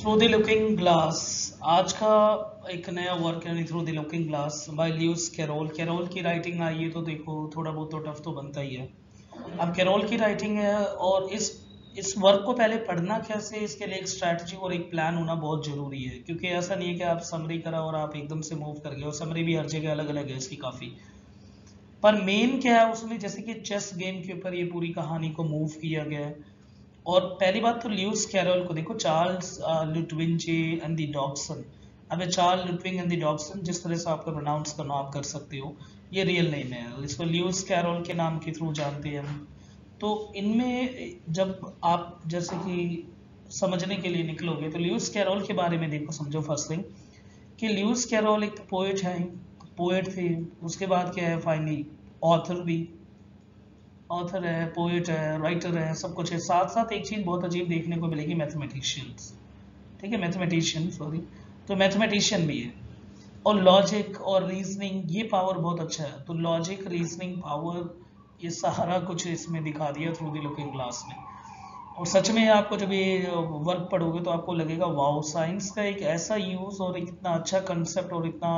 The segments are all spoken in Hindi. थ्रू द लुकिंग ग्लास आज का एक नया वर्क है through the looking glass by Lewis Carroll. Carroll की राइटिंग आई है तो देखो थोड़ा बहुत तो टफ तो बनता ही है। अब कैरोल की राइटिंग है और इस वर्क को पहले पढ़ना कैसे, इसके लिए एक स्ट्रैटेजी और एक प्लान होना बहुत जरूरी है, क्योंकि ऐसा नहीं है कि आप समरी करा और आप एकदम से मूव कर गए। और समरी भी हर जगह अलग अलग है इसकी काफ़ी, पर मेन क्या है उसमें जैसे कि चेस गेम के ऊपर ये पूरी कहानी को मूव किया गया है। और पहली बात तो ल्यूस कैरोल को देखो, चार्ल्स लुटविंज एंड डॉक्सन। अब चार्ल्स लुटविंग एंड डॉक्सन जिस तरह से आपको प्रोनाउंस करना आप कर सकते हो, ये रियल नेम है, इसको ल्यूस कैरोल के नाम के थ्रू जानते हैं हम। तो इनमें जब आप जैसे कि समझने के लिए निकलोगे तो ल्यूस कैरोल के बारे में देखो, समझो फर्स्ट थिंग कि ल्यूस कैरोल एक पोएट है, पोएट थे। उसके बाद क्या है, फाइनली ऑथर भी, ऑथर है, पोएट है, राइटर है, सब कुछ है। साथ साथ एक चीज़ बहुत अजीब देखने को मिलेगी, मैथमेटिशियंस, ठीक है, मैथमेटिशियन सॉरी, तो मैथमेटिशियन भी है। और लॉजिक और रीजनिंग ये पावर बहुत अच्छा है, तो लॉजिक रीजनिंग पावर ये सारा कुछ इसमें दिखा दिया थ्रू द लुकिंग ग्लास में। और सच में आपको जब ये वर्क पढ़ोगे तो आपको लगेगा वाओ, साइंस का एक ऐसा यूज़ और इतना अच्छा कंसेप्ट और इतना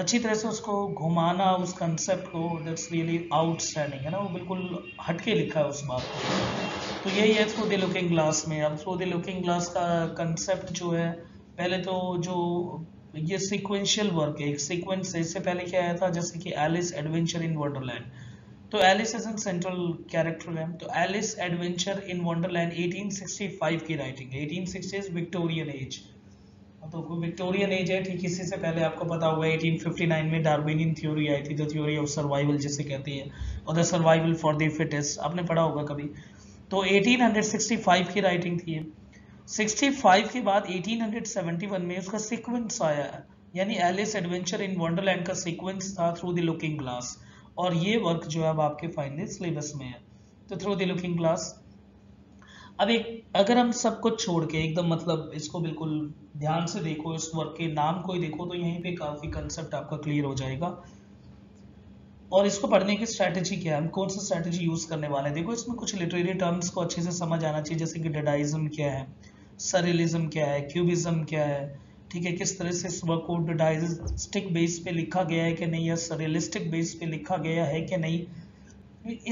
अच्छी तरह से उसको घुमाना, उस कंसेप्ट को, दैट्स रियली आउटस्टैंडिंग है ना, वो बिल्कुल हटके लिखा है उस बात को। तो यही है थ्रू द लुकिंग ग्लास में। अब थ्रू द लुकिंग ग्लास का कंसेप्ट जो है, पहले तो जो ये सीक्वेंशियल वर्क है, एक सीक्वेंस है। इससे पहले क्या आया था, जैसे कि एलिस एडवेंचर इन वंडरलैंड, तो Alice as an central character है। तो एलिस एडवेंचर इन वंडरलैंड 1865 की राइटिंग है, 1860s विक्टोरियन एज, तो विक्टोरियन एज है ठीक। इसी से पहले आपको पता होगा 1859 में डार्विनियन थ्योरी आई थी, द थ्योरी ऑफ सर्वाइवल जिसे कहती है, और the survival for the fittest आपने पढ़ा होगा कभी। तो 1865 की राइटिंग थी। 65 के बाद 1871 में उसका सीक्वेंस आया है, यानी एलिस एडवेंचर इन वंडरलैंड का सीक्वेंस था थ्रू द लुकिंग ग्लास। और ये वर्क जो है अब आपके फाइनल सिलेबस में है, तो थ्रू द लुकिंग ग्लास। अब एक अगर हम सब कुछ छोड़ के एकदम मतलब इसको बिल्कुल ध्यान से देखो, इस वर्क के नाम को ही देखो, तो यहीं पे काफ़ी कंसेप्ट आपका क्लियर हो जाएगा। और इसको पढ़ने की स्ट्रैटेजी क्या है, हम कौन सा स्ट्रैटेजी यूज़ करने वाले हैं, देखो इसमें कुछ लिटरेरी टर्म्स को अच्छे से समझ आना चाहिए, जैसे कि डाडाइज़म क्या है, सरियलिज्म क्या है, क्यूबिज़म क्या है, ठीक है, किस तरह से इस वर्क को डाडाइस्टिक बेस पे लिखा गया है कि नहीं, या सरियलिस्टिक बेस पे लिखा गया है कि नहीं,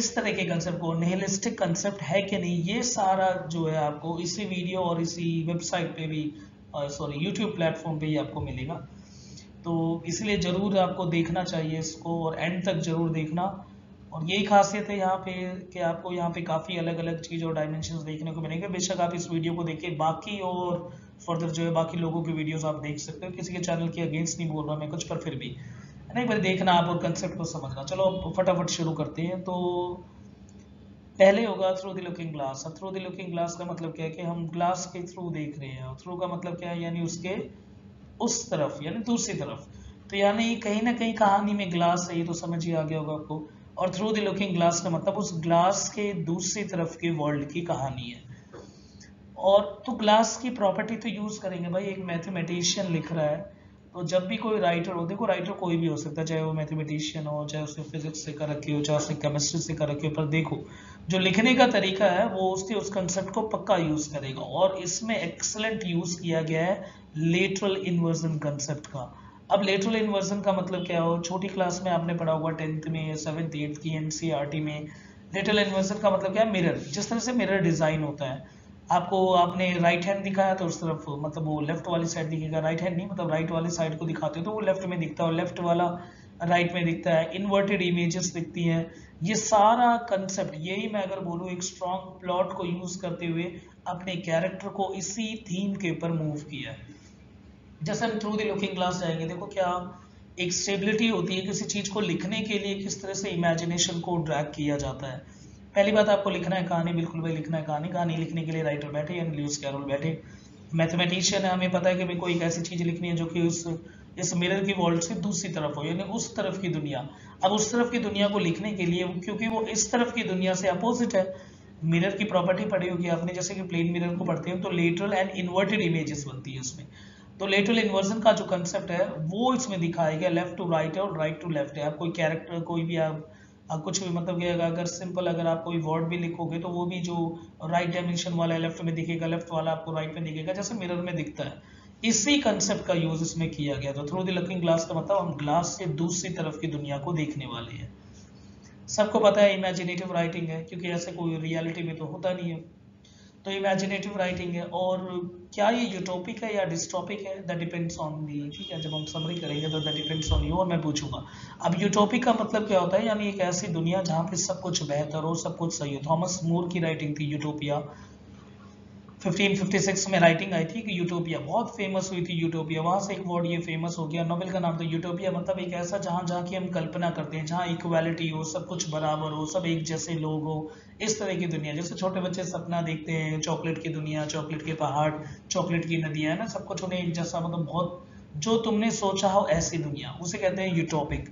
इस तरह के कंसेप्ट को, निहिलिस्टिक कंसेप्ट है कि नहीं, ये सारा जो है आपको इसी वीडियो और इसी वेबसाइट पे भी सॉरी यूट्यूब प्लेटफॉर्म पे ही आपको मिलेगा। तो इसलिए ज़रूर आपको देखना चाहिए इसको और एंड तक ज़रूर देखना। और यही खासियत है यहाँ पे कि आपको यहाँ पे काफ़ी अलग अलग चीज़ और डायमेंशंस देखने को मिलेंगे। बेशक आप इस वीडियो को देखिए, बाकी और फर्दर जो है बाकी लोगों की वीडियोज़ आप देख सकते हो, किसी के चैनल के अगेंस्ट नहीं बोल रहा मैं कुछ, पर फिर भी नहीं पर देखना आप और कंसेप्ट को समझना। चलो अब फटाफट शुरू करते हैं। तो पहले होगा थ्रू द लुकिंग ग्लास। अब थ्रू द लुकिंग ग्लास का मतलब क्या है कि हम ग्लास के थ्रू देख रहे हैं। थ्रू का मतलब क्या है, यानी उसके उस तरफ, यानी दूसरी तरफ। तो यानी कहीं ना कहीं कहानी में ग्लास है, ये तो समझ ही आ गया होगा आपको। और थ्रू द लुकिंग ग्लास का मतलब उस ग्लास के दूसरी तरफ के वर्ल्ड की कहानी है। और तो ग्लास की प्रॉपर्टी तो यूज़ करेंगे भाई, एक मैथमेटिशियन लिख रहा है, तो जब भी कोई राइटर हो, देखो राइटर कोई भी हो सकता है, चाहे वो मैथमेटिशियन हो, चाहे उसने फिजिक्स से कर रखी हो, चाहे उसने केमिस्ट्री से कर रखी हो, पर देखो जो लिखने का तरीका है वो उसके उस कंसेप्ट को पक्का यूज़ करेगा। और इसमें एक्सेलेंट यूज़ किया गया है लेटरल इन्वर्जन कंसेप्ट का। अब लेटरल इन्वर्जन का मतलब क्या हो, छोटी क्लास में आपने पढ़ा होगा 10th में, 7th 8th की NCERT में, लेटरल इन्वर्जन का मतलब क्या है, मिरर। जिस तरह से मिरर डिज़ाइन होता है, आपको आपने राइट हैंड दिखाया तो उस तरफ मतलब वो लेफ्ट वाली साइड दिखेगा, राइट हैंड नहीं मतलब राइट वाले साइड को दिखाते हो तो वो लेफ्ट में दिखता है, और लेफ्ट वाला राइट में दिखता है, इन्वर्टेड इमेजेस दिखती हैं, ये सारा कंसेप्ट। यही मैं अगर बोलूँ एक स्ट्रॉन्ग प्लॉट को यूज़ करते हुए अपने कैरेक्टर को इसी थीम के ऊपर मूव किया है। जैसे हम थ्रू द लुकिंग ग्लास जाएंगे, देखो क्या एक स्टेबिलिटी होती है किसी चीज़ को लिखने के लिए, किस तरह से इमेजिनेशन को ड्रैग किया जाता है। पहली बात आपको लिखना है कहानी, बिल्कुल भाई लिखना है कहानी। कहानी लिखने के लिए राइटर बैठे या ल्यूस कैरोल बैठे, मैथमेटिशियन है, हमें पता है कि मेरे को एक ऐसी चीज़ लिखनी है जो कि उस इस मिरर की वर्ल्ड से दूसरी तरफ हो, यानी उस तरफ की दुनिया। अब उस तरफ की दुनिया को लिखने के लिए, क्योंकि वो इस तरफ की दुनिया से अपोजिट है, मिरर की प्रॉपर्टी पढ़ी होगी आपने, जैसे कि प्लेन मिरर को पढ़ते हैं तो लेटरल एंड इन्वर्टेड इमेजेस बनती है उसमें। तो लेटरल इन्वर्जन का जो कंसेप्ट है वो इसमें दिखाया गया, लेफ्ट टू राइट है और राइट टू लेफ्ट है। आप कोई कैरेक्टर, कोई भी आप कुछ भी मतलब कि अगर सिंपल अगर आप कोई वर्ड भी लिखोगे तो वो भी जो राइट डायमेंशन वाला लेफ्ट में दिखेगा, लेफ्ट वाला आपको राइट में दिखेगा, जैसे मिरर में दिखता है। इसी कंसेप्ट का यूज इसमें किया गया था। थ्रू द लुकिंग ग्लास का मतलब हम ग्लास से दूसरी तरफ की दुनिया को देखने वाले हैं। सबको पता है इमेजिनेटिव राइटिंग है, क्योंकि ऐसा कोई रियलिटी में तो होता नहीं है, तो इमेजिनेटिव राइटिंग है। और क्या ये यूटोपिक है या डिस्टॉपिक है, दैट डिपेंड्स ऑन दी, ठीक है, जब हम समरी करेंगे तो दैट डिपेंड्स ऑन यू और मैं पूछूंगा। अब यूटोपिक का मतलब क्या होता है, यानी एक ऐसी दुनिया जहाँ पे सब कुछ बेहतर हो, सब कुछ सही हो। थॉमस मोर की राइटिंग थी यूटोपिया, 1556 में राइटिंग आई थी कि यूटोपिया बहुत फेमस हुई थी। यूटोपिया वहाँ से एक वर्ड ये फेमस हो गया, नॉवेल का नाम था यूटोपिया, मतलब एक ऐसा जहाँ जहाँ की हम कल्पना करते हैं, जहाँ इक्वालिटी हो, सब कुछ बराबर हो, सब एक जैसे लोग हो, इस तरह की दुनिया। जैसे छोटे बच्चे सपना देखते हैं चॉकलेट की दुनिया, चॉकलेट के पहाड़, चॉकलेट की नदियाँ, है ना, सब कुछ उन्हें एक जैसा, मतलब बहुत जो तुमने सोचा हो ऐसी दुनिया, उसे कहते हैं यूटोपिक।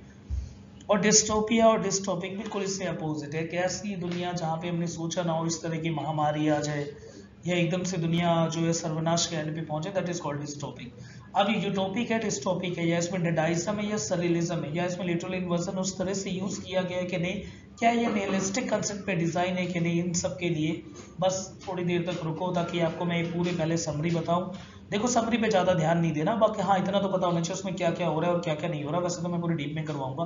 और डिस्टोपिया और डिस्टॉपिक बिल्कुल इससे अपोजिट है, कि ऐसी दुनिया जहाँ पे हमने सोचा ना हो, इस तरह की महामारी आ जाए या एकदम से दुनिया जो है सर्वनाश के एंड पे पहुंचे, दैट इज कॉल्ड डिस्टॉपिक। अब ये यूटोपिक है, डिस्टॉपिक है, या इसमें डाडाइज्म है या सरियलिज्म है, या इसमें लिटरल इन्वर्जन उस तरह से यूज किया गया है कि नहीं, क्या ये रियलिस्टिक कंसेप्ट पे डिजाइन है कि नहीं, इन सब के लिए बस थोड़ी देर तक रुको ताकि आपको मैं ये पूरे पहले समरी बताऊँ। देखो समरी पे ज्यादा ध्यान नहीं देना, बाकी हाँ इतना तो पता होना चाहिए उसमें क्या क्या हो रहा है और क्या क्या नहीं हो रहा। वैसे तो मैं पूरी डीप में करवाऊंगा,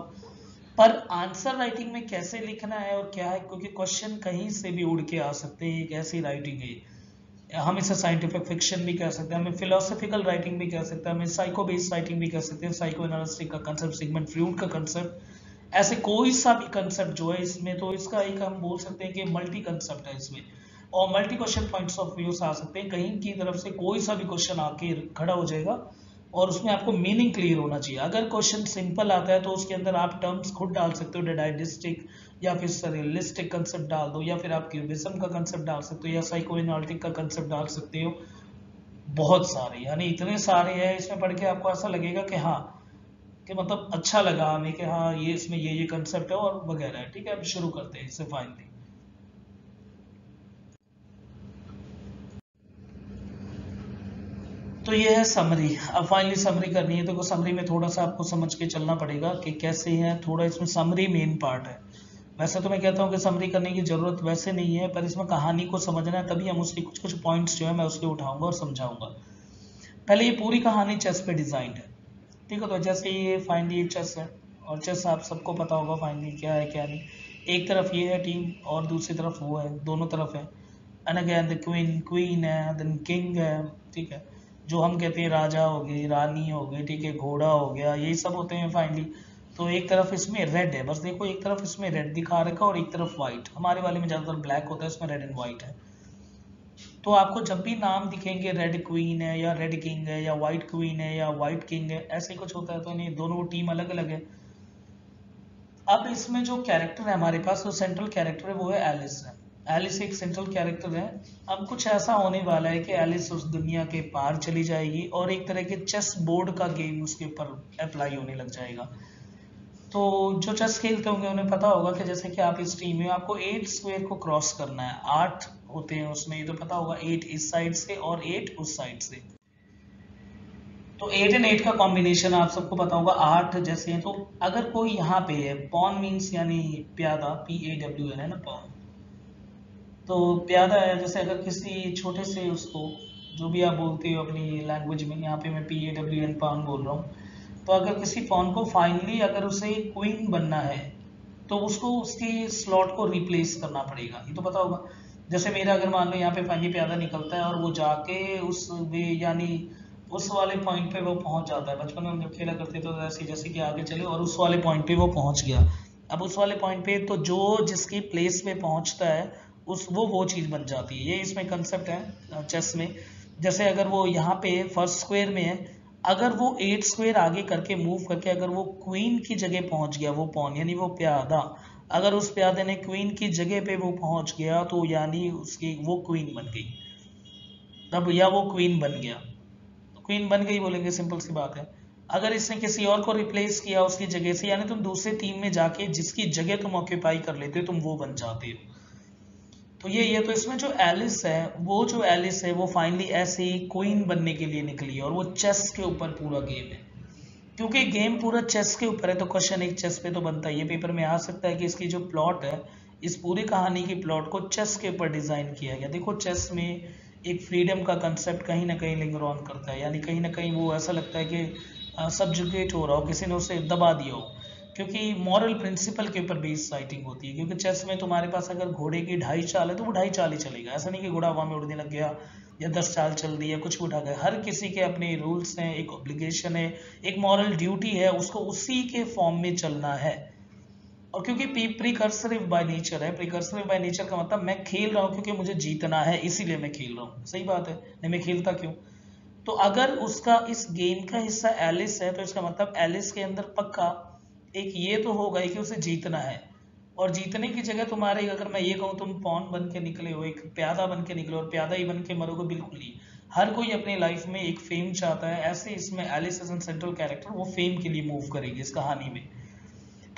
पर आंसर राइटिंग में कैसे लिखना है और क्या है, क्योंकि क्वेश्चन कहीं से भी उड़ के आ सकते हैं। एक ऐसी राइटिंग है, हम इसे साइंटिफिक फिक्शन भी कह सकते हैं, हमें फिलोसॉफिकल राइटिंग भी कह सकते हैं, हमें साइको बेस्ड राइटिंग भी कह सकते हैं, साइको एनालिसिस का कंसेप्ट, सिगमंड फ्रॉयड का कंसेप्ट, ऐसे कोई सा भी कंसेप्ट जो है इसमें, तो इसका एक हम बोल सकते हैं कि मल्टी कंसेप्ट है इसमें, और multi question points of views आ सकते हैं। कहीं की तरफ से कोई सा भी क्वेश्चन आके खड़ा हो जाएगा और उसमें आपको मीनिंग क्लियर होना चाहिए। अगर क्वेश्चन सिंपल आता है तो उसके अंदर आप टर्म्स खुद डाल सकते हो, डाडाइस्टिक या फिर सरियलिस्टिक कंसेप्ट डाल दो, या फिर आप क्यूबिज्म का कंसेप्ट डाल सकते हो, या साइकोएनालिटिक का कंसेप्ट डाल सकते हो, बहुत सारे, यानी इतने सारे हैं। इसमें पढ़ के आपको ऐसा लगेगा कि हाँ, कि मतलब अच्छा लगा हमें कि हाँ ये इसमें ये कंसेप्ट है और वगैरह है। ठीक है, अब शुरू करते हैं इससे। फाइनली तो ये है समरी। अब फाइनली समरी करनी है, तो समरी में थोड़ा सा आपको समझ के चलना पड़ेगा कि कैसे है, थोड़ा इसमें समरी मेन पार्ट है। वैसे तो मैं कहता हूँ कि समरी करने की जरूरत वैसे नहीं है, पर इसमें कहानी को समझना है, तभी हम उसके कुछ पॉइंट्स जो है मैं उसके उठाऊंगा और समझाऊंगा। पहले ये पूरी कहानी चेस पे डिजाइंड है, ठीक है, तो जैसे ये फाइनली चेस है, और चेस आप सबको पता होगा फाइनली क्या है क्या नहीं। एक तरफ ये है टीम और दूसरी तरफ वो है, दोनों तरफ है, एंड अगेन द क्वीन है, देन किंग है, ठीक है, जो हम कहते हैं राजा हो गए, रानी हो गई, ठीक है, घोड़ा हो गया, यही सब होते हैं फाइनली। तो एक तरफ इसमें रेड है, बस देखो एक तरफ इसमें रेड दिखा रखा और एक तरफ व्हाइट। हमारे वाले में ज्यादातर ब्लैक होता है, इसमें रेड एंड व्हाइट है। तो आपको जब भी नाम दिखेंगे रेड क्वीन है या रेड किंग है या व्हाइट क्वीन है या व्हाइट किंग है, ऐसे कुछ होता है, तो नहीं, दोनों टीम अलग अलग है। अब इसमें जो कैरेक्टर है हमारे पास, तो सेंट्रल कैरेक्टर है वो है एलिस। एलिस एक सेंट्रल कैरेक्टर है। अब कुछ ऐसा होने वाला है कि एलिस उस दुनिया के पार चली जाएगी और एक तरह के चेस बोर्ड का गेम उसके ऊपर अप्लाई होने लग जाएगा। तो जो चेस खेलते होंगे उन्हें पता होगा कि जैसे कि आप इस टीम में, आपको 8 स्क्वायर को क्रॉस करना है, 8 होते हैं उसमें, ये तो पता होगा, 8 इस साइड से और 8 उस साइड से, तो 8 एंड 8 का कॉम्बिनेशन आप सबको पता होगा, 8 जैसे हैं। तो अगर कोई यहाँ पे है, पॉन मीन्स यानी प्यादा, PAWN है ना, पॉन तो प्यादा है। जैसे अगर किसी छोटे से, उसको जो भी आप बोलते हो अपनी लैंग्वेज में, यहाँ पे मैं PAWN पॉन बोल रहा हूँ, तो अगर किसी पॉन को फाइनली अगर उसे क्वीन बनना है तो उसको उसके स्लॉट को रिप्लेस करना पड़ेगा, ये तो पता होगा। जैसे मेरा अगर मान लो यहाँ पे फाइनली प्यादा निकलता है और वो जाके उस वे यानी उस वाले पॉइंट पे वो पहुँच जाता है, बचपन में हम जब खेला करते तो ऐसे जैसे कि आगे चले और उस वाले पॉइंट पे वो पहुँच गया। अब उस वाले पॉइंट पे तो जो जिसकी प्लेस पे पहुँचता है उस वो चीज बन जाती है, ये इसमें कंसेप्ट है चेस में। जैसे अगर वो यहाँ पे फर्स्ट स्क्वायर में है, अगर वो 8 स्क्वायर आगे करके मूव करके अगर वो क्वीन की जगह पहुंच गया, वो पॉन यानी वो प्यादा, अगर उस प्यादे ने क्वीन की जगह पे वो पहुंच गया तो यानी उसकी वो क्वीन बन गई, तब या वो क्वीन बन गया, तो क्वीन बन गई बोलेंगे, सिंपल सी बात है। अगर इसने किसी और को रिप्लेस किया उसकी जगह से, यानी तुम दूसरे टीम में जाके जिसकी जगह तुम ऑक्यूपाई कर लेते हो तुम वो बन जाते हो। तो ये तो इसमें जो एलिस है वो फाइनली ऐसे क्वीन बनने के लिए निकली है और वो चेस के ऊपर पूरा गेम है क्योंकि गेम पूरा चेस के ऊपर है तो क्वेश्चन एक चेस पे तो बनता है। ये पेपर में आ सकता है कि इसकी जो प्लॉट है, इस पूरी कहानी की प्लॉट को चेस के ऊपर डिजाइन किया गया। देखो चेस में एक फ्रीडम का कंसेप्ट कहीं ना कहीं लिंगर ऑन करता है, यानी कहीं ना कहीं वो ऐसा लगता है कि सब्जुगेट हो रहा हो, किसी ने उसे दबा दिया हो, क्योंकि मॉरल प्रिंसिपल के ऊपर बेस्ड फाइटिंग होती है। क्योंकि चेस में तुम्हारे पास अगर घोड़े की 2.5 चाल है तो वो 2.5 चाल ही चलेगा। ऐसा नहीं कि घोड़ा हवा में उड़ने लग गया या 10 चाल चल दी या कुछ उठा गया। हर किसी के अपने रूल्स हैं, एक ऑब्लिगेशन है, एक मॉरल ड्यूटी है, उसको उसी के फॉर्म में चलना है। और क्योंकि प्रिकर्सिव बाय नेचर है, प्रिकर्सिव बाय नेचर का मतलब मैं खेल रहा हूँ क्योंकि मुझे जीतना है, इसीलिए मैं खेल रहा हूँ। सही बात है, नहीं मैं खेलता क्यों? तो अगर उसका इस गेम का हिस्सा एलिस है तो इसका मतलब एलिस के अंदर पक्का एक ये तो होगा कि उसे जीतना है। और जीतने की जगह तुम्हारे, अगर मैं ये कहूँ तुम पॉन बन के निकले हो, एक प्यादा बन के निकले हो और प्यादा ही बन के मरोगे, बिल्कुल ही। हर कोई अपने लाइफ में एक फेम चाहता है, ऐसे इसमें Alice as an central character वो फेम के लिए मूव करेगी। इस कहानी में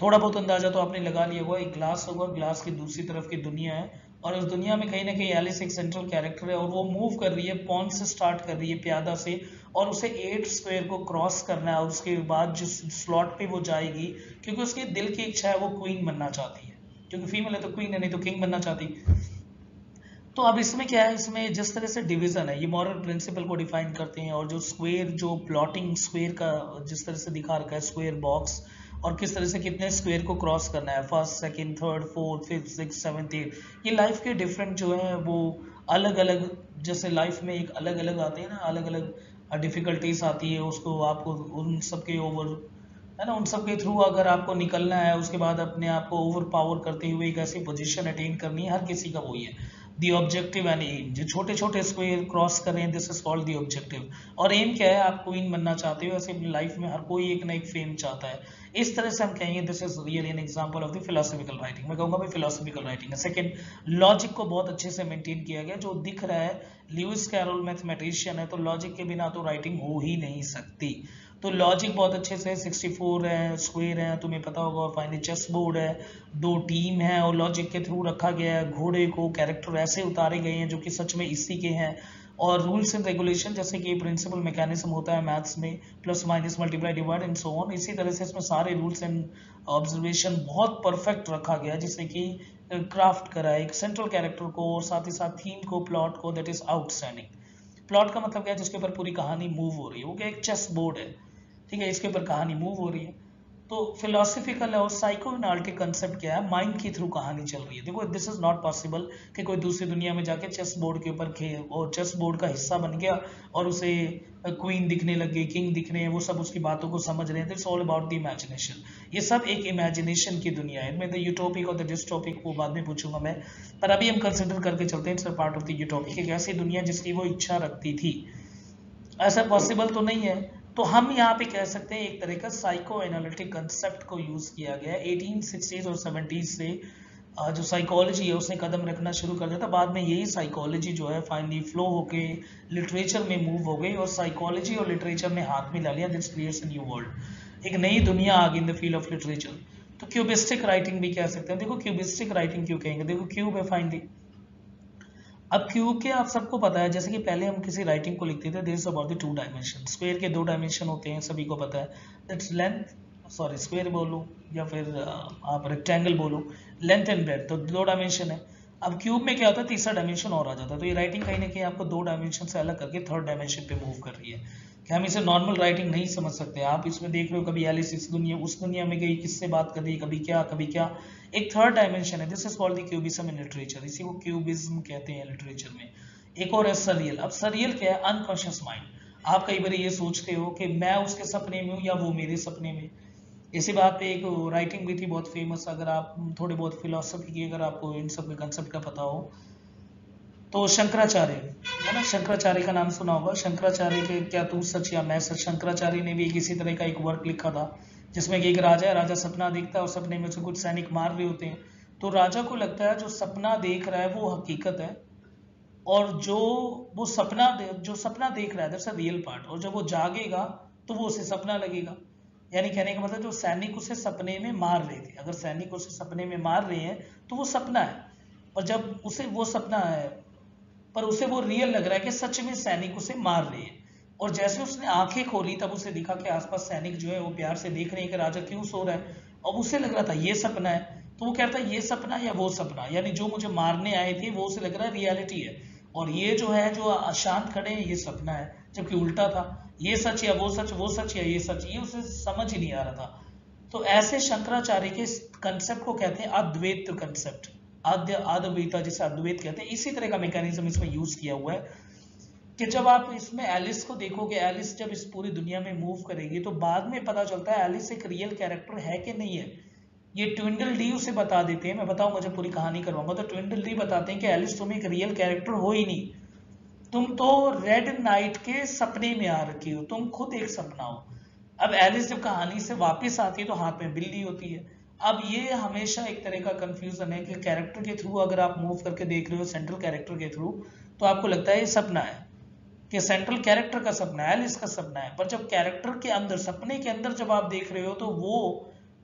थोड़ा बहुत अंदाजा तो आपने लगा लिया होगा, एक ग्लास होगा, ग्लास की दूसरी तरफ की दुनिया है और उस दुनिया में कहीं ना कहीं एलिस एक सेंट्रल कैरेक्टर है और वो मूव कर रही है, पॉन से स्टार्ट कर रही है, प्यादा से, और उसे 8 स्क्वायर को क्रॉस करना है। उसके बाद जिस स्लॉट पे वो जाएगी, क्योंकि उसके दिल की इच्छा है, वो क्वीन बनना चाहती है, क्योंकि फीमेल है तो क्वीन है, नहीं तो किंग बनना चाहती। तो अब इसमें क्या है, इसमें जिस तरह से डिवीजन है ये मॉरल प्रिंसिपल को डिफाइन करते हैं। और जो स्क्वेयर, जो प्लॉटिंग स्क्वेयर का जिस तरह से दिखा रखा है, स्क्वेयर बॉक्स, और किस तरह से कितने स्क्वायर को क्रॉस करना है, 1st, 2nd, 3rd, 4th, 5th, 6th, 7th, 8th, ये लाइफ के डिफरेंट जो है वो अलग अलग, जैसे लाइफ में एक अलग अलग आते हैं ना, अलग अलग डिफिकल्टीज आती है, उसको आपको उन सब के ओवर है ना, उन सब के थ्रू अगर आपको निकलना है, उसके बाद अपने आप को ओवर पावर करते हुए एक ऐसी पोजिशन अटेन करनी है। हर किसी का वही है दी ऑब्जेक्टिव एंड एम, जो छोटे छोटे स्क्वायर क्रॉस कर रहे हैं, this is called the objective. और एम क्या है, आप क्वीन बनना चाहते हो। ऐसे अपनी लाइफ में हर कोई एक ना एक फेम चाहता है। इस तरह से हम कहेंगे this is really an example of the philosophical writing. मैं कहूँगा भाई फिलोसॉफिकल राइटिंग है। सेकंड, लॉजिक को बहुत अच्छे से मेंटेन किया गया, जो दिख रहा है ल्यूइस कैरोल मैथमेटिशियन है, तो लॉजिक के बिना तो राइटिंग हो ही नहीं सकती। तो लॉजिक बहुत अच्छे से 64 है, स्क्वायर है, तुम्हें पता होगा, और फाइनली चेस बोर्ड है, 2 टीम है और लॉजिक के थ्रू रखा गया है। घोड़े को कैरेक्टर ऐसे उतारे गए हैं जो कि सच में इसी के हैं। और रूल्स एंड रेगुलेशन, जैसे कि प्रिंसिपल मैकेनिज्म होता है मैथ्स में, plus minus multiply divide and so on, इसी तरह से इसमें सारे रूल्स एंड ऑब्जर्वेशन बहुत परफेक्ट रखा गया, जिससे कि क्राफ्ट करा एक सेंट्रल कैरेक्टर को और साथ ही साथ थीम को, प्लॉट को, दैट इज आउटस्टैंडिंग। प्लॉट का मतलब क्या है, जिसके ऊपर पूरी कहानी मूव हो रही है, वो क्या एक चेस बोर्ड है, ठीक है, इसके ऊपर कहानी मूव हो रही है। तो फिलोसॉफिकल और साइकोएनालिटिक कंसेप्ट क्या है, माइंड के थ्रू कहानी चल रही है। देखो दिस इज नॉट पॉसिबल कि कोई दूसरी दुनिया में जाके चेस बोर्ड के ऊपर खेल और चेस बोर्ड का हिस्सा बन गया और उसे क्वीन दिखने लग गई, किंग दिखने हैं, वो सब उसकी बातों को समझ रहे थे। It's all about the imagination. ये सब एक इमेजिनेशन की दुनिया है। मैं द यूटोपिक और द डिस्टोपिक वो बाद में पूछूंगा मैं, पर अभी हम कंसिडर करके चलते हैं it's a part of the utopic, एक ऐसी दुनिया जिसकी वो इच्छा रखती थी। ऐसा पॉसिबल तो नहीं है, तो हम यहाँ पे कह सकते हैं एक तरह का साइको एनालिटिक कंसेप्ट को यूज किया गया। 1860s और 70s से जो साइकोलॉजी है उसने कदम रखना शुरू कर दिया था। बाद में यही साइकोलॉजी जो है फाइनली फ्लो होके लिटरेचर में मूव हो गई और साइकोलॉजी और लिटरेचर ने हाथ में ला लिया। This creates a new world, एक नई दुनिया आ गई in the field of literature. तो क्यूबिस्टिक राइटिंग भी कह सकते हैं। देखो क्यूबिस्टिक राइटिंग क्यों कहेंगे, देखो क्यूब है फाइनली। अब क्यूब के आप सबको पता है, जैसे कि पहले हम किसी राइटिंग को लिखते थे this is about the 2 dimension, square के 2 डायमेंशन होते हैं, सभी को पता है। दैट्स लेंथ, सॉरी स्क्वायर बोलो या फिर आप रेक्टेंगल बोलो, लेंथ एंड ब्रेथ, तो 2 डायमेंशन है। अब क्यूब में क्या होता है, तीसरा डायमेंशन और आ जाता है। तो ये राइटिंग कहीं ना कहीं आपको 2 डायमेंशन से अलग करके 3rd डायमेंशन पे मूव कर रही है। क्या हम इसे नॉर्मल राइटिंग नहीं समझ सकते? आप इसमें देख रहे हो कभी एलिस इस दुनिया उस दुनिया में गई, किससे बात कर रही, कभी क्या कभी क्या, एक 3rd डायमेंशन है। This is called the cubism in literature, इसी को क्यूबिज्म कहते हैं लिटरेचर में। एक और है सरियल। अब सरियल क्या है, अनकॉन्शियस माइंड। आप कई बार ये सोचते हो कि मैं उसके सपने में हूँ या वो मेरे सपने में। इसी बात पे एक राइटिंग भी थी बहुत फेमस, अगर आप थोड़े बहुत फिलोसफी की अगर आपको इन सब के कंसेप्ट का पता हो तो, शंकराचार्य है ना, शंकराचार्य का नाम सुना होगा। शंकराचार्य के क्या तू सच या मैं सच, शंकराचार्य ने भी इसी तरह का एक वर्क लिखा था जिसमें कि एक राजा है, राजा सपना देखता है और सपने में उसे कुछ सैनिक मार रहे होते हैं। तो राजा को लगता है जो सपना देख रहा है वो हकीकत है और जो सपना देख रहा है दैट्स अ रियल पार्ट, और जब वो जागेगा तो वो उसे सपना लगेगा। यानी कहने का मतलब जो सैनिक उसे सपने में मार रहे थे, अगर सैनिक उसे सपने में मार रहे हैं तो वो सपना है, और जब उसे वो सपना है पर उसे वो रियल लग रहा है कि सच में सैनिक उसे मार रहे हैं, और जैसे उसने आंखें खोली तब उसे दिखा कि आसपास सैनिक जो है वो प्यार से देख रहे हैं कि राजा क्यों सो रहा है। अब उसे लग रहा था ये सपना है, तो वो कहता है ये सपना या वो सपना, यानी जो मुझे मारने आए थे वो उसे लग रहा है रियलिटी है, और ये जो है जो अशांत खड़े हैं ये सपना है, जबकि उल्टा था, ये सच या वो सच, वो सच या ये सच, ये उसे समझ ही नहीं आ रहा था। तो ऐसे शंकराचार्य के कंसेप्ट को कहते हैं अद्वैत कंसेप्ट, अद्वैता जिसे अद्वैत कहते हैं। इसी तरह का मैकेनिज्म इसमें यूज किया हुआ है कि जब आप इसमें एलिस को देखोगे, एलिस जब इस पूरी दुनिया में मूव करेगी तो बाद में पता चलता है एलिस एक रियल कैरेक्टर है कि नहीं है। ये ट्विडलडी उसे बता देते हैं, मैं बताऊं मुझे पूरी कहानी करवाऊंगा, तो ट्विडलडी बताते हैं कि एलिस तुम एक रियल कैरेक्टर हो ही नहीं, तुम तो रेड नाइट के सपने में आ रखी हो, तुम खुद एक सपना हो। अब एलिस जब कहानी से वापस आती है तो हाथ में बिल्ली होती है। अब ये हमेशा एक तरह का कंफ्यूजन है कि कैरेक्टर के थ्रू अगर आप मूव करके देख रहे हो सेंट्रल कैरेक्टर के थ्रू तो आपको लगता है ये सपना है कि सेंट्रल कैरेक्टर का सपना है, एलिस का सपना है, पर जब कैरेक्टर के अंदर सपने के अंदर जब आप देख रहे हो तो वो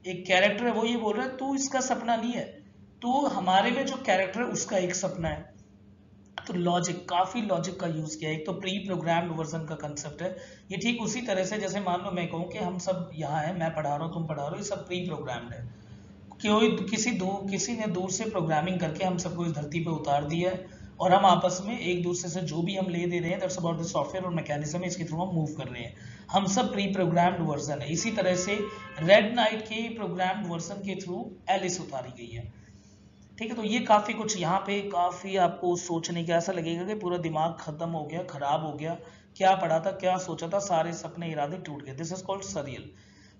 एक कैरेक्टर है, वो ये बोल रहा है तू इसका सपना नहीं है, तो हमारे में जो कैरेक्टर है उसका एक सपना है। तो लॉजिक, काफी लॉजिक का यूज किया है। एक तो प्री प्रोग्राम्ड वर्जन का कंसेप्ट है ये, ठीक उसी तरह से जैसे मान लो मैं कहूं कि हम सब यहाँ है, मैं पढ़ा रहा हूँ, तुम पढ़ा रहे हो, ये सब प्री प्रोग्राम्ड है। किसी ने दूर से प्रोग्रामिंग करके हम सबको इस धरती पर उतार दिया है और हम आपस में एक दूसरे से जो भी हम ले दे रहे हैं दैट्स अबाउट द सॉफ्टवेयर और मैकेनिज्म, इसके थ्रू हम मूव कर रहे हैं, हम सब प्री प्रोग्राम्ड वर्जन है। इसी तरह से रेड नाइट के प्रोग्राम्ड वर्जन के थ्रू एलिस उतारी गई है, ठीक है। तो ये काफ़ी कुछ यहाँ पे काफ़ी आपको सोचने का, ऐसा लगेगा कि पूरा दिमाग खत्म हो गया, खराब हो गया, क्या पढ़ा था, क्या सोचा था, सारे सपने इरादे टूट गए। This is called surreal.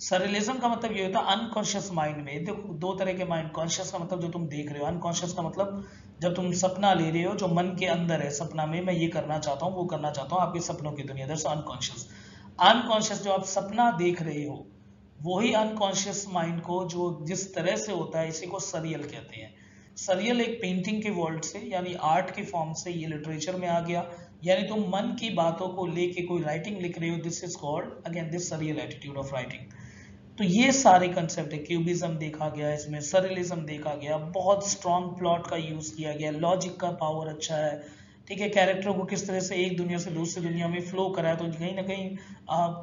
Surrealism का मतलब ये होता है अनकॉन्शियस माइंड में, देखो दो तरह के माइंड, कॉन्शियस का मतलब जो तुम देख रहे हो, अनकॉन्शियस का मतलब जब तुम सपना ले रहे हो, जो मन के अंदर है, सपना में मैं ये करना चाहता हूँ, वो करना चाहता हूँ, आपके सपनों की दुनिया, दैट्स अनकॉन्शियस। अनकॉन्शियस जो आप सपना देख रहे हो वही अनकॉन्शियस माइंड को जो जिस तरह से होता है इसी को सरियल कहते हैं। सरियल एक पेंटिंग के वर्ल्ड से यानी आर्ट के फॉर्म से ये लिटरेचर में आ गया, यानी तुम मन की बातों को लेके कोई राइटिंग लिख रहे हो, this is called again this surreal attitude of writing. तो ये सारे कंसेप्ट है, क्यूबिज्म देखा गया इसमें, सरियलिज्म देखा गया, बहुत स्ट्रॉन्ग प्लॉट का यूज किया गया, लॉजिक का पावर अच्छा है, ठीक है, कैरेक्टर को किस तरह से एक दुनिया से दूसरी दुनिया में फ्लो कराया, तो कहीं ना कहीं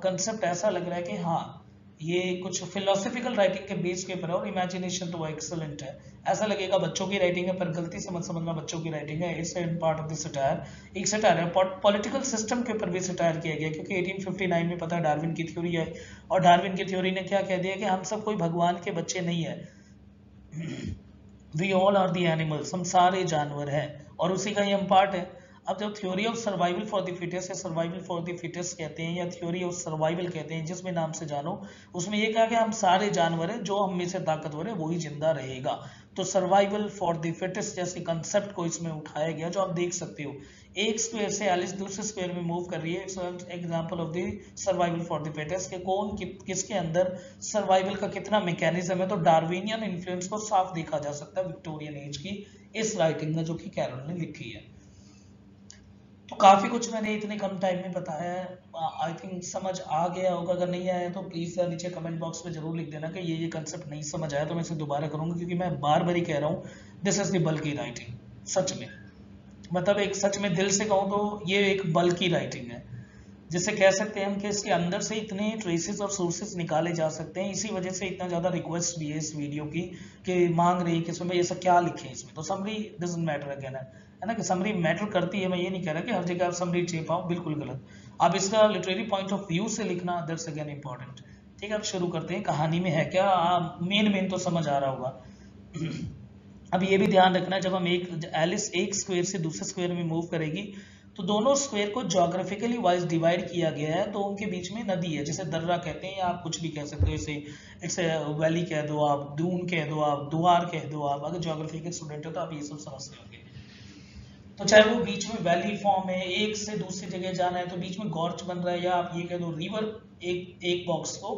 कंसेप्ट ऐसा लग रहा है कि हाँ ये कुछ फिलोसफिकल राइटिंग के बेस के ऊपर है, और इमेजिनेशन तो एक्सेलेंट है, ऐसा लगेगा बच्चों की राइटिंग है, पर गलती से मत समझना बच्चों की राइटिंग है, it's part of the satire. एक सटायर है, पॉलिटिकल सिस्टम के ऊपर भी सटायर किया गया, क्योंकि 1859 में पता है डार्विन की थ्योरी है, और डार्विन की थ्योरी ने क्या कह दिया कि हम सब कोई भगवान के बच्चे नहीं है, we all are the animals, हम सारे जानवर हैं और उसी का ही हम पार्ट है। अब जब theory of survival for the fittest या सर्वाइवल फॉर द फिटेस्ट कहते हैं या थ्योरी ऑफ सर्वाइवल कहते हैं, जिसमें नाम से जानो, उसमें यह कहा कि हम सारे जानवर हैं, जो हम में से ताकतवर है वही जिंदा रहेगा। तो सर्वाइवल फॉर द फिटेस्ट जैसे कंसेप्ट को इसमें उठाया गया, जो आप देख सकते हो एक स्क्वायर से एलिस दूसरे स्क्वायर में मूव कर रही है, example of the survival for the fittest के कौन किसके अंदर सर्वाइवल का कितना मैकेनिज्म है। तो डार्विनियन इन्फ्लुएंस को साफ देखा जा सकता है विक्टोरियन एज की इस राइटिंग में जो कि कैरोल ने लिखी है। तो काफ़ी कुछ मैंने इतने कम टाइम में बताया है, आई थिंक समझ आ गया होगा, अगर नहीं आया तो प्लीज़ यार नीचे कमेंट बॉक्स में जरूर लिख देना कि ये कंसेप्ट नहीं समझ आया तो मैं इसे दोबारा करूँगा, क्योंकि मैं बार बार ही कह रहा हूँ दिस इज़ द बल्कि राइटिंग। सच में मतलब एक सच में दिल से कहूँ तो ये एक बल्कि राइटिंग है, जिसे कह सकते हैं हम कि इसके अंदर से इतने ट्रेसेस और सोर्सेस निकाले जा सकते हैं। इसी वजह से इतना ज़्यादा रिक्वेस्ट भी है इस वीडियो की कि मांग रही है कि इसमें ये सब क्या लिखें इसमें। तो समरी डजंट मैटर अगेन है ना, कि समरी मैटर करती है, मैं ये नहीं कह रहा कि हर जगह आप समरी दे पाओ, बिल्कुल गलत। आप इसका लिटरेरी पॉइंट ऑफ व्यू से लिखना दैट्स अगेन इम्पॉर्टेंट, ठीक है। आप शुरू करते हैं कहानी में है क्या, मेन तो समझ आ रहा होगा। अब ये भी ध्यान रखना जब हम एलिस एक स्क्वायर से दूसरे स्क्वायर में मूव करेगी तो दोनों स्क्वायर को ज्योग्राफिकली वाइज डिवाइड किया गया है, तो उनके बीच में नदी है जिसे दर्रा कहते हैं, या आप कुछ भी कह सकते हो, इसे इट्स वैली कह दो आप, दून कह दो आप, दुआर कह दो आप, अगर ज्योग्राफी के स्टूडेंट हो तो आप ये सब समझते होंगे। तो चाहे वो बीच में वैली फॉर्म है, एक से दूसरी जगह जाना है तो बीच में गॉर्च बन रहा है, या आप ये कह दो रिवर एक बॉक्स को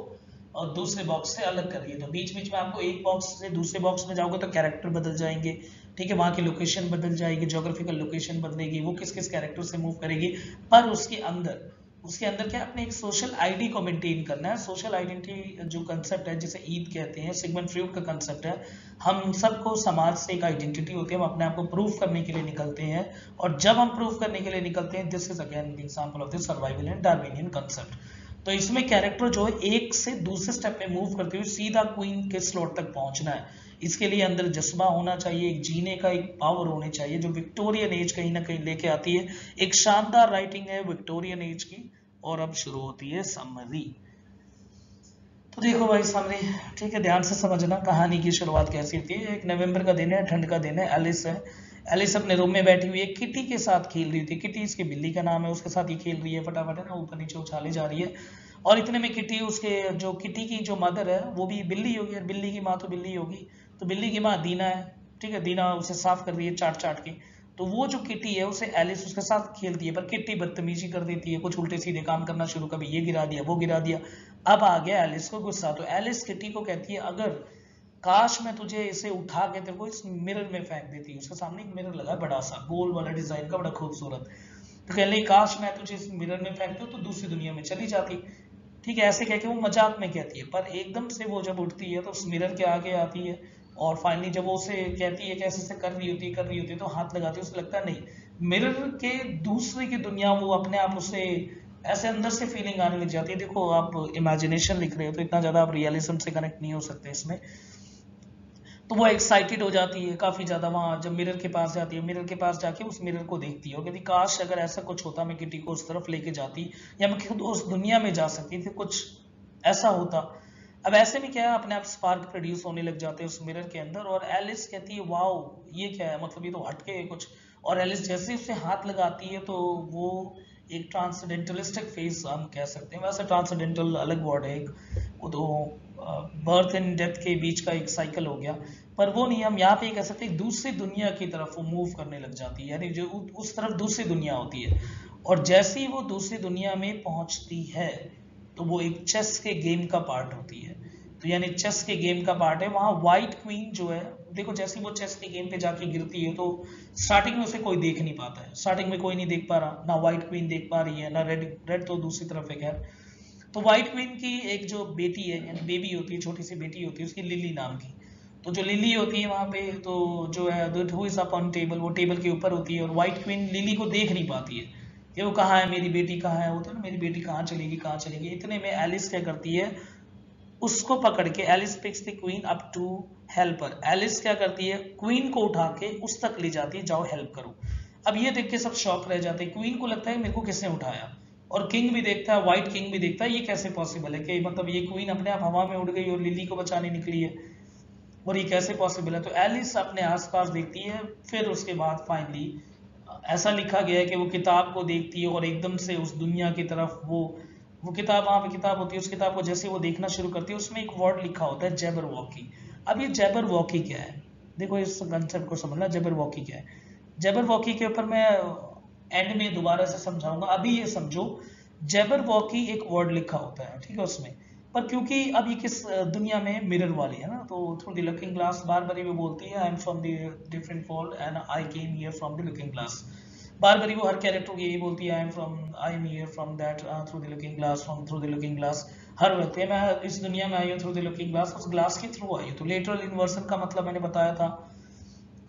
और दूसरे बॉक्स से अलग कर रही है, तो बीच में आपको एक बॉक्स से दूसरे बॉक्स में जाओगे तो कैरेक्टर बदल जाएंगे, ठीक है, वहाँ की लोकेशन बदल जाएगी, ज्योग्राफिकल लोकेशन बदलेगी, वो किस किस कैरेक्टर से मूव करेगी, पर उसके अंदर उसके अंदर क्या अपने एक सोशल आईडी को मेंटेन करना है। सोशल आइडेंटिटी जो कंसेप्ट है जिसे ईद कहते हैं, सिगमंड फ्रॉयड का कंसेप्ट है। हम सबको समाज से एक आइडेंटिटी होती है, हम अपने आप को प्रूव करने के लिए निकलते हैं और जब हम प्रूव करने के लिए निकलते हैं, this is again example of the survival and Darwinian concept. तो इसमें कैरेक्टर जो है एक से दूसरे स्टेप में मूव करते हुए सीधा क्वीन के स्लॉट तक पहुंचना है। इसके लिए अंदर जज्बा होना चाहिए, एक जीने का एक पावर होने चाहिए जो विक्टोरियन एज कहीं ना कहीं लेके आती है। एक शानदार राइटिंग है विक्टोरियन एज की। और अब शुरू होती है समरी। तो देखो भाई सामने, ठीक है, ध्यान से समझना कहानी की शुरुआत कैसी होती है। एक नवंबर का दिन है, ठंड का दिन है। एलिस है, एलिस अपने रूम में बैठी हुई है, किटी के साथ खेल रही थी। किटी इसकी बिल्ली का नाम है, उसके साथ ही खेल रही है, फटाफट है ना, ऊपर नीचे उछाले जा रही है। और इतने में किटी, उसके जो किटी की जो मदर है वो भी बिल्ली होगी और बिल्ली की माँ तो बिल्ली होगी, तो बिल्ली की माँ दीना है, ठीक है, दीना उसे साफ कर रही है चाट चाट के। तो वो जो किटी है उसे एलिस उसके साथ खेलती है, पर किटी बदतमीजी कर देती है, कुछ उल्टे सीधे काम करना शुरू, कभी ये गिरा दिया वो गिरा दिया। अब आ गया एलिस को गुस्सा, तो एलिस किटी को कहती है अगर काश मैं तुझे इसे उठा के तेरे को इस मिरर में फेंक देती। उसके सामने एक मिरर लगा बड़ा सा, गोल वाला डिजाइन का, बड़ा खूबसूरत। तो कह ले काश मैं तुझे इस मिरर में फेंक दूं तो दूसरी दुनिया में चली जाती, ठीक है, ऐसे कह के वो मजाक में कहती है। पर एकदम से वो जब उठती है तो उस मिरर के आगे आती है और फाइनली जब वो उसे कहती है कि ऐसे कर रही होती है तो हाथ लगाती है, उसे लगता नहीं मिरर के दूसरे की दुनिया, वो अपने आप उसे ऐसे अंदर से फीलिंग आने लग जाती है। देखो आप इमेजिनेशन लिख रहे हो तो इतना ज्यादा आप रियलिज्म से कनेक्ट नहीं हो सकते इसमें। तो वो एक्साइटेड हो जाती है काफी ज्यादा, वहाँ जब मिरर के पास जाती है, मिरर के पास जाके उस मिरर को देखती है और कहती काश अगर ऐसा कुछ होता मैं किटी को उस तरफ लेके जाती या मैं खुद उस दुनिया में जा सकती थी, कुछ ऐसा होता। अब ऐसे में क्या है, अपने आप स्पार्क प्रोड्यूस होने लग जाते हैं उस मिरर के अंदर और एलिस कहती है वाओ ये क्या है, मतलब ये तो हटके है कुछ। और एलिस जैसे उसे हाथ लगाती है तो वो एक ट्रांसडेंटलिस्टिक फेस हम कह सकते हैं, वैसे ट्रांसडेंटल अलग वर्ड है एक, वो तो बर्थ एंड डेथ के बीच का एक साइकिल हो गया, पर वो नहीं, हम यहाँ पे कह सकते हैं दूसरी दुनिया की तरफ वो मूव करने लग जाती है, यानी जो उस तरफ दूसरी दुनिया होती है। और जैसे ही वो दूसरी दुनिया में पहुँचती है तो वो एक चेस के गेम का पार्ट होती है, तो यानी चेस के गेम का पार्ट है। वहाँ व्हाइट क्वीन जो है, देखो जैसे वो चेस के गेम पे जाके गिरती है तो स्टार्टिंग में उसे कोई देख नहीं पाता है, स्टार्टिंग में कोई नहीं देख पा रहा, ना व्हाइट क्वीन देख पा रही है ना रेड तो दूसरी तरफ है। खैर तो व्हाइट क्वीन की एक जो बेटी है यानी बेबी होती है, छोटी सी बेटी होती है उसकी, लिली नाम की, तो जो लिली होती है वहाँ पे तो जो है who is up on table, वो टेबल के ऊपर होती है और व्हाइट क्वीन लिली को देख नहीं पाती है कि वो कहाँ है, मेरी बेटी कहाँ है, वो तो ना मेरी बेटी कहाँ चलेगी। इतने में एलिस क्या करती है, उसको पकड़ के Alice picks the queen up to helper, Alice क्या करती है क्वीन को उठा के उस तक ले जाती है, जाओ हेल्प करो। अब ये देख के सब शॉक रह जाते हैं, क्वीन को लगता है मेरे को किसने उठाया और किंग भी देखता है, व्हाइट किंग भी देखता है ये कैसे पॉसिबल है कि मतलब ये क्वीन अपने आप हवा में उड़ गई और लिली को बचाने निकली है और ये कैसे पॉसिबल है। तो एलिस अपने आस पास देखती है, फिर उसके बाद फाइनली ऐसा लिखा गया है कि वो किताब को देखती है और एकदम से उस दुनिया की तरफ वो किताब, वहाँ पे किताब होती है, उस किताब को जैसे वो देखना शुरू करती है उसमें एक वर्ड लिखा होता है जैबरवॉकी। अब ये जैबरवॉकी क्या है, देखो इस कंसेप्ट को समझना, जैबरवॉकी क्या है। जैबरवॉकी के ऊपर मैं एंड में दोबारा से समझाऊंगा, अभी ये समझो जैबरवॉकी एक वर्ड लिखा होता है, ठीक है, उसमें पर क्योंकि अब ये किस दुनिया में, मिरर वाली है ना, तो थ्रू द लुकिंग ग्लास बार-बार वो बोलती है I am from the different world and I came here from the looking glass. बार-बार वो हर कैरेक्टर को यही बोलती है I am here from that through the looking glass. हर वक्त मैं इस दुनिया में आई हूँ थ्रू द लुकिंग ग्लास, उस ग्लास के थ्रू आई हूँ। तो लेटरल इन्वर्सन का मतलब मैंने बताया था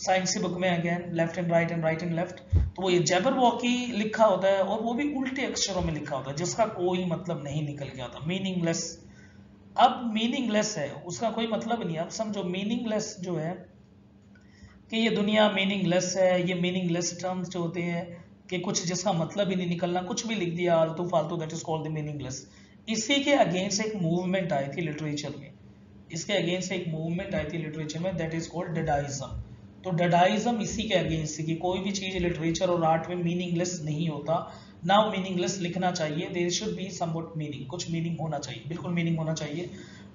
साइंस की बुक में, again left and right and right and left. तो वो ये जैबरवॉकी लिखा होता है और वो भी उल्टे अक्षरों में लिखा होता है जिसका कोई मतलब नहीं निकल गया था, मीनिंगलेस। अब मीनिंगलेस है, उसका कोई मतलब नहीं। अब समझो मीनिंगलेस जो है कि ये दुनिया मीनिंगलेस है, ये मीनिंगलेस टर्म्स जो होते हैं कि कुछ जिसका मतलब ही नहीं निकलना, कुछ भी लिख दिया आलतू फालतू, that is called the meaningless. इसी के अगेंस्ट एक मूवमेंट आई थी लिटरेचर में, दैट इज कॉल्ड डडाइज्म। तो डडाइज्म इसी के अगेंस्ट है कि कोई भी चीज लिटरेचर और आर्ट में मीनिंगलेस नहीं होता, ना मीनिंगलेस लिखना चाहिए, there should be somewhat meaning, कुछ मीनिंग होना चाहिए, बिल्कुल मीनिंग होना चाहिए।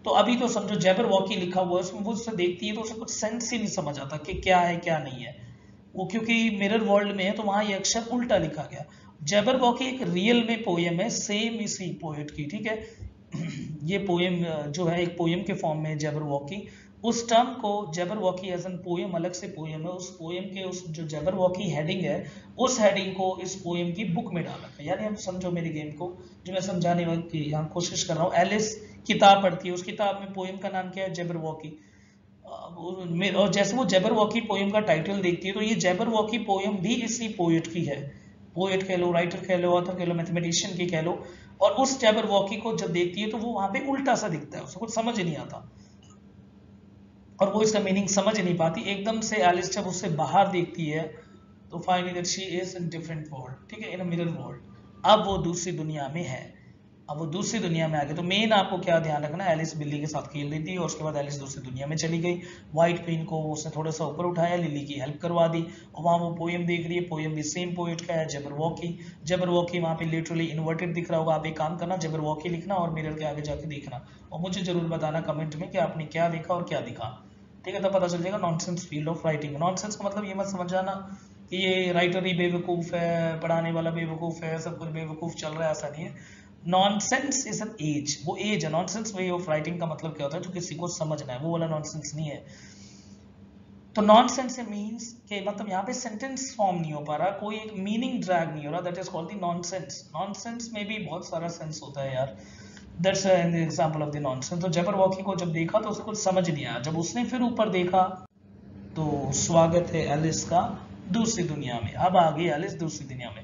तो अभी तो समझो जैबरवॉकी लिखा हुआ है, वो उसे देखती है तो उसे कुछ सेंस ही नहीं समझ आता कि क्या है क्या नहीं है, वो क्योंकि मिरर वर्ल्ड में है तो वहाँ ये अक्षर उल्टा लिखा गया। जैबरवॉकी एक रियल में पोएम है, सेम इसी पोएट की, ठीक है, ये पोएम जो है एक पोएम के फॉर्म में है जैबरवॉकी। उस टर्म को जबरवॉकी एज एन पोएम, अलग से पोएम है, उस पोएम के उस जो जबरवॉकी हेडिंग है उस हेडिंग को इस पोएम की बुक में डाला है। यानी हम समझो मेरी गेम को जो मैं समझाने की यहाँ कोशिश कर रहा हूँ, एलिस किताब पढ़ती है, उस किताब में पोएम का नाम क्या है, जबरवॉकी। और जैसे वो जबरवॉकी पोएम का टाइटल देखती है तो ये जबरवॉकी पोएम भी इसी पोएट की है, पोएट कह लो, राइटर कह लो, ऑथर कह लो, मैथमेटिशियन की कह लो। और उस जबरवॉकी को जब देखती है तो वो वहाँ पे उल्टा सा दिखता है, उसको कुछ समझ नहीं आता और वो इसका मीनिंग समझ नहीं पाती। एकदम से एलिस जब उससे बाहर देखती है तो finally that she is in different world, ठीक है, इन अ मिरर वर्ल्ड। अब वो दूसरी दुनिया में है, अब वो दूसरी दुनिया में आ गई। तो मेन आपको क्या ध्यान रखना, एलिस बिल्ली के साथ खेल रही थी और उसके बाद एलिस दूसरी दुनिया में चली गई। व्हाइट क्वीन को उसने थोड़ा सा ऊपर उठाया, लिली की हेल्प करवा दी और वहाँ वो पोएम देख रही है। पोएम भी सेम पोएट का है, जबरवॉकी। जबरवॉकी वहाँ पे लिटरली इन्वर्टेड दिख रहा होगा। आप एक काम करना, जबरवॉकी लिखना और मिरर के आगे जाके देखना और मुझे जरूर बताना कमेंट में कि आपने क्या देखा और क्या दिखा, ठीक है, तब पता चल जाएगा। Nonsense field of writing, nonsense का मतलब ये मत समझाना कि ये राइटर ही बेवकूफ़ है, पढ़ाने वाला बेवकूफ़ है, सब कुछ बेवकूफ़ चल रहा है, ऐसा नहीं है। नॉनसेंस इज एन एज, वो एज है। नॉनसेंस वे ऑफ राइटिंग का मतलब क्या होता है, जो किसी को समझना है, वो वाला नॉनसेंस नहीं है। तो नॉनसेंस मींस के मतलब यहाँ पे सेंटेंस फॉर्म नहीं हो पा रहा, कोई एक मीनिंग ड्रैग नहीं हो रहा, that is called the nonsense. Nonsense में भी बहुत सारा सेंस होता है यार, that's an example of the nonsense. तो जबरवॉकी को जब देखा तो उसको कुछ समझ नहीं आया, जब उसने फिर ऊपर देखा तो स्वागत है एलिस का दूसरी दुनिया में। अब आ गई एलिस दूसरी दुनिया में।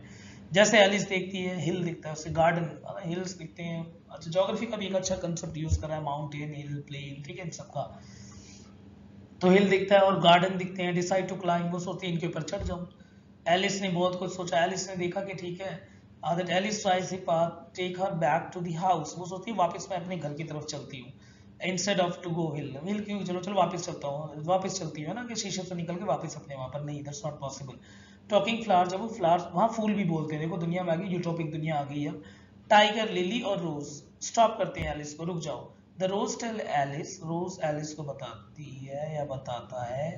जैसे एलिस देखती है हिल दिखता है उसे, गार्डन, हिल्स दिखते हैं। अच्छा, ज्योग्राफी का भी एक अच्छा कंसेप्ट यूज करा है, माउंटेन, हिल, प्लेन, ठीक है, इन सबका। तो हिल दिखता है और गार्डन दिखते हैं, डिसाइड टू क्लाइंब, वो सोचती है इनके ऊपर चढ़ जाऊँ। एलिस ने बहुत कुछ सोचा, एलिस ने देखा कि ठीक है, that Alice tries the path take her back to the house, वो सोचती है वापस मैं अपने घर की तरफ चलती हूँ, instead of to go hill. Hill क्यों, चलो चलो वापस चलता हूँ, वापस चलती है ना कि शीशे से निकल के वापस अपने वहाँ पर, नहीं, that's not possible. Talking flowers, जब वो फ्लावर्स वहाँ फूल भी बोलते हैं, देखो दुनिया में आ गई, यूटोपिक दुनिया आ गई है। टाइगर, लिली और रोज स्टॉप करते हैं एलिस को, रुक जाओ। The rose tell Alice, rose Alice को बताती है या बताता है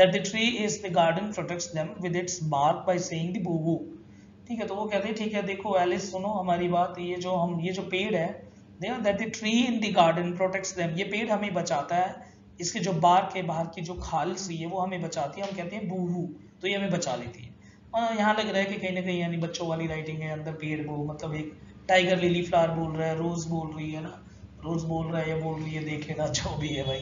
that the tree is the garden protects them with its bark by saying the booboo, ठीक है। तो वो कहते हैं ठीक है देखो एलिस सुनो हमारी बात, ये जो पेड़ है देखो, that the tree in the garden protects them, ये पेड़ हमें बचाता है, इसके जो बार्क है, बाहर की जो खाल सी है वो हमें बचाती है, हम कहते हैं बूबू, तो ये हमें बचा लेती है। यहाँ लग रहा है कि कहीं ना कहीं यानी बच्चों वाली राइटिंग है, अंदर पेड़ वो मतलब एक टाइगर, लिली, फ्लावर बोल रहा है, रोज बोल रही है ना, रोज बोल रहा है या बोल रही है, देख लेना जो भी है भाई,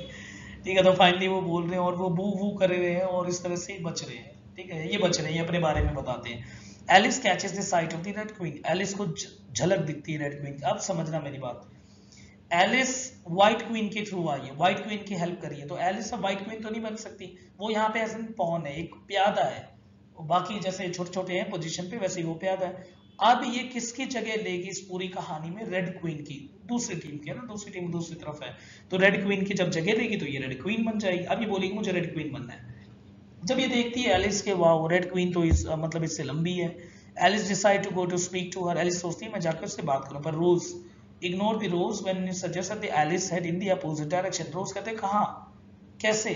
ठीक है। तो फाइनली वो बोल रहे हैं और वो बू वू कर रहे हैं और इस तरह से बच रहे हैं, ठीक है, ये बच रहे हैं, अपने बारे में बताते हैं। Alice catches the sight of the red queen, Alice को झलक दिखती है रेड क्वीन। अब समझना मेरी बात, एलिस व्हाइट क्वीन के थ्रू आई है, व्हाइट क्वीन की हेल्प करी है, तो एलिस अब व्हाइट क्वीन तो नहीं बन सकती, वो यहाँ पे एज एन पॉन है, एक प्यादा है, बाकी जैसे छोटे छोटे हैं पोजीशन पे वैसे ही वो प्यादा है। अब ये किसकी जगह लेगी इस पूरी कहानी में, रेड क्वीन की, दूसरी टीम की है ना, दूसरी टीम दूसरी तरफ है, तो रेड क्वीन की जब जगह लेगी तो ये रेड क्वीन बन जाएगी। अब ये बोलेगी मुझे रेड क्वीन बनना है। जब ये देखती है एलिस के वाह रेड क्वीन तो इस मतलब इससे लंबी है, Alice decide to go to speak to her, Alice सोचती है मैं जाकर उससे बात करूँ, पर रोज Ignore the rose when suggested the Alice head in the opposite direction. Rose कहते कहाँ, कैसे,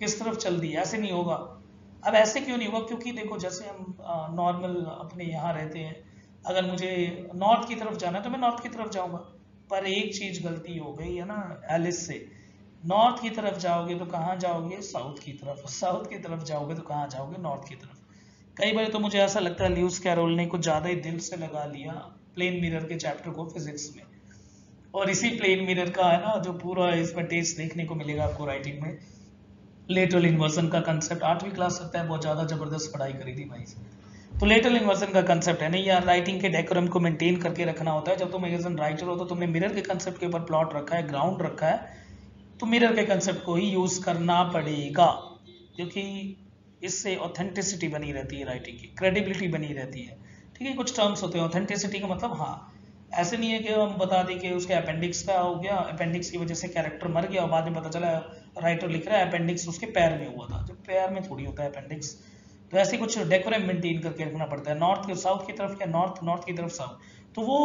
किस तरफ चल दी, ऐसे नहीं होगा। अब ऐसे क्यों नहीं होगा, क्योंकि देखो जैसे हम नॉर्मल अपने यहाँ रहते हैं, अगर मुझे नॉर्थ की तरफ जाना है तो मैं नॉर्थ की तरफ जाऊँगा, पर एक चीज़ गलती हो गई है ना एलिस से, नॉर्थ की तरफ जाओगे तो कहाँ जाओगे, साउथ की तरफ, साउथ की तरफ जाओगे तो कहाँ जाओगे, नॉर्थ की तरफ। कई बार तो मुझे ऐसा लगता है ल्यूस कैरोल ने कुछ ज़्यादा ही दिल से लगा लिया प्लेन मिरर के चैप्टर को फिजिक्स में, और इसी प्लेन मिरर का है ना जो पूरा इसमें टेस्ट देखने को मिलेगा आपको राइटिंग में। लेटरल इन्वर्सन का कंसेप्ट 8वीं क्लास तक है, बहुत ज़्यादा ज़बरदस्त पढ़ाई करी थी भाई से। तो लेटरल इन्वर्सन का कंसेप्ट है ना, यार राइटिंग के डेकोरम को मेंटेन करके रखना होता है। जब तुम एक राइटर हो तो तुमने मिरर के कंसेप्ट के ऊपर प्लॉट रखा है, ग्राउंड रखा है, तो मिरर के कंसेप्ट को ही यूज़ करना पड़ेगा, क्योंकि इससे ऑथेंटिसिटी बनी रहती है राइटिंग की, क्रेडिबिलिटी बनी रहती है, ठीक है। कुछ टर्म्स होते हैं ऑथेंटिसिटी का मतलब, हाँ ऐसे नहीं है कि हम बता दें कि उसके अपेंडिक्स का हो गया, अपेंडिक्स की वजह से कैरेक्टर मर गया और बाद में पता चला राइटर लिख रहा है अपेंडिक्स उसके पैर में हुआ था, जब पैर में थोड़ी होता है अपेंडिक्स। तो ऐसे कुछ डेकोरम मेंटेन करके रखना पड़ता है, नॉर्थ साउथ की तरफ या नॉर्थ की तरफ साउथ। तो वो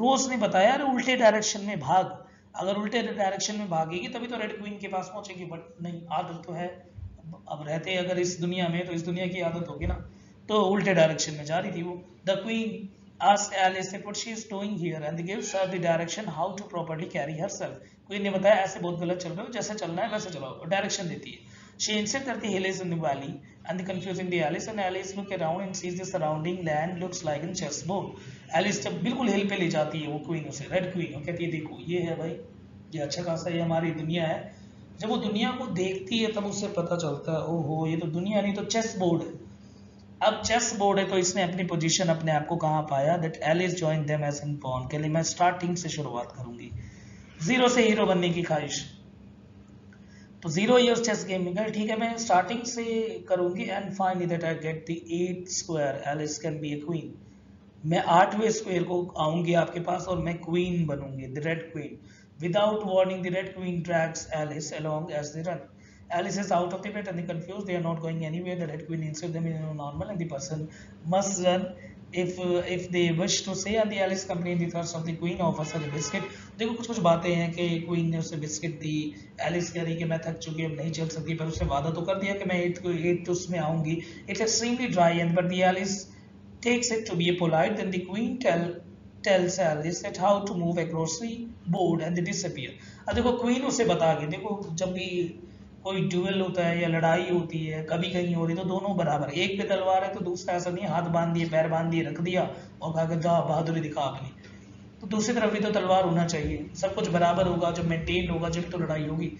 रोज ने बताया अरे उल्टे डायरेक्शन में भाग, अगर उल्टे डायरेक्शन में भागेगी तभी तो रेड क्वीन के पास पहुंचेगी, बट नहीं, आदत तो है, अब रहते अगर इस दुनिया में तो इस दुनिया की आदत होगी ना, तो उल्टे डायरेक्शन में जा रही थी वो। The queen asked Alice what she is doing here and gives her the direction how to properly carry herself. कोई ने बताया ऐसे बहुत गलत चल रहे हो, जैसे चलना है वैसे चलाओ, और डायरेक्शन देती है। She insects at the hills in the valley and the confusing the Alice and Alice look around and sees the surrounding land looks like a chessboard। Alice जब बिल्कुल हिल पे ले जाती है वो क्वीन उसे, रेड क्वीन, और कहती है देखो ये है भाई, ये अच्छा खासा ये हमारी दुनिया है। जब वो दुनिया को देखती है तब उसे पता चलता है ओहो ये तो दुनिया नहीं तो चेस बोर्ड है। अब चेस बोर्ड है तो इसने अपनी पोजीशन अपने आप को कहाँ पाया, that Alice join them as in pawn. के लिए मैं स्टार्टिंग से शुरुआत करूंगी, जीरो से हीरो बनने की ख्वाहिश, तो जीरो ईयर्स चेस गेमिंग है, ठीक है मैं स्टार्टिंग से करूंगी। And finally that I get the 8th square, Alice can be a queen. मैं 8वें स्क्वायर को आऊंगी आपके पास और मैं क्वीन बनूंगी, the red queen. Without warning, the Red Queen drags Alice along as they run. Alice is out of the bed and they confused. They are not going anywhere. The Red Queen insists them is normal and the person must run if they wish to say. And the Alice complains the thirst of the Queen, offers her a biscuit. देखो कुछ कुछ बातें हैं कि Queen ने उसे बिस्किट दी, Alice कह रही कि मैं थक चुकी अब नहीं चल सकती, पर उसने वादा तो कर दिया कि मैं 8 उसमें आऊँगी। It's extremely dry and but the Alice takes it to be polite. Then the Queen tells Alice that how to move across the board and they disappear। अब देखो क्वीन उसे बता गई, देखो जब भी कोई ड्यूल होता है या लड़ाई होती है कभी कहीं हो रही तो दोनों बराबर, एक पे तलवार है तो दूसरा ऐसा नहीं हाथ बांध दिए पैर बांध दिए रख दिया और कहा कि जा बहादुरी दिखा अपनी, तो दूसरी तरफ भी तो तलवार होना चाहिए, सब कुछ बराबर होगा जब मेंटेन होगा जब तो लड़ाई होगी।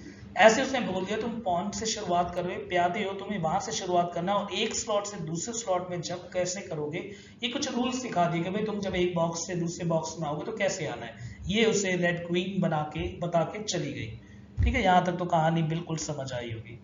ऐसे उसने बोल दिया तुम पॉन से शुरुआत कर रहे हो, प्यादे हो, तुम्हें वहां से शुरुआत करना और एक स्लॉट से दूसरे स्लॉट में जंप कैसे करोगे, ये कुछ रूल्स सिखा दिए कि भाई तुम जब एक बॉक्स से दूसरे बॉक्स में आओगे तो कैसे आना है। ये उसे रेड क्वीन बना के बता के चली गई। ठीक है यहाँ तक तो कहानी बिल्कुल समझ आई होगी।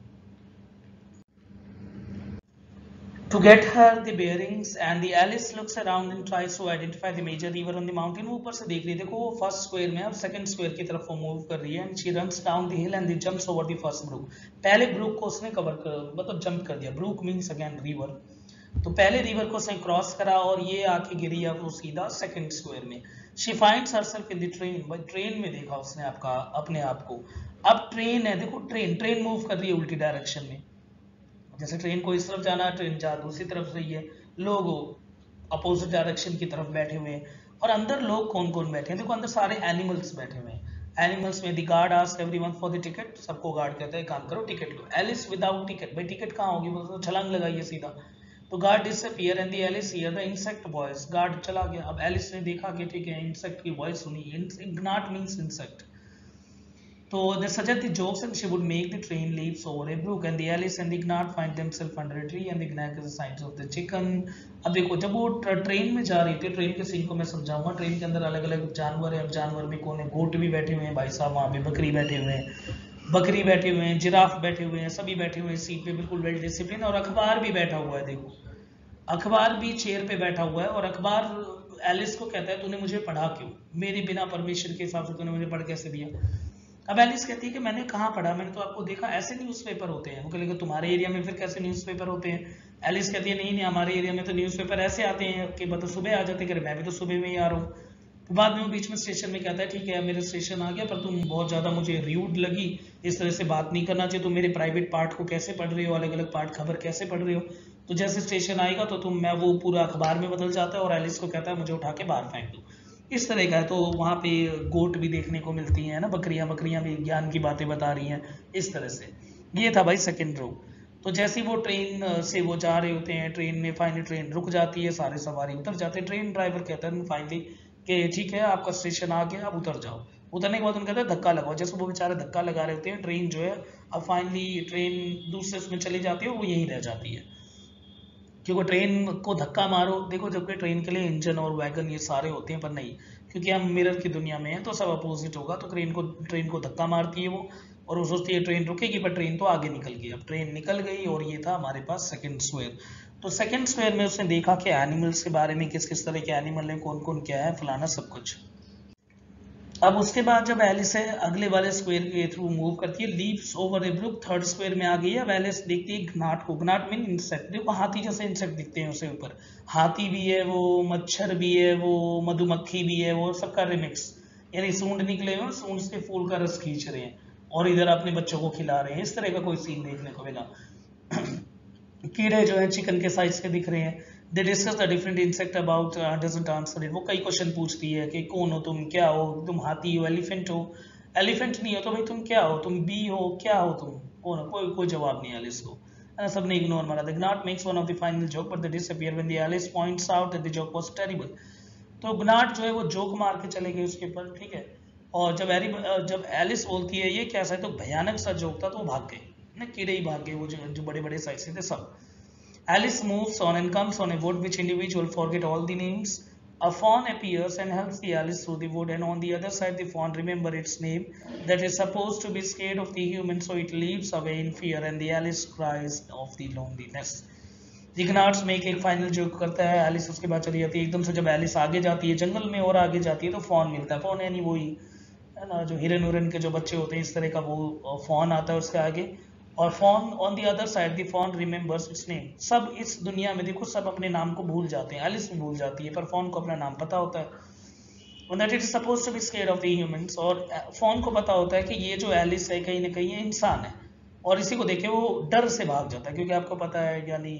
To get her the bearings and the Alice looks around and tries to identify the major river on the mountain। वो ऊपर से देख रही है, देखो वो फर्स्ट स्क्वायर में अब सेकंड स्क्वायर की तरफ वो मूव कर रही है। And she runs down the hill and the jumps over the first brook. पहले ब्रूक को उसने कवर कर मतलब जंप कर दिया, ब्रूक मीन्स अगेन रिवर, तो पहले रिवर को उसने क्रॉस करा और ये आके गिरी अब वो सीधा सेकंड स्क्वायर में। She finds herself in the train, भाई ट्रेन में देखा उसने आपका अपने आप को। अब ट्रेन है, देखो ट्रेन मूव कर रही है उल्टी डायरेक्शन में, जैसे ट्रेन को इस तरफ जाना है ट्रेन जा दूसरी तरफ से ही है, लोग अपोजिट डायरेक्शन की तरफ बैठे हुए हैं। और अंदर लोग कौन कौन बैठे हैं, देखो अंदर सारे एनिमल्स बैठे हुए हैं। एनिमल्स में the guard asked everyone for the ticket, सबको गार्ड कहता है काम करो टिकट लो। एलिस विदाउट टिकट, भाई टिकट कहाँ होगी, मतलब छलांग लगाइए सीधा। तो guard disappear and the Alice hear the insect voice, guard चला गया। अब एलिस ने देखा कि ठीक है इंसेक्ट की वॉइस सुनी, gnat means insect. So they suggest the jokes and she would make the train leaps over a brook and the Alice and the Gnat find themselves under a tree and the Gnat is the size of the chicken। अब देखो जब वो ट्रेन में जा रही थी, ट्रेन के सीन को मैं समझाऊंगा, ट्रेन के अंदर अलग अलग जानवर है, अब जानवर में कौन है, गोट भी बैठे हुए हैं भाई साहब वहाँ पे, बकरी बैठे हुए हैं, जिराफ बैठे हुए हैं, सभी बैठे हुए हैं सीट पे बिल्कुल वेल डिसिप्लिन। और अखबार भी बैठा हुआ है, देखो अखबार भी चेयर पे बैठा हुआ है और अखबार एलिस को कहता है तूने मुझे पढ़ा क्यों, मेरी बिना परमिशन के हिसाब से तूने मुझे पढ़ कैसे दिया। अब एलिस कहती है कि मैंने कहाँ पढ़ा, मैंने तो आपको देखा, ऐसे न्यूज़पेपर होते हैं। वो कहते हैं तुम्हारे एरिया में फिर कैसे न्यूज़पेपर होते हैं। एलिस कहती है नहीं नहीं हमारे एरिया में तो न्यूज़पेपर ऐसे आते हैं कि मतलब सुबह आ जाते, मैं भी तो सुबह में ही आ रहा हूँ। तो बाद में वो बीच में स्टेशन में कहता है ठीक है मेरे स्टेशन आ गया पर तुम बहुत ज़्यादा मुझे रूड लगी, इस तरह से बात नहीं करना चाहिए, तुम मेरे प्राइवेट पार्ट को कैसे पढ़ रहे हो, अलग अलग पार्ट खबर कैसे पढ़ रहे हो। तो जैसे स्टेशन आएगा तो मैं वो पूरा अखबार में बदल जाता है और एलिस को कहता है मुझे उठा के बाहर फेंक दो, इस तरह का है। तो वहाँ पे गोट भी देखने को मिलती है ना, बकरियाँ भी ज्ञान की बातें बता रही हैं, इस तरह से ये था भाई सेकंड रो। तो जैसे वो ट्रेन से वो जा रहे होते हैं ट्रेन में, फाइनली ट्रेन रुक जाती है, सारे सवारी उतर जाते हैं। ट्रेन ड्राइवर कहता है फाइनली कि ठीक है आपका स्टेशन आ गया आप उतर जाओ। उतरने के बाद उनको कहते हैं धक्का लगाओ, जैसे वो बेचारे धक्का लगा रहे होते हैं ट्रेन जो है, अब फाइनली ट्रेन दूसरे उसमें चली जाती है, वो यहीं रह जाती है क्योंकि ट्रेन को धक्का मारो। देखो जबकि ट्रेन के लिए इंजन और वैगन ये सारे होते हैं पर नहीं, क्योंकि हम मिरर की दुनिया में हैं तो सब अपोजिट होगा। तो ट्रेन को धक्का मारती है वो और वो सोचती है ट्रेन रुकेगी पर ट्रेन तो आगे निकल गई। अब ट्रेन निकल गई और ये था हमारे पास सेकंड स्क्वायर। तो सेकंड स्क्वायर में उसने देखा कि एनिमल्स के बारे में किस किस तरह के एनिमल हैं, कौन कौन क्या है, फलाना सब कुछ। अब उसके बाद जब एलिस अगले वाले स्क्वायर के थ्रू मूव करती है, leaps over a brook, third square में आ गई है। अब एलिस देखती है घनाट को, घनाट मीन इंसेक्ट, देखो हाथी जैसे इंसेक्ट दिखते हैं उसे ऊपर, हाथी भी है वो, मच्छर भी है वो, मधुमक्खी भी है वो, सबका रिमिक्स यानी सूंड निकले हुए, सूंड से फूल का रस खींच रहे हैं और इधर अपने बच्चों को खिला रहे हैं, इस तरह का कोई सीन देखने को मिला। कीड़े जो है चिकन के साइज के दिख रहे हैं। They discuss the different insect about doesn't answer it। वो कई क्वेश्चन पूछती है कि कौन हो तुम, क्या हो तुम, हाथी हो, एलिफेंट हो, एलिफेंट नहीं हो तो भाई तुम क्या हो, तुम बी हो, क्या हो तुम, कौन हो? कोई जवाब नहीं एलिस को, है ना, सबने इग्नोर मारा। The gnat makes one of the final joke but they disappear when the Alice points out that the joke was terrible। तो gnat जो है वो जोक मार के चले गए उसके ऊपर, ठीक है। और जब एलिस बोलती है ये कैसा है, तो भयानक सा जोक था, तो वो भाग गए ना, कीड़े ही भाग गए वो जो बड़े बड़े साइज थे सब। Alice moves on and comes on a wood which individual forget all the names। A fawn appears and helps the Alice through the wood, and on the other side the fawn remember its name that is supposed to be scared of the human, so it leaps away in fear and the Alice cries of the loneliness। The gnats make एक final joke करता है, Alice उसके बाद चली जाती है। एकदम से जब Alice आगे जाती है जंगल में और आगे जाती है तो fawn मिलता है। fawn यानी वही है ना जो हिरन उरन के जो बच्चे होते हैं इस तरह का, वो fawn आता है उसके आगे। और fawn on the other side the fawn remembers its name। सब इस दुनिया में देखो सब अपने नाम को भूल जाते हैं, एलिस भी भूल जाती है पर fawn को अपना नाम पता होता है। that it is supposed to be scared of the humans, और fawn को पता होता है कि ये जो एलिस है कहीं ना कहीं ये इंसान है, और इसी को देख के वो डर से भाग जाता है। क्योंकि आपको पता है यानी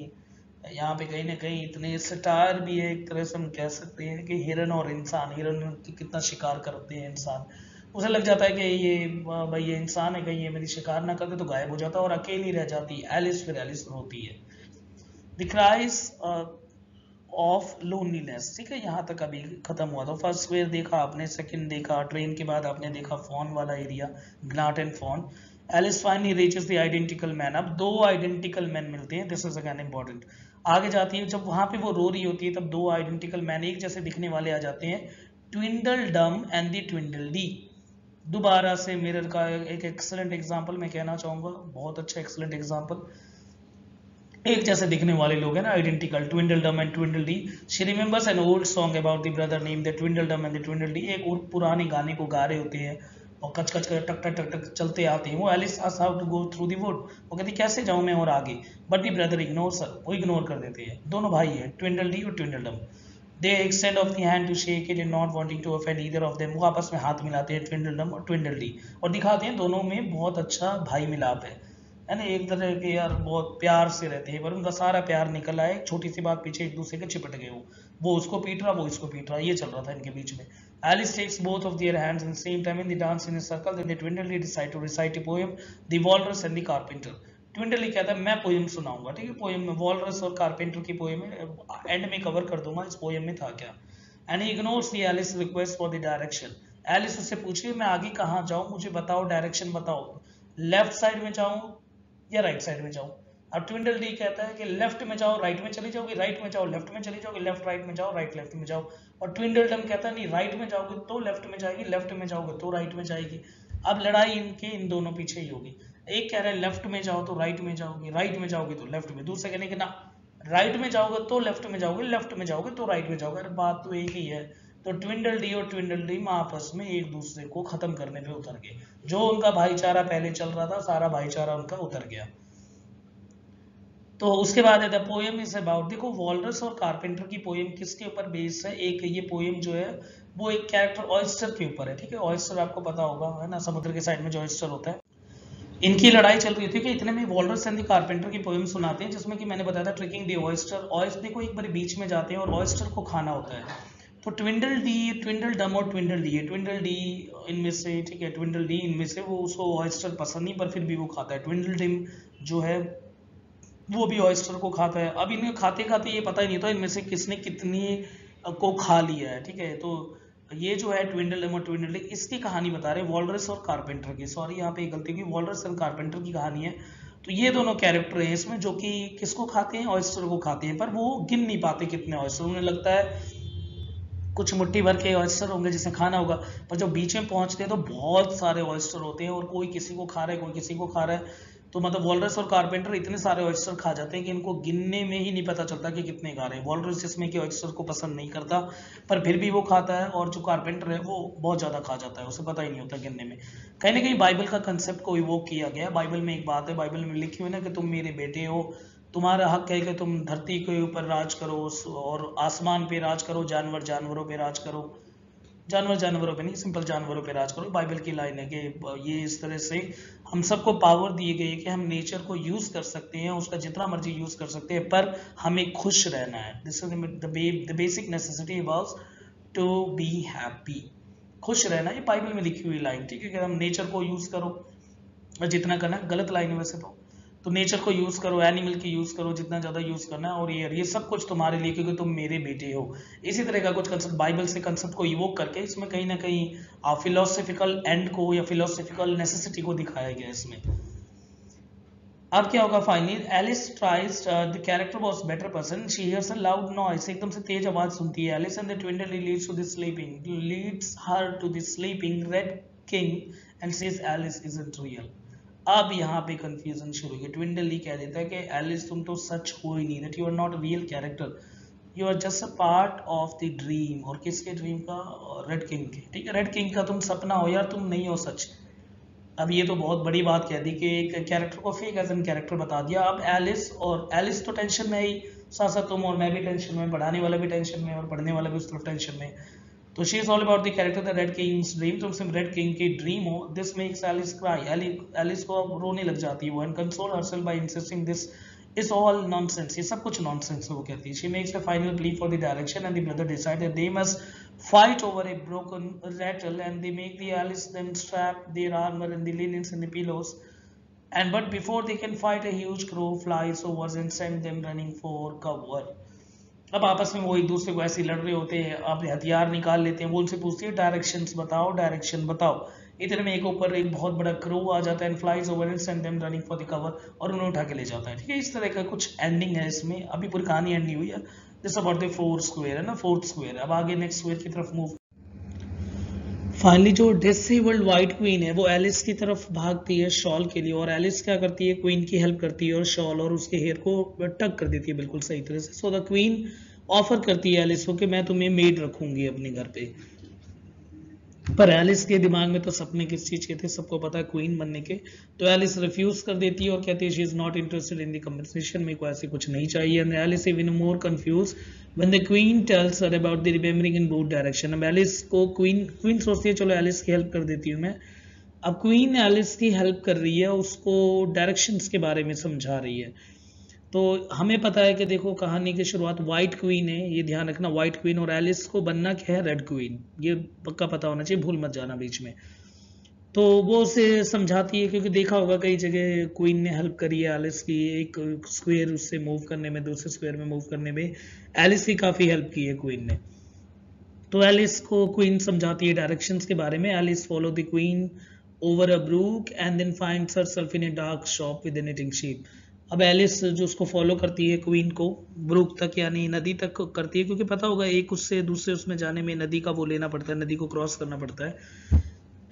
यहाँ पे कहीं ना कहीं इतने स्टार भी है, एक तरह से हम कह सकते हैं कि हिरन और इंसान, हिरन कितना शिकार करते हैं इंसान, उसे लग जाता है कि ये भाई ये इंसान है कहीं ये मेरी शिकार ना करते, तो गायब हो जाता है और अकेली रह जाती है एलिस। फिर एलिस रोती है। द क्राइस ऑफ लोनलीनेस, ठीक है, यहाँ तक अभी खत्म हुआ था। फर्स्ट स्क्वेयर देखा आपने, सेकंड देखा ट्रेन के बाद, आपने देखा फॉन वाला area, gnat and fawn. Alice finally reaches the identical man. अब दो आइडेंटिकल मैन मिलते हैं, दिस इज अगेन इंपॉर्टेंट। आगे जाती है जब वहाँ पे वो रो रही होती है तब दो आइडेंटिकल मैन एक जैसे दिखने वाले आ जाते हैं, ट्विडलडम एंड द ट्विडलडी। दोबारा से मिरर का एक एक्सलेंट एग्जाम्पल मैं कहना चाहूँगा, बहुत अच्छा एक्सलेंट एग्जाम्पल। एक जैसे दिखने वाले लोग हैं ना identical, Tweedledum and Tweedledee. She remembers an old song about the brother name the Tweedledum and the Tweedledee. एक और पुराने गाने को गा रहे होते हैं और कच कच कर टक टक टक टक चलते आते हैं। वो Alice ask how to go through the wood, वो कहती कैसे जाऊँ मैं और आगे, बट द ब्रदर इग्नोर्स, वो इग्नोर कर देते हैं। दोनों भाई हैं ट्विडलडी और Tweedledum. They extend of the hand to shake it and not wanting to offend either of them. वो आपस में हाथ मिलाते हैं ट्विडलडम और ट्विडलडी, और दिखाते हैं दोनों में बहुत अच्छा भाई मिलाप है ना, एक तरह के यार बहुत प्यार से रहते हैं। पर उनका सारा प्यार निकल आया एक छोटी सी बात पीछे एक दूसरे के चिपट गए, वो उसको पीट रहा, वो इसको पीट रहा, ये चल रहा था इनके बीच में। Alice takes both of their hands and same time and they dance in a circle, then they Tweedledee decide to recite a poem, The Walrus and the Carpenter। Tweedledee कहता है मैं पोएम सुनाऊंगा, ठीक है, पोएम में वॉलरस और कारपेंटर की पोएम है, एंड में कवर कर दूंगा इस पोएम में था क्या। And he ignores the Alice request for the direction. Alice उससे पूछिए मैं आगे कहाँ जाऊँ, मुझे बताओ, डायरेक्शन बताओ, लेफ्ट साइड में जाऊँ या राइट साइड में जाऊँ। अब ट्विडलडी कहता है कि लेफ्ट में जाओ राइट में चली जाओगी, राइट में जाओ लेफ्ट में चली जाओगी, लेफ्ट राइट में जाओ राइट लेफ्ट में जाओ। और ट्विडलडम कहता है नहीं, राइट में जाओगे तो लेफ्ट में जाएगी, लेफ्ट में जाओगे तो राइट में जाएगी। अब लड़ाई इनके इन दोनों पीछे ही होगी, एक कह रहा है लेफ्ट में जाओ तो राइट में जाओगी, राइट में जाओगे तो लेफ्ट में, दूसरे कहने के ना राइट में जाओगे तो लेफ्ट में जाओगे, लेफ्ट में जाओगे तो राइट में जाओगे। अरे बात तो एक ही है। तो ट्विडलडी और ट्विडलडम आपस में एक दूसरे को खत्म करने पर उतर गए। जो उनका भाईचारा पहले चल रहा था सारा भाईचारा उनका उतर गया। तो उसके बाद है द पोएम इज अबाउट, देखो वॉलरस और कारपेंटर की पोएम किसके ऊपर बेस्ड है। एक ये पोएम जो है वो एक कैरेक्टर ऑयस्टर के ऊपर है, ठीक है, ऑयस्टर आपको पता होगा है ना, समुद्र के साइड में जो ऑयस्टर होता है। इनकी लड़ाई चल रही थी कि इतने में वॉलरस एंड द कारपेंटर की पोएम सुनाते हैं जिसमें कि मैंने बताया था ट्रिकिंग द ऑयस्टर। ऑयस्टर देखो एक बार बीच में जाते हैं और ऑयस्टर को खाना होता है। तो ट्विडलडी, ट्विडलडम और ट्विडलडी, ट्विडलडी इनमें से, ठीक है, ट्विडलडी इनमें से वो उसको ऑयस्टर पसंद नहीं पर फिर भी वो खाता है। ट्विडलडम जो है वो भी ऑयस्टर को खाता है। अब इन्हें खाते खाते ये पता ही नहीं होता इनमें से किसने कितनी को खा लिया है, ठीक है। तो ये जो है ट्विडलडम और ट्विडलडी इसकी कहानी बता रहे हैं, वॉलरस और कारपेंटर की, सॉरी यहाँ पे गलती हुई, वॉलरस एंड कारपेंटर की कहानी है। तो ये दोनों कैरेक्टर हैं इसमें जो कि किसको खाते हैं, ऑयस्टर को खाते हैं, पर वो गिन नहीं पाते कितने ऑयस्टर, उन्हें लगता है कुछ मुट्ठी भर के ऑयस्टर होंगे जिसे खाना होगा, पर जब बीच में पहुंचते हैं तो बहुत सारे ऑयस्टर होते हैं और कोई किसी को खा रहा है, कोई किसी को खा रहा है। तो मतलब वॉलरस और कारपेंटर इतने सारे ऑयस्टर खा जाते हैं कि इनको गिनने में ही नहीं पता चलता कि कितने खा रहे हैं। वॉलरस जिसमें कि ऑयस्टर को पसंद नहीं करता पर फिर भी वो खाता है, और जो कारपेंटर है वो बहुत ज़्यादा खा जाता है, उसे पता ही नहीं होता गिनने में। कहीं ना कहीं बाइबल का कंसेप्ट को इवोक किया गया है। बाइबल में एक बात है, बाइबल में लिखी हुई ना कि तुम मेरे बेटे हो, तुम्हारा हक है कि तुम धरती के ऊपर राज करो और आसमान पे राज करो, जानवर जानवरों पे राज करो, जानवर जानवरों पे नहीं, सिंपल जानवरों पे राज करो। बाइबल की लाइन है कि ये इस तरह से हम सबको पावर दिए गए कि हम नेचर को यूज कर सकते हैं, उसका जितना मर्जी यूज कर सकते हैं, पर हमें खुश रहना है। This is the basic necessity about to be happy. खुश रहना, ये बाइबल में लिखी हुई लाइन, ठीक है। कि हम नेचर को यूज करो जितना करना, गलत लाइन है वैसे तो नेचर को यूज करो, एनिमल की यूज करो जितना ज्यादा यूज करना है, और ये सब कुछ तुम्हारे लिए क्योंकि तुम मेरे बेटे हो। इसी तरह का कुछ कंसेप्ट बाइबल से कंसेप्ट को इवोक करके इसमें कहीं ना कहीं फिलोसफिकल एंड को या फिलोसफिकल नेसेसिटी को दिखाया गया इसमें। अब क्या होगा finally, Alice tries the character was better person, she hears a loud noise, एकदम से तेज आवाज सुनती है Alice, and the Tweedledee leads to the sleeping, leads her to the sleeping red king and says Alice isn't real. अब यहाँ पे कंफ्यूजन शुरू हुई, ट्विडलडी कह देता है कि एलिस तुम तो सच हो ही नहीं, that you are not real character, you are just a part of the dream. और किसके ड्रीम का? रेड किंग के, ठीक है। रेड किंग का तुम सपना हो यार, तुम नहीं हो सच। अब ये तो बहुत बड़ी बात कह दी कि एक कैरेक्टर को फेक एज एन कैरेक्टर बता दिया। अब एलिस, और एलिस तो टेंशन में ही, साथ साथ तुम और मैं भी टेंशन में, पढ़ाने वाला भी टेंशन में और पढ़ने वाला भी उस तरफ टेंशन में। तो she is all about the character the red king's dream, तुम सिर्फ रेड किंग की ड्रीम हो। This makes Alice cry, Alice को अब रोने लग जाती है वो, and console herself by insisting this is all nonsense, ये सब कुछ नॉनसेंस है वो कहती है। She makes the final plea for the direction and the brother decide that they must fight over a broken rattle, and they make the Alice them strap their armor and the linens and the pillows, and but before they can fight a huge crow flies over and send them running for cover। अब आपस में वो एक दूसरे को ऐसे लड़ रहे होते हैं, अब हथियार निकाल लेते हैं, वो उनसे पूछती है डायरेक्शंस बताओ, डायरेक्शन बताओ। इतने में एक ऊपर एक बहुत बड़ा क्रो आ जाता है, and flies over and send them running for the cover, और उन्हें उठा के ले जाता है, ठीक है। इस तरह का कुछ एंडिंग है इसमें, अभी पूरी कहानी एंड नहीं हुई है। जैसा बढ़ते फोर्थ स्क्वायर है ना, फोर्थ स्क्वायर, अब आगे नेक्स्ट स्क्वायर की तरफ मूव। फाइनली जो डिसेबल्ड व्हाइट क्वीन है वो एलिस की तरफ भागती है शॉल के लिए, और एलिस क्या करती है, क्वीन की हेल्प करती है और शॉल और उसके हेयर को टक कर देती है बिल्कुल सही तरह से। सो द क्वीन ऑफर करती है एलिस को कि मैं तुम्हें मेड रखूंगी अपने घर पे, पर एलिस के दिमाग में तो सपने किस चीज के थे सबको पता है, क्वीन बनने के। तो एलिस रिफ्यूज कर देती है और कहती है she is not interested in the conversation, मेरे को ऐसे कुछ नहीं चाहिए। And Alice even more confuse when the queen tells her about the remembering in both direction. अब एलिस को क्वीन सोचती है चलो एलिस की हेल्प कर देती हूँ मैं। अब क्वीन एलिस की हेल्प कर रही है, उसको डायरेक्शन के बारे में समझा रही है। तो हमें पता है कि देखो कहानी की शुरुआत व्हाइट क्वीन है, ये ध्यान रखना, व्हाइट क्वीन, और एलिस को बनना क्या है, रेड क्वीन, ये पक्का पता होना चाहिए, भूल मत जाना बीच में। तो वो उसे समझाती है, क्योंकि देखा होगा कई जगह क्वीन ने हेल्प करी है एलिस की, एक स्क्वायर उससे मूव करने में, दूसरे स्क्वायर में मूव करने में एलिस की काफ़ी हेल्प की है क्वीन ने। तो एलिस को क्वीन समझाती है डायरेक्शंस के बारे में। Alice follow the queen over a brook and then finds herself in a dark shop with a knitting sheep. अब एलिस जो उसको फॉलो करती है क्वीन को ब्रूक तक यानी नदी तक करती है, क्योंकि पता होगा एक उससे दूसरे उसमें जाने में नदी का वो लेना पड़ता है, नदी को क्रॉस करना पड़ता है।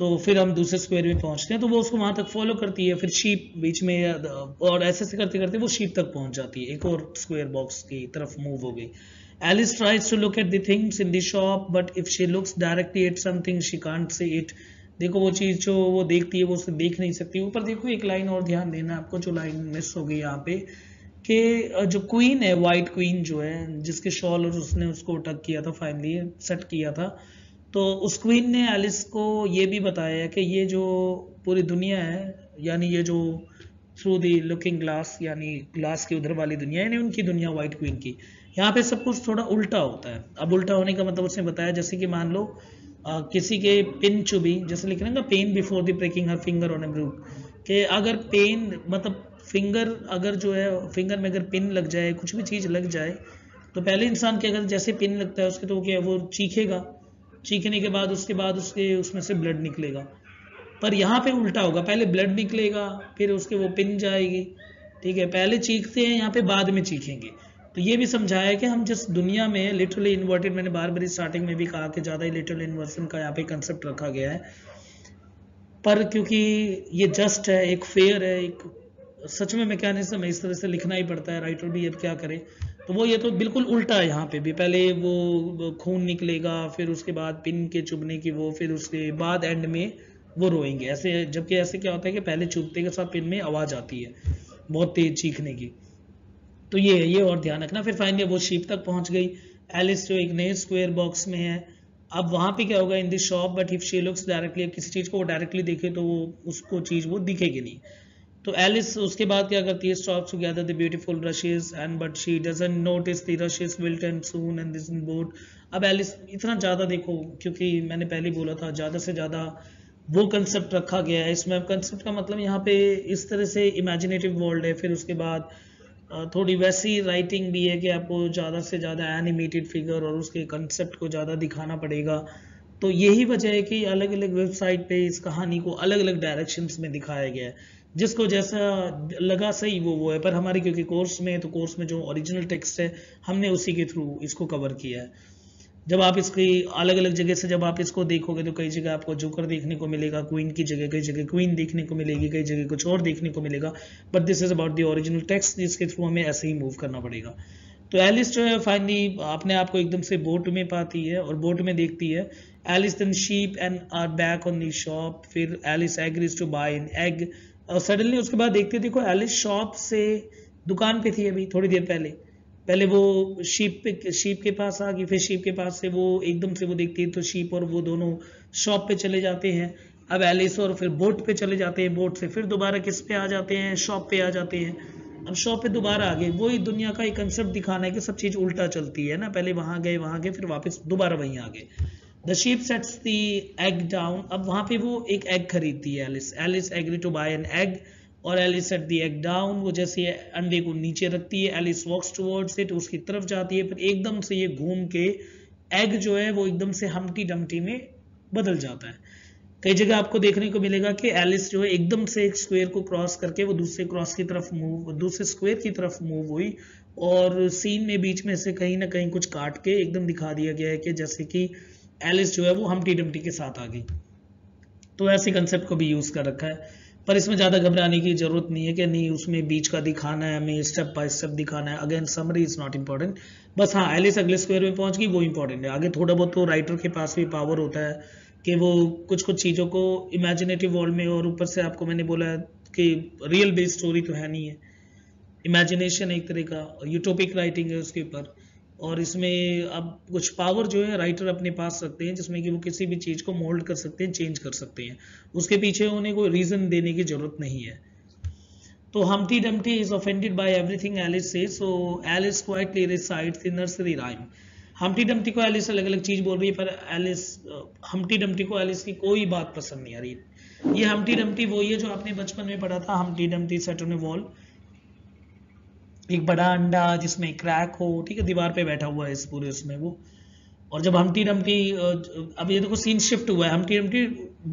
तो फिर हम दूसरे स्क्वायर में पहुंचते हैं, तो वो उसको वहां तक फॉलो करती है, फिर शीप बीच में, और ऐसे ऐसे करते करते वो शीप तक पहुंच जाती है, एक और स्क्वायर बॉक्स की तरफ मूव हो गई। Alice tries to look at the things in the shop but if she looks directly at something she can't see it. देखो वो चीज़ जो वो देखती है वो उसे देख नहीं सकती। ऊपर देखो एक लाइन और ध्यान देना आपको, जो लाइन मिस हो गई यहाँ पे, कि जो क्वीन है वाइट क्वीन जो है जिसके शॉल और उसने उसको टक किया था, फाइनली सेट किया था, तो उस क्वीन ने एलिस को ये भी बताया है कि ये जो पूरी दुनिया है यानी ये जो थ्रू द लुकिंग ग्लास यानी ग्लास की उधर वाली दुनिया यानी उनकी दुनिया वाइट क्वीन की, यहाँ पे सब कुछ थोड़ा उल्टा होता है। अब उल्टा होने का मतलब उसने बताया जैसे कि मान लो किसी के पिन चुभी, जैसे लिख रहे हैं ना pen before the pricking her finger on a Brooke, कि अगर पेन मतलब फिंगर अगर जो है फिंगर में अगर पिन लग जाए कुछ भी चीज़ लग जाए तो पहले इंसान के अगर जैसे पिन लगता है उसके तो क्या वो चीखेगा, चीखने के बाद उसके उसमें से ब्लड निकलेगा, पर यहाँ पे उल्टा होगा, पहले ब्लड निकलेगा फिर उसके वो पिन जाएगी, ठीक है। पहले चीखते हैं यहाँ पे, बाद में चीखेंगे। तो ये भी समझाया है कि हम जिस दुनिया में लिटरली इन्वर्टेड, मैंने बार बार स्टार्टिंग में भी कहा कि ज़्यादा ही लिटरल इन्वर्सन का यहाँ पे कंसेप्ट रखा गया है, पर क्योंकि ये जस्ट है, एक फेयर है, एक सच में मैकेनिज्म है, इस तरह से लिखना ही पड़ता है, राइटर भी अब क्या करे। तो वो ये तो बिल्कुल उल्टा है, यहाँ पे भी पहले वो खून निकलेगा फिर उसके बाद पिन के चुभने की वो, फिर उसके बाद एंड में वो रोएंगे ऐसे, जबकि ऐसे क्या होता है कि पहले चुभते के साथ पिन में आवाज़ आती है बहुत तेज चीखने की। तो ये और ध्यान रखना। फिर फाइनली वो शीप तक पहुंच गई, एलिस जो एक नए स्क्वायर बॉक्स में है। अब वहां पे क्या होगा, in the shop but if she looks directly, किसी चीज को वो डायरेक्टली देखे तो वो उसको चीज वो दिखेगी नहीं। तो एलिस उसके बाद क्या करती है, stops to gather the beautiful rushes and but she doesn't notice the rushes wilt and soon and this boat. अब एलिस इतना ज़्यादा देखो, क्योंकि मैंने पहले बोला था ज़्यादा से ज़्यादा वो कंसेप्ट रखा गया है इसमें। अब कंसेप्ट का मतलब यहाँ पे इस तरह से इमेजिनेटिव वर्ल्ड है, फिर उसके बाद थोड़ी वैसी राइटिंग भी है कि आपको ज़्यादा से ज़्यादा एनिमेटेड फिगर और उसके कंसेप्ट को ज़्यादा दिखाना पड़ेगा। तो यही वजह है कि अलग अलग वेबसाइट पे इस कहानी को अलग अलग डायरेक्शंस में दिखाया गया है, जिसको जैसा लगा सही वो है। पर हमारे क्योंकि कोर्स में है, तो कोर्स में जो ओरिजिनल टेक्स्ट है हमने उसी के थ्रू इसको कवर किया है। जब आप इसकी अलग अलग जगह से जब आप इसको देखोगे तो कई जगह आपको जोकर देखने को मिलेगा क्वीन की जगह, कई जगह क्वीन देखने को मिलेगी, कई जगह कुछ और देखने को मिलेगा। But this is about the original text, जिसके थ्रू हमें ऐसे ही मूव करना पड़ेगा। तो एलिस जो है फाइनली अपने आप को एकदम से बोट में पाती है और बोट में देखती है। Alice then sheep and are back on the shop. फिर Alice agrees to buy an egg. और सडनली उसके बाद देखते देखो एलिस शॉप से दुकान पे थी अभी थोड़ी देर पहले। पहले वो शीप के पास आ गई, फिर शीप के पास से वो एकदम से वो देखती है तो शीप और वो दोनों शॉप पे चले जाते हैं। अब एलिस और फिर बोट पे चले जाते हैं, बोट से फिर दोबारा किस पे आ जाते हैं, शॉप पे आ जाते हैं। अब शॉप पे दोबारा आ गए। वही दुनिया का एक कंसेप्ट दिखाना है कि सब चीज़ उल्टा चलती है ना, पहले वहाँ गए फिर वापस दोबारा वहीं आ गए। The sheep sets the egg down. अब वहाँ पे वो एक एग खरीदती है Alice. Alice agree to buy an egg और Alice set the egg down. वो जैसे अंडे को नीचे रखती है, एलिस वॉक्स टुवर्ड्स इट, उसकी तरफ जाती है, पर एकदम से ये घूम के एग जो है वो एकदम से हम्प्टी डम्प्टी में बदल जाता है। कई जगह आपको देखने को मिलेगा कि एलिस जो है एकदम से एक स्क्वायर को क्रॉस करके वो दूसरे स्क्वायर की तरफ मूव हुई, और सीन में बीच में से कहीं ना कहीं कुछ काट के एकदम दिखा दिया गया है कि जैसे कि एलिस जो है वो हम्प्टी डम्प्टी के साथ आ गई। तो ऐसे कंसेप्ट को भी यूज कर रखा है, पर इसमें ज़्यादा घबराने की जरूरत नहीं है कि नहीं उसमें बीच का दिखाना है, हमें स्टेप बाय स्टेप दिखाना है। Again summary is not important. बस हाँ, एलिस अगले स्क्वायर में पहुंच गई, वो इम्पॉर्टेंट है। आगे थोड़ा बहुत तो राइटर के पास भी पावर होता है कि वो कुछ कुछ चीज़ों को इमेजिनेटिव वर्ल्ड में, और ऊपर से आपको मैंने बोला कि रियल बेस्ड स्टोरी तो है नहीं है, इमेजिनेशन एक तरह का यूटोपिक राइटिंग है उसके ऊपर। और इसमें अब कुछ पावर जो है राइटर अपने पास रखते हैं, जिसमें कि वो किसी भी चीज़ को मोल्ड कर सकते हैं, चेंज कर सकते हैं, उसके पीछे उन्हें कोई रीज़न देने की ज़रूरत नहीं है। तो Humpty Dumpty is offended by everything Alice से, so Alice quietly recites the nursery rhyme. Humpty Dumpty को एलिस अलग अलग चीज़ बोल रही है, पर एलिस हम्प्टी डम्प्टी को एलिस की कोई बात पसंद नहीं आ रही। ये हम्प्टी डम्प्टी वही है जो आपने बचपन में पढ़ा था, Humpty Dumpty sat on a wall, एक बड़ा अंडा जिसमें क्रैक हो, ठीक है, दीवार पे बैठा हुआ है इस पूरे उसमें वो। और जब हम्प्टी डम्प्टी, अब ये देखो सीन शिफ्ट हुआ है, हम्प्टी डम्प्टी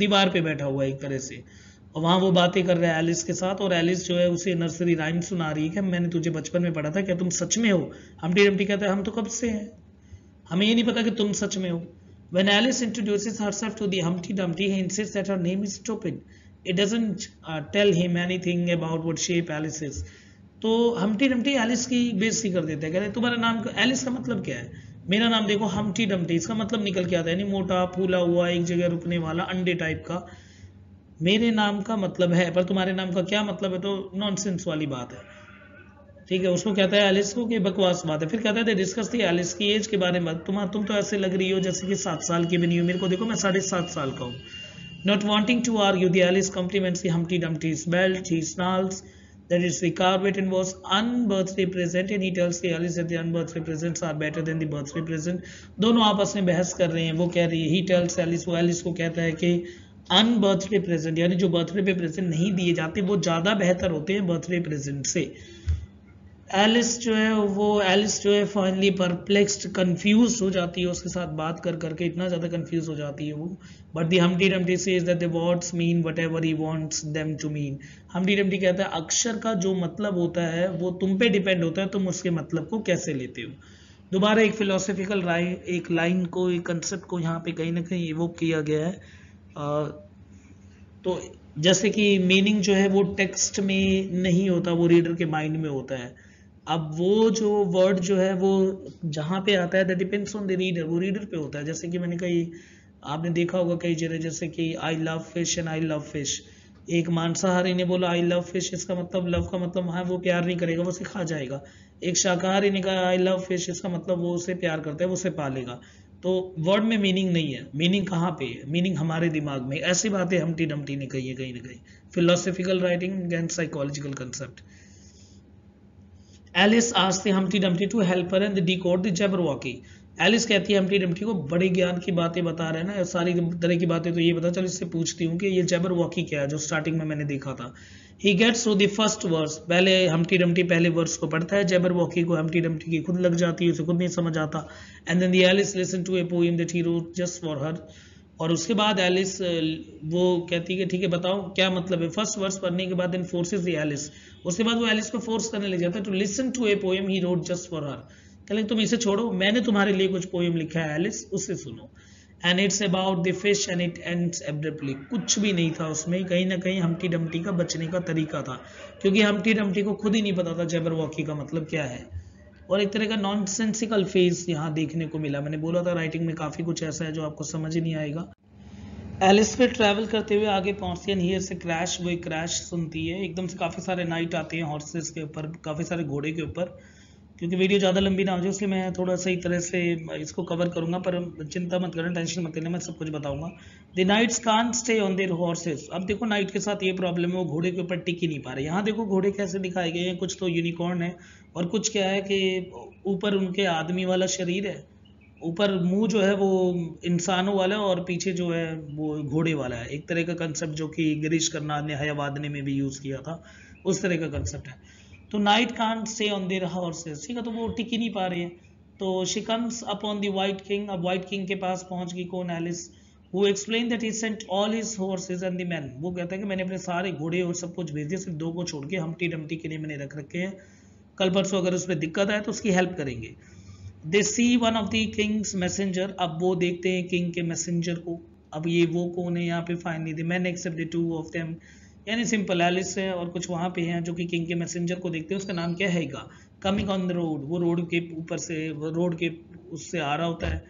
दीवार पे बैठा हुआ है एक तरह से, और वहाँ वो बातें कर रहा है एलिस के साथ, और एलिस जो है उसे नर्सरी राइम सुना रही है कि मैंने तुझे बचपन में पढ़ा था, क्या तुम सच में हो? हम्प्टी डम्प्टी कहता है हम तो कब से हैं, हमें ये नहीं पता कि तुम सच में हो। When Alice introduces herself to the Humpty Dumpty he insists that her name is stupid, it doesn't tell him anything about what shape Alice is. तो हम्प्टी डम्प्टी एलिस की बेइज्जती कर देता है, कहते हैं तुम्हारा नाम एलिस का मतलब क्या है, मेरा नाम देखो हम्प्टी डम्प्टी, इसका मतलब निकल के आता है, यानी मोटा फूला हुआ एक जगह रुकने वाला अंडे टाइप का, मेरे नाम का मतलब है पर तुम्हारे नाम का क्या मतलब है, तो नॉनसेंस वाली बात है, ठीक है। उसको कहता है एलिस को कि बकवास बात है। फिर कहता है डिस्कस थी एलिस की एज के बारे में, तुम तो ऐसे लग रही हो जैसे कि 7 साल की भी नहीं हो, मेरे को देखो मैं 7.5 साल का हूँ। Not wanting to argue the Alice compliments the Humpty Dumpty's belt, he snarls that is the carpet and was unbirthday present, and he tells the Alice that the unbirthday presents are better than the birthday present. दोनों आपस में बहस कर रहे हैं, वो कह रही है he tells Alice, वो Alice को कहता है कि unbirthday present यानी जो बर्थडे पे प्रेजेंट नहीं दिए जाते वो ज़्यादा बेहतर होते हैं बर्थडे प्रेजेंट से। एलिस जो है फाइनली परप्लेक्स्ड कन्फ्यूज हो जाती है, उसके साथ बात कर करके इतना ज़्यादा कन्फ्यूज हो जाती है वो। But the Humpty Dumpty says that the words mean whatever he wants them to mean. Humpty Dumpty कहता है अक्षर का जो मतलब होता है वो तुम पे डिपेंड होता है, तुम उसके मतलब को कैसे लेते हो। दोबारा एक फिलोसफिकल एक लाइन को, एक कंसेप्ट को यहाँ पे कहीं ना कहीं इवोक किया गया है। तो जैसे कि मीनिंग जो है वो टेक्स्ट में नहीं होता, वो रीडर के माइंड में होता है। अब वो जो वर्ड जो है वो जहाँ पे आता है that depends on the reader, वो रीडर पे होता है। जैसे कि मैंने कई, आपने देखा होगा कई जगह, जैसे कि I love fish and I love fish, एक मांसाहारी ने बोला आई लव फिश, इसका मतलब लव का मतलब हाँ वो प्यार नहीं करेगा वो उसे खा जाएगा। एक शाकाहारी ने कहा आई लव फिश, इसका मतलब वो उसे प्यार करता है वो उसे पालेगा। तो वर्ड में मीनिंग नहीं है, मीनिंग कहाँ पे है, मीनिंग हमारे दिमाग में। ऐसी बातें हम्प्टी डम्प्टी ने कही है कहीं ना कहीं, philosophical writing and psychological concept. Alice asked the Humpty Dumpty to help her and decode the Jabberwocky. Alice कहती है हम्प्टी डम्प्टी को, बड़े ज्ञान की बातें बता रहे हैं ना, सारी तरह की बातें, तो ये बता, चलो इससे पूछती हूँ कि ये जैबरवॉकी क्या है जो स्टार्टिंग में मैंने देखा था। He gets through the first verse, पहले हम्प्टी डम्प्टी पहले वर्स को पढ़ता है, जैबरवॉकी को हम्प्टी डम्प्टी की खुद लग जाती है, उसे खुद नहीं समझ आता। And then the Alice listen to a poem that he wrote just for her, और उसके बाद एलिस वो कहती है कि ठीक है बताओ क्या मतलब है। फर्स्ट वर्स पढ़ने के बाद देन फोर्सेस द एलिस, उसके बाद वो एलिस को फोर्स करने ले जाता है to listen to a poem he wrote just for her, कहले तुम इसे छोड़ो, मैंने तुम्हारे लिए कुछ पोएम लिखा है एलिस, उससे सुनो। And it's about the fish and it ends abruptly, कुछ भी नहीं था उसमें, कहीं ना कहीं हम्प्टी डम्प्टी का बचने का तरीका था, क्योंकि हम्प्टी डम्प्टी को खुद ही नहीं पता था जैबरवॉकी का मतलब क्या है। और एक तरह का नॉनसेंसिकल फेज यहाँ देखने को मिला। मैंने बोला था राइटिंग में काफ़ी कुछ ऐसा है जो आपको समझ ही नहीं आएगा। एलिस फिर ट्रैवल करते हुए आगे पहुँचती है, हियर से क्रैश, वो एक क्रैश सुनती है, एकदम से काफ़ी सारे नाइट आते हैं हॉर्सेस के ऊपर, काफ़ी सारे घोड़े के ऊपर। क्योंकि वीडियो ज़्यादा लंबी ना हो जाए इसलिए मैं थोड़ा सही तरह से इसको कवर करूँगा, पर चिंता मत करना, टेंशन मत लेना, मैं सब कुछ बताऊँगा। The knights can't stay on their horses, अब देखो नाइट के साथ ये प्रॉब्लम है, वो घोड़े के ऊपर टिक ही नहीं पा रहे। यहाँ देखो घोड़े कैसे दिखाए गए हैं, कुछ तो यूनिकॉर्न है और कुछ क्या है कि ऊपर उनके आदमी वाला शरीर है, ऊपर मुँह जो है वो इंसानों वाला है और पीछे जो है वो घोड़े वाला है। एक तरह का कंसेप्ट जो कि गिरीश कर्नाड ने हयावादने में भी यूज़ किया था, उस तरह का कंसेप्ट है। तो knight can't stay on their horses, ठीक है, तो वो टिक ही नहीं पा रहे हैं। तो she comes upon the white king, अब वाइट किंग के पास पहुंच गई कौन, एलिस। वो explain that he sent all his horses and the man, वो कहता है कि मैंने अपने सारे घोड़े और सब कुछ भेज दिया, सिर्फ दो को छोड़ के हम्प्टी डम्प्टी के लिए मैंने रख रखे हैं, कल परसों अगर उसमें दिक्कत आए तो उसकी हेल्प करेंगे। They see one of the king's messenger, अब वो देखते हैं किंग के मैसेंजर को। अब ये वो कौन है यहाँ पे, finally the man accept the two of them, यानी सिंपल एलिस है और कुछ वहाँ पे हैं जो कि किंग के मैसेंजर को देखते हैं, उसका नाम क्या है का, कमिंग ऑन द रोड, वो रोड के ऊपर से, वो रोड के उससे आ रहा होता है।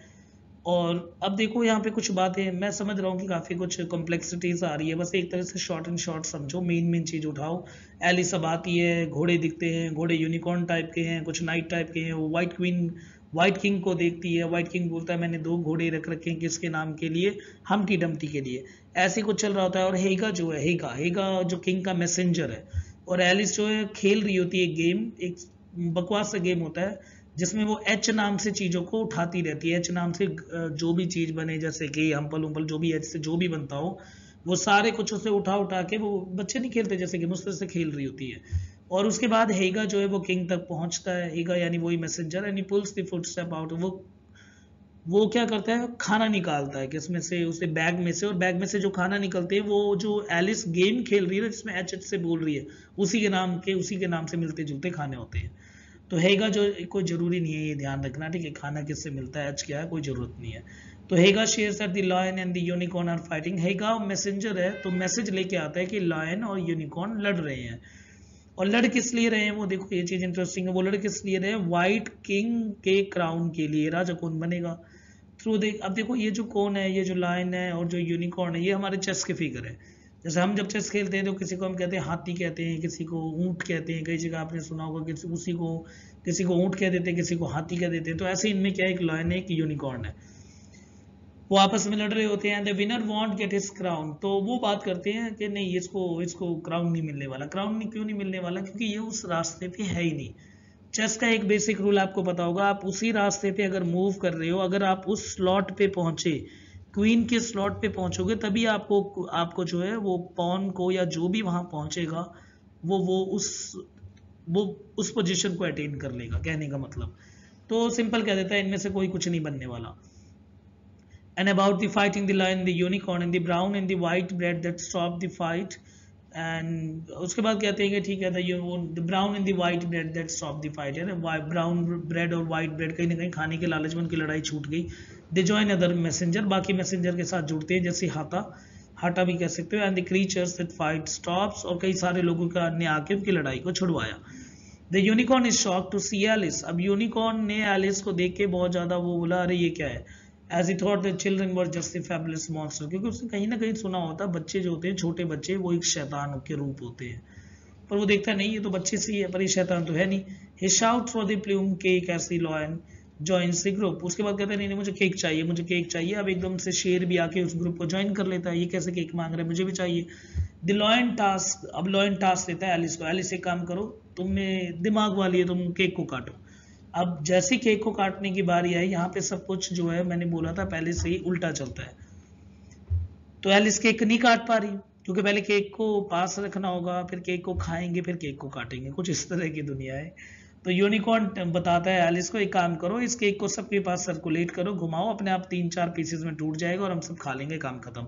और अब देखो यहाँ पे कुछ बातें, मैं समझ रहा हूँ कि काफ़ी कुछ कॉम्प्लेक्सिटीज आ रही है, बस एक तरह से शॉर्ट एंड शॉर्ट समझो, मेन मेन चीज़ उठाओ। एलिस अब आती है, घोड़े दिखते हैं, घोड़े यूनिकॉर्न टाइप के हैं, कुछ नाइट टाइप के हैं। वो वाइट क्वीन वाइट किंग को देखती है, वाइट किंग बोलता है मैंने दो घोड़े रख रखे हैं, किसके नाम के लिए, हम्प्टी डम्प्टी के लिए, ऐसे कुछ चल रहा होता है। और हेगा जो है, हेगा जो किंग का मैसेंजर है, और एलिस जो है खेल रही होती है गेम, एक बकवास सा गेम होता है जिसमें वो एच नाम से चीज़ों को उठाती रहती है। एच नाम से जो भी चीज़ बने, जैसे कि हम्पल उम्पल, जो भी एच से जो भी बनता हो, वो सारे कुछ उसे उठा उठा के, वो बच्चे नहीं खेलते जैसे गेम, उस तरह से खेल रही होती है। और उसके बाद हेगा जो है वो किंग तक पहुंचता है, हेगा यानी वही messenger, and he pulls the footstep out, वो क्या करता है, खाना निकालता है किसमें से, उसे बैग में से, और बैग में से जो खाना निकलते हैं वो जो एलिस गेम खेल रही है जिसमें एच एच से बोल रही है, उसी के नाम से मिलते जुलते खाने होते हैं। तो हेगा जो, कोई ज़रूरी नहीं है ये ध्यान रखना, ठीक है, खाना किससे मिलता है, एच क्या है, कोई ज़रूरत नहीं है। तो Haigha shares that the lion and the unicorn are fighting, Haigha messenger है तो मैसेज लेके आता है कि लायन और यूनिकॉर्न लड़ रहे हैं, और लड़ किस लिए रहे हैं वो देखो, ये चीज़ इंटरेस्टिंग है, वो लड़ किस लिए रहे हैं, वाइट किंग के क्राउन के लिए, राजा कौन बनेगा थ्रू दे। अब देखो ये जो कौन है, ये जो लायन है और जो यूनिकॉर्न है, ये हमारे चेस के फिगर है। जैसे हम जब चेस खेलते हैं तो किसी को हम कहते हैं हाथी कहते हैं, किसी को ऊँट कहते हैं, कई जगह आपने सुना होगा, किसी को ऊँट कह देते हैं, किसी को हाथी कह देते हैं। तो ऐसे इनमें क्या है, एक लायन है, एक यूनिकॉर्न है, वो आपस में लड़ रहे होते हैं। The winner want get his crown, तो वो बात करते हैं कि नहीं इसको क्राउन नहीं मिलने वाला। क्राउन क्यों नहीं मिलने वाला, क्योंकि ये उस रास्ते पे है ही नहीं। चेस का एक बेसिक रूल आपको पता होगा, आप उसी रास्ते पे अगर मूव कर रहे हो, अगर आप उस स्लॉट पे पहुंचे, क्वीन के स्लॉट पे पहुंचोगे, तभी आपको जो है वो पॉन को या जो भी वहां पहुंचेगा वो उस पोजिशन को अटेन कर लेगा, कहने का मतलब। तो सिंपल कह देता है इनमें से कोई कुछ नहीं बनने वाला। And about the fighting, the lion, the unicorn, and the brown and the white bread that stopped the fight. And उसके बाद कहते हैं कि ठीक है, the brown and the white bread that stopped the fight, यानी brown bread और white bread कहीं ना कहीं खाने के लालच में उनकी लड़ाई छूट गई। They join other messenger, बाकी messenger के साथ जुड़ते हैं, जैसे हाटा भी कह सकते हो। And the creatures that fight stops, और कई सारे लोगों का ने आके उनकी लड़ाई को छुड़वाया। The unicorn is shocked to see Alice. अब unicorn ने Alice को देख के बहुत ज़्यादा वो बोला, अरे ये क्या है। As he thought the children were just the fabulous monster, क्योंकि उसने कहीं ना कहीं सुना होता बच्चे जो होते हैं, छोटे बच्चे, वो एक शैतान के रूप होते हैं, पर वो देखता नहीं ये तो बच्चे से ही है, पर ये शैतान तो है नहीं। He shouts for the plume cake as the lion joins the group, उसके बाद कहता है नहीं मुझे केक चाहिए, मुझे केक चाहिए। अब एकदम से शेर भी आके उस ग्रुप को ज्वाइन कर लेता है, ये कैसे केक मांग रहा है, मुझे भी चाहिए। The lion task, अब lion task देता है एलिस को, एलिस एक काम करो, तुम में दिमाग वाली है, तुम केक को काटो। अब जैसे केक को काटने की बारी आई, यहाँ पे सब कुछ जो है मैंने बोला था पहले से ही उल्टा चलता है। तो एलिस केक नहीं काट पा रही क्योंकि पहले केक को पास रखना होगा, फिर केक को खाएंगे, फिर केक को काटेंगे, कुछ इस तरह की दुनिया है। तो यूनिकॉर्न बताता है एलिस को, एक काम करो इस केक को सबके पास सर्कुलेट करो, घुमाओ, अपने आप 3-4 पीसेज में टूट जाएगा और हम सब खा लेंगे, काम खत्म।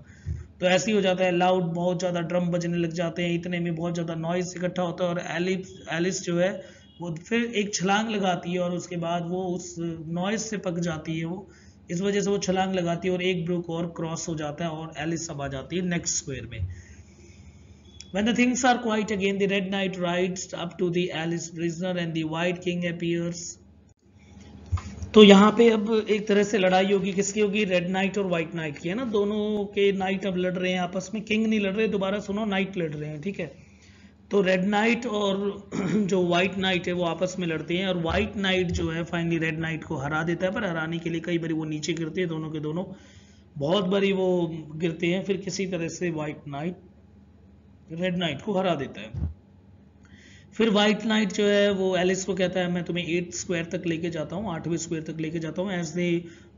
तो ऐसे ही हो जाता है, लाउड बहुत ज़्यादा ड्रम बजने लग जाते हैं, इतने में बहुत ज़्यादा नॉइस इकट्ठा होता है और एलिस जो है वो फिर एक छलांग लगाती है और उसके बाद वो उस नॉइज़ से पक जाती है, वो इस वजह से वो छलांग लगाती है और एक ब्रुक और क्रॉस हो जाता है और एलिस सब आ जाती है नेक्स्ट स्क्वायर में। When the things are quiet again, the Red Knight rides up to the Alice prisoner and the White King appears. तो यहाँ पे अब एक तरह से लड़ाई होगी, किसकी होगी? रेड नाइट और व्हाइट नाइट की, है ना। दोनों के नाइट अब लड़ रहे हैं आपस में, किंग नहीं लड़ रहे, दोबारा सुनो, नाइट लड़ रहे हैं, ठीक है। तो रेड नाइट और जो व्हाइट नाइट है वो आपस में लड़ते हैं और व्हाइट नाइट जो है फाइनली रेड नाइट को हरा देता है, पर हराने के लिए कई बार वो नीचे गिरते हैं, दोनों के दोनों बहुत बारी वो गिरते हैं, फिर किसी तरह से व्हाइट नाइट रेड नाइट को हरा देता है। फिर व्हाइट नाइट जो है वो एलिस को कहता है मैं तुम्हें 8 स्क्वायर तक लेके जाता हूँ, 8वें स्क्वायर तक लेके जाता हूँ। As they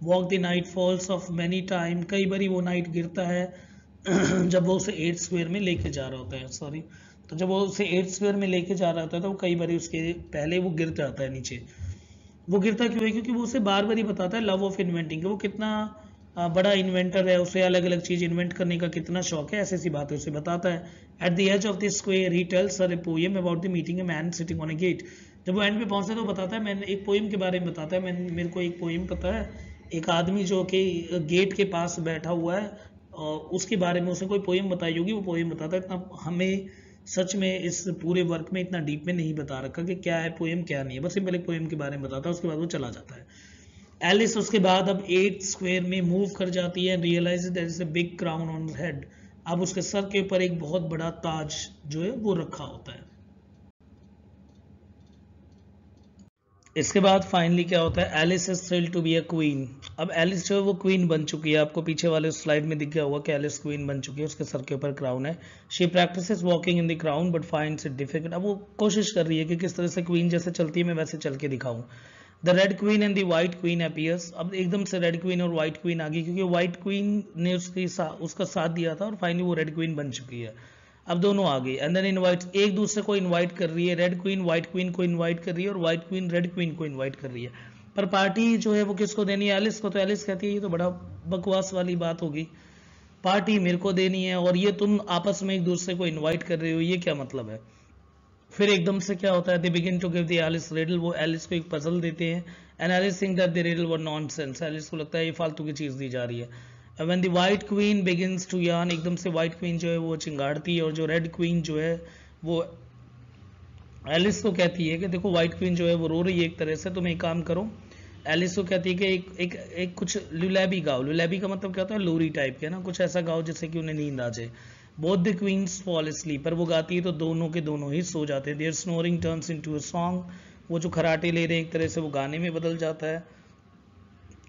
walk the night falls of many time, कई बारी वो नाइट गिरता है जब वो उसे 8 स्क्वायर में लेके जा रहा होता है, सॉरी, तो जब वो उसे 8 स्क्वायर में लेके जा रहा होता है तो कई बारी उसके पहले वो गिर जाता है नीचे। वो गिरता क्यों है? क्योंकि वो उसे बार बार ही बताता है लव ऑफ इन्वेंटिंग, वो कितना बड़ा इन्वेंटर है, उसे अलग अलग चीज इन्वेंट करने का कितना शौक है, ऐसी ऐसी बातें उसे बताता है। At the edge of the square he tells a poem about the meeting a man sitting on a gate. जब वो एंड पे पहुंचे तो बताता है, मैंने एक पोएम के बारे में बताता है, मेरे को एक पोएम पता है, एक आदमी जो कि गेट के पास बैठा हुआ है और उसके बारे में उसने कोई पोएम बताई होगी, वो पोएम बताता है। इतना हमें सच में इस पूरे वर्क में इतना डीप में नहीं बता रखा कि क्या है पोएम क्या नहीं है, बस सिंपल एक पोएम के बारे में बताता है, उसके बाद वो चला जाता है। एलिस उसके बाद अब 8 स्क्वायर में मूव कर जाती है, realize that is a big crown on head, अब उसके सर के ऊपर एक बहुत बड़ा ताज जो है वो रखा होता है। इसके बाद फाइनली क्या होता है, Alice is thrilled to be a queen. अब एलिस जो है वो क्वीन बन चुकी है, आपको पीछे वाले स्लाइड में दिख गया हुआ कि एलिस क्वीन बन चुकी है, उसके सर के ऊपर क्राउन है। She practices walking in the crown but finds it difficult, अब वो कोशिश कर रही है कि किस तरह से क्वीन जैसे चलती है मैं वैसे चल के दिखाऊं। The red queen and the white queen appears, अब एकदम से रेड क्वीन और वाइट क्वीन आ गई क्योंकि व्हाइट क्वीन ने उसका साथ दिया था और फाइनली वो रेड क्वीन बन चुकी है, अब दोनों आ गई। एंड देन इनवाइट, एक दूसरे को इनवाइट कर रही है, रेड क्वीन व्हाइट क्वीन को इनवाइट कर रही है और व्हाइट क्वीन रेड क्वीन को इनवाइट कर रही है, पर पार्टी जो है वो किसको देनी है? एलिस को। तो एलिस कहती है ये तो बड़ा बकवास वाली बात होगी, पार्टी मेरे को देनी है और ये तुम आपस में एक दूसरे को इन्वाइट कर रहे हो, ये क्या मतलब है? फिर एकदम से क्या होता है, they begin to give the Alice riddle, वो एलिस को एक पजल देते हैं। And Alice think that the riddle were nonsense, Alice को लगता है ये फालतू की चीज़ दी जा रही है। When the white queen begins to yawn, एकदम से वाइट क्वीन जो है वो चिंगाड़ती है और जो रेड क्वीन जो है वो एलिस को कहती है कि देखो वाइट क्वीन जो है वो रो रही है एक तरह से, तुम एक काम करो, एलिस को कहती है कि एक एक, एक कुछ लुलैबी गाओ, लुलैबी का मतलब क्या होता है? लोरी टाइप के ना, कुछ ऐसा गाओ जिससे कि उन्हें नींद आ जाए। Both the queens fall asleep, पर वो गाती है तो दोनों के दोनों ही सो जाते हैं। Their snoring turns into a song, वो जो खराटे ले रहे हैं एक तरह से वो गाने में बदल जाता है।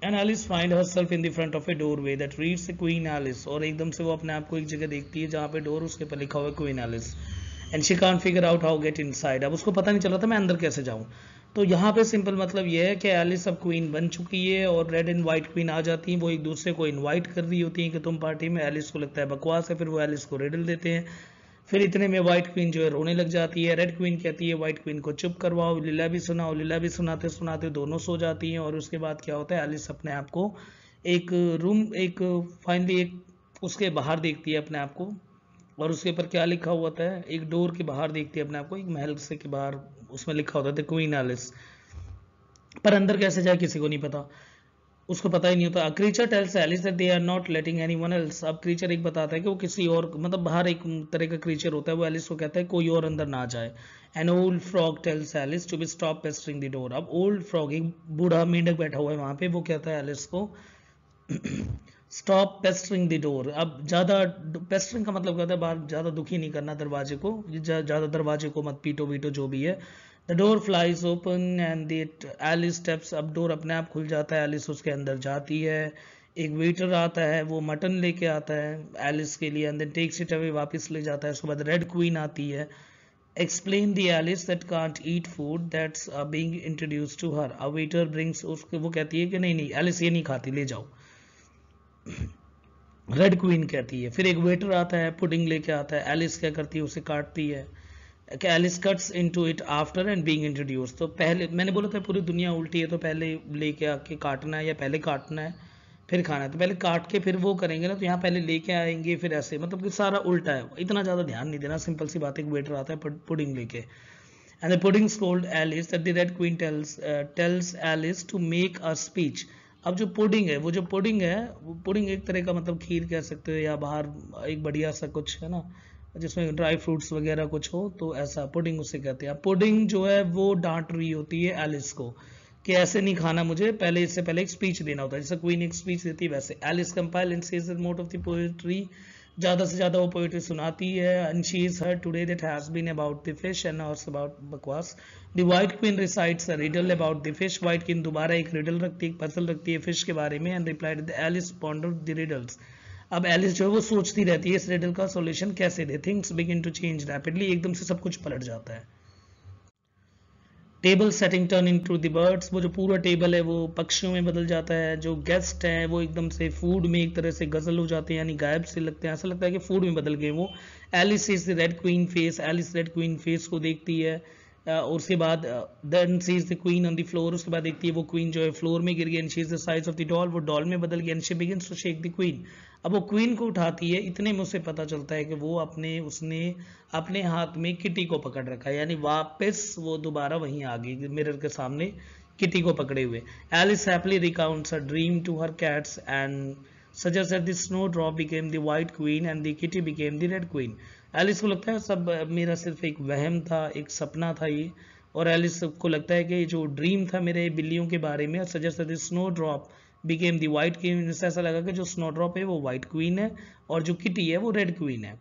And Alice find herself in the front of a doorway that reads queen Alice, और एकदम से वो अपने आप को एक जगह देखती है जहाँ पे डोर, उसके ऊपर लिखा हुआ है queen Alice. And she can't figure out how get inside, अब उसको पता नहीं चल रहा था मैं अंदर कैसे जाऊँ। तो यहाँ पे सिंपल मतलब ये है कि एलिस अब क्वीन बन चुकी है और रेड एंड वाइट क्वीन आ जाती हैं, वो एक दूसरे को इनवाइट कर रही होती हैं कि तुम पार्टी में, एलिस को लगता है बकवास है, फिर वो एलिस को रिडल देते हैं। फिर इतने में वाइट क्वीन जो है रोने लग जाती है, रेड क्वीन कहती है वाइट क्वीन को चुप करवाओ, लीला भी सुनाओ, लीला भी सुनाते सुनाते दोनों सो जाती हैं। और उसके बाद क्या होता है, एलिस अपने आप को एक रूम एक फाइनली एक उसके बाहर देखती है अपने आप को और उसके ऊपर क्या लिखा हुआ होता है, एक डोर के बाहर देखती है अपने आपको, एक महल से के बाहर, उसमें लिखा होता था क्वीन एलिस, पर अंदर कैसे जाए किसी को नहीं पता, उसको पता ही नहीं होता। Creature tells Alice that they are not letting anyone else, अब क्रीचर एक बताता है कि वो किसी और, मतलब बाहर एक तरह का क्रीचर होता है, वो एलिस को कहता है कोई और अंदर ना जाए। An old frog tells Alice to be stop pestering the door, अब ओल्ड फ्रॉग एक बूढ़ा मेंढक बैठा हुआ है वहां पे, वो कहता है एलिस को स्टॉप पेस्टरिंग द डोर, अब ज़्यादा पेस्टरिंग का मतलब क्या होता है, बाहर ज़्यादा दुखी नहीं करना दरवाजे को, ज़्यादा दरवाजे को मत पीटो वीटो जो भी है। The door flies open and Alice steps, अब डोर अपने आप खुल जाता है, एलिस उसके अंदर जाती है। एक वेटर आता है, वो मटन लेके आता है एलिस के लिए and then takes it away, वापस ले जाता है। उसके बाद रेड क्वीन आती है explain the Alice that can't eat food that's being introduced to her. A waiter brings, उसके वो कहती है कि नहीं नहीं एलिस ये नहीं खाती ले जाओ. रेड क्वीन कहती है. फिर एक वेटर आता है पुडिंग लेके आता है. एलिस क्या करती है उसे काटती है. Alice cuts into it after and being introduced. तो पहले मैंने बोला था पूरी दुनिया उल्टी है तो पहले लेके आके काटना है या पहले काटना है फिर खाना है. तो पहले काट के फिर वो करेंगे ना, तो यहाँ पहले लेके आएंगे फिर ऐसे, मतलब कि सारा उल्टा है. इतना ज़्यादा ध्यान नहीं देना, सिंपल सी बात. एक वेटर आता है पुडिंग लेके. And the pudding scold Alice that the red queen tells Alice to make a speech. अब जो पुडिंग है, वो जो पुडिंग है, वो पुडिंग एक तरह का मतलब खीर कह सकते हो या बाहर एक बढ़िया सा कुछ है ना जिसमें ड्राई फ्रूट्स वगैरह कुछ हो, तो ऐसा पुडिंग उसे कहते हैं. पुडिंग जो है वो डांट रही होती है एलिस को कि ऐसे नहीं खाना मुझे, पहले इससे पहले एक स्पीच देना होता है. जैसे क्वीन एक स्पीच देती है वैसे Alice compile and says the most of the poetry. ज़्यादा से ज़्यादा वो पोएट्री सुनाती है. And she is her today that has been about the fish and horse about बकवास. The white queen recites a riddle about the fish. White queen दोबारा एक रिडल रखती है, एक पजल रखती है फिश के बारे में. And replied the Alice ponder the riddles. अब एलिस जो है वो सोचती रहती है इस रिडल का सोल्यूशन कैसे दे. Things begin to change rapidly, एकदम से सब कुछ पलट जाता है. Table setting turn into the birds. वो जो पूरा टेबल है वो पक्षियों में बदल जाता है. जो गेस्ट हैं वो एकदम से फूड में एक तरह से गजल हो जाते हैं, यानी गायब से लगते हैं, ऐसा लगता है कि फूड में बदल गए वो. Alice is the red queen face. Alice red queen face को देखती है और उसके बाद then she is the queen on the floor. उसके बाद देखती है वो क्वीन जो है फ्लोर में गिर गई. And she is the size of the doll. वो डॉल में बदल गई. And she begins to shake the queen. अब वो क्वीन को उठाती है. इतने में उसे पता चलता है कि वो उसने अपने हाथ में किटी को पकड़ रखा है, यानी वापस वो दोबारा वहीं आ गई मिरर के सामने किटी को पकड़े हुए. Alice happily recounts her dream to her cats and suggest that the snowdrop became the white queen and the kitty became the red queen. Alice को लगता है सब मेरा सिर्फ एक वहम था, एक सपना था ये. और एलिस को लगता है कि जो ड्रीम था मेरे बिल्लियों के बारे में. Suggest that snowdrop became the white queen. इससे ऐसा लगा कि जो स्नो ड्रॉप है वो वाइट क्वीन है और जो किटी है वो रेड क्वीन है,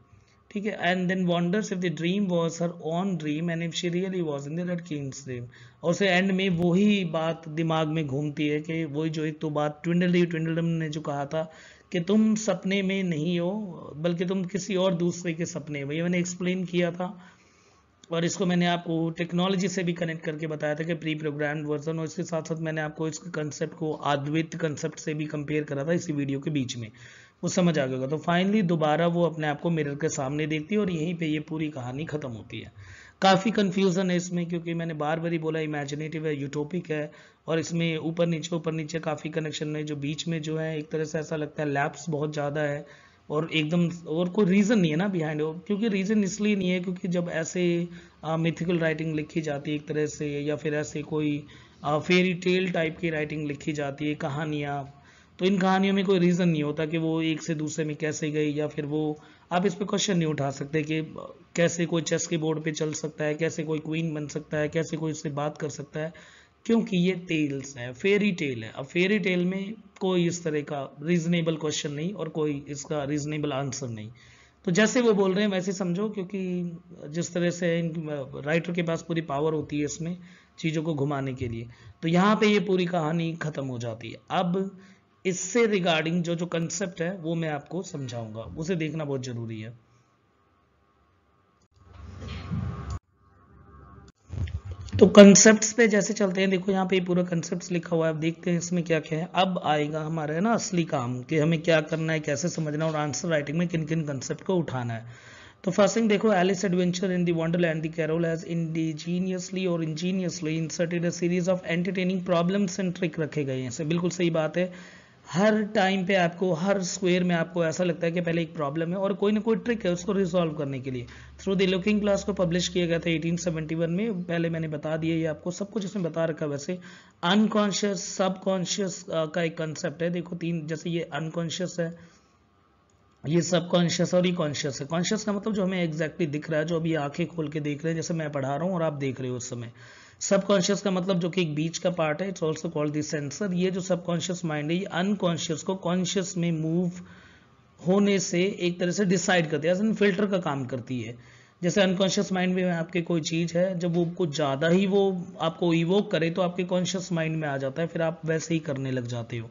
ठीक है. And then wonders if the dream was her on dream and if she really was in the red king's dream. और उसे एंड में वही बात दिमाग में घूमती है कि वही जो एक तो बात ट्विडलडी ट्विडलडम ने जो कहा था कि तुम सपने में नहीं हो बल्कि तुम किसी और दूसरे के सपने में. ये मैंने एक्सप्लेन किया था और इसको मैंने आपको टेक्नोलॉजी से भी कनेक्ट करके बताया था कि प्री प्रोग्राम्ड वर्जन. और इसके साथ साथ मैंने आपको इसके कंसेप्ट को अद्वैत कंसेप्ट से भी कंपेयर करा था इसी वीडियो के बीच में, वो समझ आ गया होगा. तो फाइनली दोबारा वो अपने आप को मिरर के सामने देखती है और यहीं पे ये पूरी कहानी खत्म होती है. काफ़ी कन्फ्यूज़न है इसमें क्योंकि मैंने बार बार ही बोला इमेजिनेटिव है, यूटोपिक है और इसमें ऊपर नीचे काफ़ी कनेक्शन है. जो बीच में जो है एक तरह से ऐसा लगता है लैप्स बहुत ज़्यादा है और एकदम और कोई रीज़न नहीं है ना बिहाइंड. क्योंकि रीज़न इसलिए नहीं है क्योंकि जब ऐसे मिथिकल राइटिंग लिखी जाती है एक तरह से, या फिर ऐसे कोई फेरी टेल टाइप की राइटिंग लिखी जाती है कहानियाँ, तो इन कहानियों में कोई रीज़न नहीं होता कि वो एक से दूसरे में कैसे गई, या फिर वो आप इस पर क्वेश्चन नहीं उठा सकते कि कैसे कोई चेस के बोर्ड पे चल सकता है, कैसे कोई क्वीन बन सकता है, कैसे कोई उससे बात कर सकता है, क्योंकि ये टेल्स है, फेरी टेल है. अब फेरी टेल में कोई इस तरह का रीजनेबल क्वेश्चन नहीं और कोई इसका रीजनेबल आंसर नहीं. तो जैसे वो बोल रहे हैं वैसे समझो, क्योंकि जिस तरह से राइटर के पास पूरी पावर होती है इसमें चीज़ों को घुमाने के लिए. तो यहाँ पे ये पूरी कहानी ख़त्म हो जाती है. अब इससे रिगार्डिंग जो कंसेप्ट है वो मैं आपको समझाऊंगा, उसे देखना बहुत ज़रूरी है. तो कंसेप्ट्स पे जैसे चलते हैं, देखो यहाँ पे पूरा कंसेप्ट्स लिखा हुआ है. अब देखते हैं इसमें क्या क्या है. अब आएगा हमारा है ना असली काम कि हमें क्या करना है, कैसे समझना और आंसर राइटिंग में किन किन कंसेप्ट को उठाना है. तो फर्स्ट थिंग देखो, Alice adventure in the Wonderland the Carroll has indigenously और ingeniously inserted a series of entertaining problems and trick रखे गए हैं. बिल्कुल सही बात है. हर टाइम पे आपको हर स्क्वायर में आपको ऐसा लगता है कि पहले एक प्रॉब्लम है और कोई ना कोई ट्रिक है उसको रिजॉल्व करने के लिए. थ्रू द लुकिंग ग्लास को पब्लिश किया गया था 1871 में. पहले मैंने बता दिया, ये आपको सब कुछ इसमें बता रखा है. वैसे अनकॉन्शियस सबकॉन्शियस का एक कंसेप्ट है. देखो तीन, जैसे ये अनकॉन्शियस है, ये सबकॉन्शियस और ये कॉन्शियस है. कॉन्शियस का मतलब जो हमें एग्जैक्टली दिख रहा है, जो अभी आंखें खोल के देख रहे हैं, जैसे मैं पढ़ा रहा हूँ और आप देख रहे हो उस समय. सबकॉन्शियस का मतलब जो कि एक बीच का पार्ट है, it's also called the censor. ये जो सबकॉन्शियस माइंड है ये अनकॉन्शियस को कॉन्शियस में मूव होने से एक तरह से डिसाइड करती है, एज फिल्टर का काम करती है. जैसे अनकॉन्शियस माइंड में आपके कोई चीज़ है, जब वो कुछ ज़्यादा ही वो आपको इवोक करे तो आपके कॉन्शियस माइंड में आ जाता है, फिर आप वैसे ही करने लग जाते हो.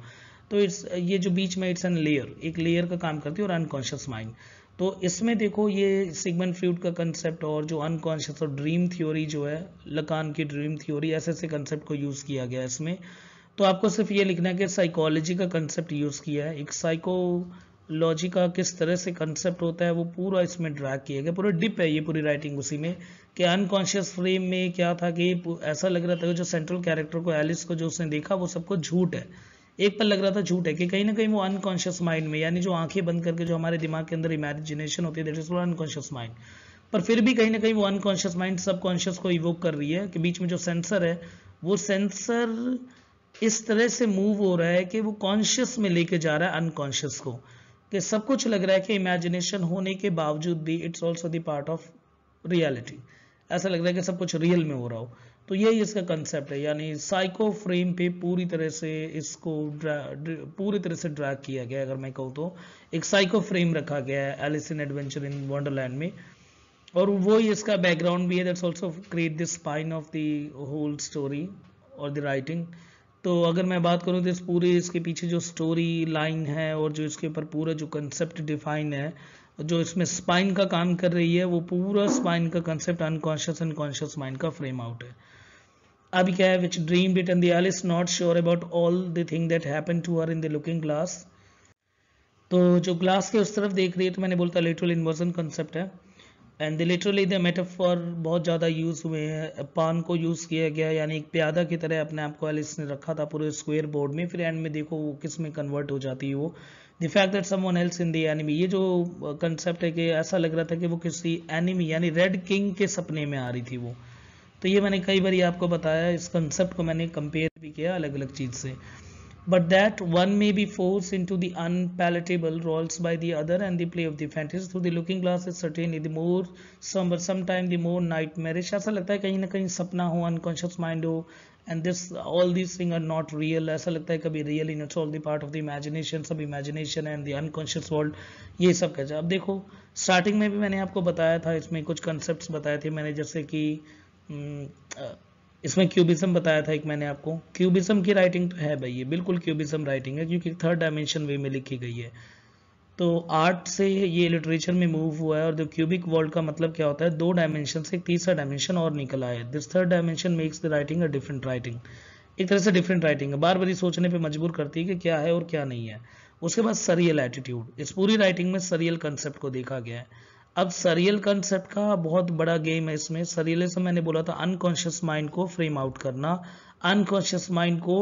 तो इट्स ये जो बीच में इट्स एन लेयर, एक लेयर का काम करती है, और अनकॉन्शियस माइंड। तो इसमें देखो ये सिगमंड फ्रॉयड का कंसेप्ट और जो अनकॉन्शियस और ड्रीम थ्योरी जो है, लकान की ड्रीम थ्योरी, ऐसे ऐसे कंसेप्ट को यूज़ किया गया है इसमें। तो आपको सिर्फ ये लिखना है कि साइकोलॉजी का कंसेप्ट यूज़ किया है, एक साइकोलॉजी का किस तरह से कंसेप्ट होता है वो पूरा इसमें ड्रैग किया गया, पूरा डिप है ये पूरी राइटिंग उसी में। कि अनकॉन्शियस फ्रेम में क्या था कि ऐसा लग रहा था जो सेंट्रल कैरेक्टर को, एलिस को जो उसने देखा वो सबको झूठ है, एक पल लग रहा था झूठ है, कि कहीं ना कहीं वो अनकॉन्शियस माइंड में, यानी जो आंखें बंद करके जो हमारे दिमाग के अंदर इमेजिनेशन होती है दैट इज अनकॉन्शियस माइंड, पर फिर भी कहीं ना कहीं वो अनकॉन्शियस माइंड सबकॉन्शियस को इवोक कर रही है। कि बीच में जो सेंसर है वो सेंसर इस तरह से मूव हो रहा है कि वो कॉन्शियस में लेके जा रहा है अनकॉन्शियस को, कि सब कुछ लग रहा है कि इमेजिनेशन होने के बावजूद भी it's also the part of reality, ऐसा लग रहा है कि सब कुछ रियल में हो रहा हो। तो यही इसका कंसेप्ट है, यानी साइको फ्रेम पे पूरी तरह से इसको पूरी तरह से ड्रैग किया गया है। अगर मैं कहूँ तो एक साइको फ्रेम रखा गया है Alice in adventure in wonderland में, और वो ही इसका बैकग्राउंड भी है, that's also create the spine of the whole story और द राइटिंग। तो अगर मैं बात करूँ तो इस पूरे इसके पीछे जो स्टोरी लाइन है और जो इसके ऊपर पूरा जो कंसेप्ट डिफाइन है, जो इसमें स्पाइन का काम कर रही है, वो पूरा स्पाइन का concept unconscious and conscious mind का फ्रेम आउट है। अभी क्या है, which dreamed it and the Alice not sure about all the thing that happened to her in the looking glass. तो जो ग्लास के उस तरफ देख रही है, तो मैंने बोलता लिटरल इन्वर्जन कंसेप्ट है, and the literally the metaphor बहुत ज़्यादा यूज़ हुए हैं। पान को यूज़ किया गया, यानी एक प्यादा की तरह अपने आप को एलिस ने रखा था पूरे स्क्वायर बोर्ड में, फिर एंड में देखो वो किस में कन्वर्ट हो जाती है। वो the fact that someone else in the enemy, ये जो कंसेप्ट है कि ऐसा लग रहा था कि वो किसी एनिमी यानी रेड किंग के सपने में आ रही थी वो। तो ये मैंने कई बार आपको बताया, इस कंसेप्ट को मैंने कंपेयर भी किया अलग अलग चीज़ से। But that one may be forced into the unpalatable roles by the other, and the play of the fantasy through the looking glass is certainly the more somber, sometimes the more nightmarish. ऐसा लगता है कहीं ना कहीं सपना हो, unconscious mind हो, and this all these things are not real. ऐसा लगता है कभी real in it's all the part of the imagination, सब imagination and the unconscious world, ये सब कहता है। अब देखो starting में भी मैंने आपको बताया था, इसमें कुछ concepts बताए थे मैंने, जैसे कि इसमें क्यूबिज्म बताया था एक मैंने आपको। क्यूबिज्म की राइटिंग तो है भाई, ये बिल्कुल क्यूबिज्म राइटिंग है, क्योंकि थर्ड डायमेंशन वे में लिखी गई है। तो आर्ट से ये लिटरेचर में मूव हुआ है, और जो क्यूबिक वर्ल्ड का मतलब क्या होता है, दो डायमेंशन से एक तीसरा डायमेंशन और निकला है। This third dimension makes the writing a different writing, एक तरह से डिफरेंट राइटिंग है, बार बार सोचने पर मजबूर करती है कि क्या है और क्या नहीं है। उसके बाद सरियल एटीट्यूड, इस पूरी राइटिंग में सरियल कंसेप्ट को देखा गया है। अब सरियल कंसेप्ट का बहुत बड़ा गेम है इसमें। सरियलिज्म मैंने बोला था अनकॉन्शियस माइंड को फ्रेम आउट करना, अनकॉन्शियस माइंड को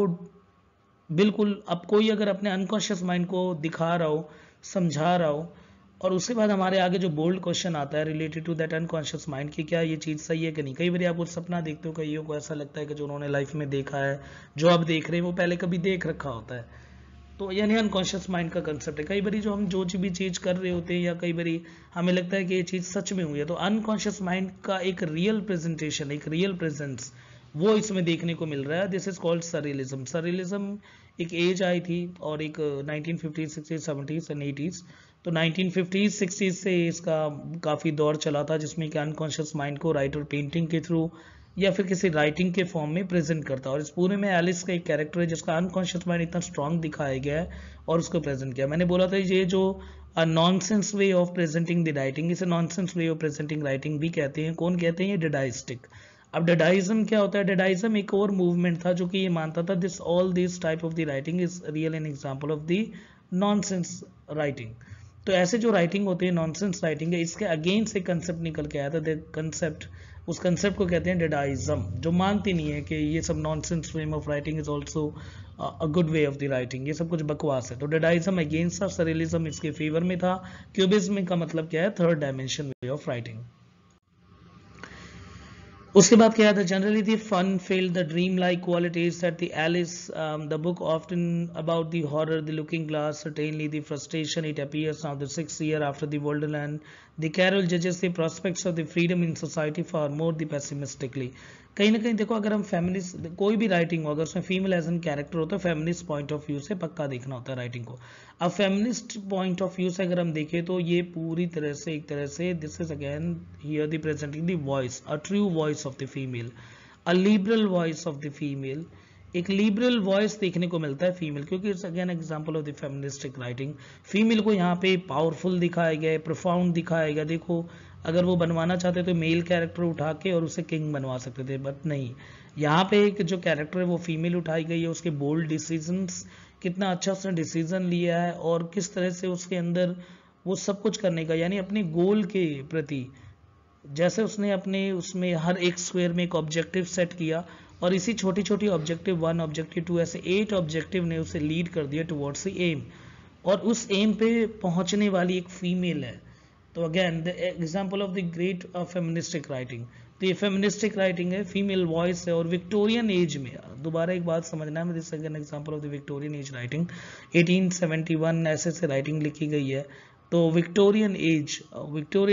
बिल्कुल, अब कोई अगर अपने अनकॉन्शियस माइंड को दिखा रहा हो, समझा रहा हो, और उसके बाद हमारे आगे जो बोल्ड क्वेश्चन आता है related to that unconscious mind कि क्या ये चीज़ सही है कि नहीं। कई बार आप वो सपना देखते हो, कईयों को ऐसा लगता है कि जो उन्होंने लाइफ में देखा है, जो आप देख रहे हैं वो पहले कभी देख रखा होता है। तो यानी अनकॉन्शियस माइंड का कंसेप्ट है। कई बार जो हम जो भी चीज़ कर रहे होते हैं, या कई बार हमें लगता है कि ये चीज़ सच में हुई है, तो अनकॉन्शियस माइंड का एक रियल प्रेजेंटेशन, एक रियल प्रेजेंस वो इसमें देखने को मिल रहा है। This is called surrealism. Surrealism एक एज आई थी, और एक 1950s 60s 70s and 80s। तो 1950s 60s से इसका काफ़ी दौर चला था, जिसमें कि अनकॉन्शियस माइंड को राइटर पेंटिंग के थ्रू या फिर किसी राइटिंग के फॉर्म में प्रेजेंट करता है। और इस पूरे में एलिस का एक कैरेक्टर है जिसका अनकॉन्शियस माइंड इतना स्ट्रांग दिखाया गया है और उसको प्रेजेंट किया। मैंने बोला था ये जो nonsense way of presenting the writing, इसे nonsense way of presenting writing भी कहते हैं। कौन कहते हैं? ये डेडाइस्टिक। अब डेडाइज्म क्या होता है? डेडाइज्म एक और मूवमेंट था जो कि ये मानता था this all this type of the writing is real an example of the nonsense writing. तो ऐसे जो राइटिंग होती है नॉनसेंस राइटिंग है, इसके अगेंस्ट एक कंसेप्ट निकल के आया था, द कंसेप्ट, उस कंसेप्ट को कहते हैं डेडाइज्म, जो मानती नहीं है कि ये सब nonsense frame of writing is also a good way of the writing, ये सब कुछ बकवास है। तो डेडाइज्म अगेंस्ट था, सरियलिज्म इसके फेवर में था। क्यूबिज्म का मतलब क्या है? Third dimension way of writing. उसके बाद क्या था? Generally the fun failed the dream like qualities that the Alice the book often about the horror the looking glass certainly the frustration it appears now the 6th year after the Wonderland the Carroll जजेस the prospects of the freedom in society for more the pessimistically. कहीं ना कहीं देखो, अगर हम फेमिनिस्ट, कोई भी राइटिंग हो, अगर उसमें फीमेल एज एन कैरेक्टर हो तो फेमिनिस्ट पॉइंट ऑफ व्यू से पक्का देखना होता है राइटिंग को। अब फेमिनिस्ट पॉइंट ऑफ व्यू से अगर हम देखें तो ये पूरी तरह से एक तरह से this is again here the presenting the voice, a true voice of the female, a liberal voice of the female, एक लिबरल वॉइस देखने को मिलता है फीमेल, क्योंकि it's again example of the feministic writing. Female को यहाँ पे पावरफुल दिखाया गया है, प्रोफाउंड दिखाया गया। देखो अगर वो बनवाना चाहते तो मेल कैरेक्टर उठा के और उसे किंग बनवा सकते थे, बट नहीं, यहाँ पे एक जो कैरेक्टर है वो फीमेल उठाई गई है। उसके बोल्ड डिसीजंस, कितना अच्छा उसने डिसीजन लिया है और किस तरह से उसके अंदर वो सब कुछ करने का, यानी अपने गोल के प्रति, जैसे उसने अपने उसमें हर एक स्क्वायर में एक ऑब्जेक्टिव सेट किया और इसी छोटी छोटी ऑब्जेक्टिव 1, ऑब्जेक्टिव 2, ऐसे 8 ऑब्जेक्टिव ने उसे लीड कर दिया टुवर्ड्स द एम, और उस एम पे पहुंचने वाली एक फीमेल है। तो again the example of the great feministic writing. तो ये फेमिनिस्टिक राइटिंग है, फीमेल वॉइस है और विक्टोरियन एज में। दोबारा एक बात समझना है, this again example of the Victorian age writing. 1871 ऐसे राइटिंग लिखी गई है। तो विक्टोरियन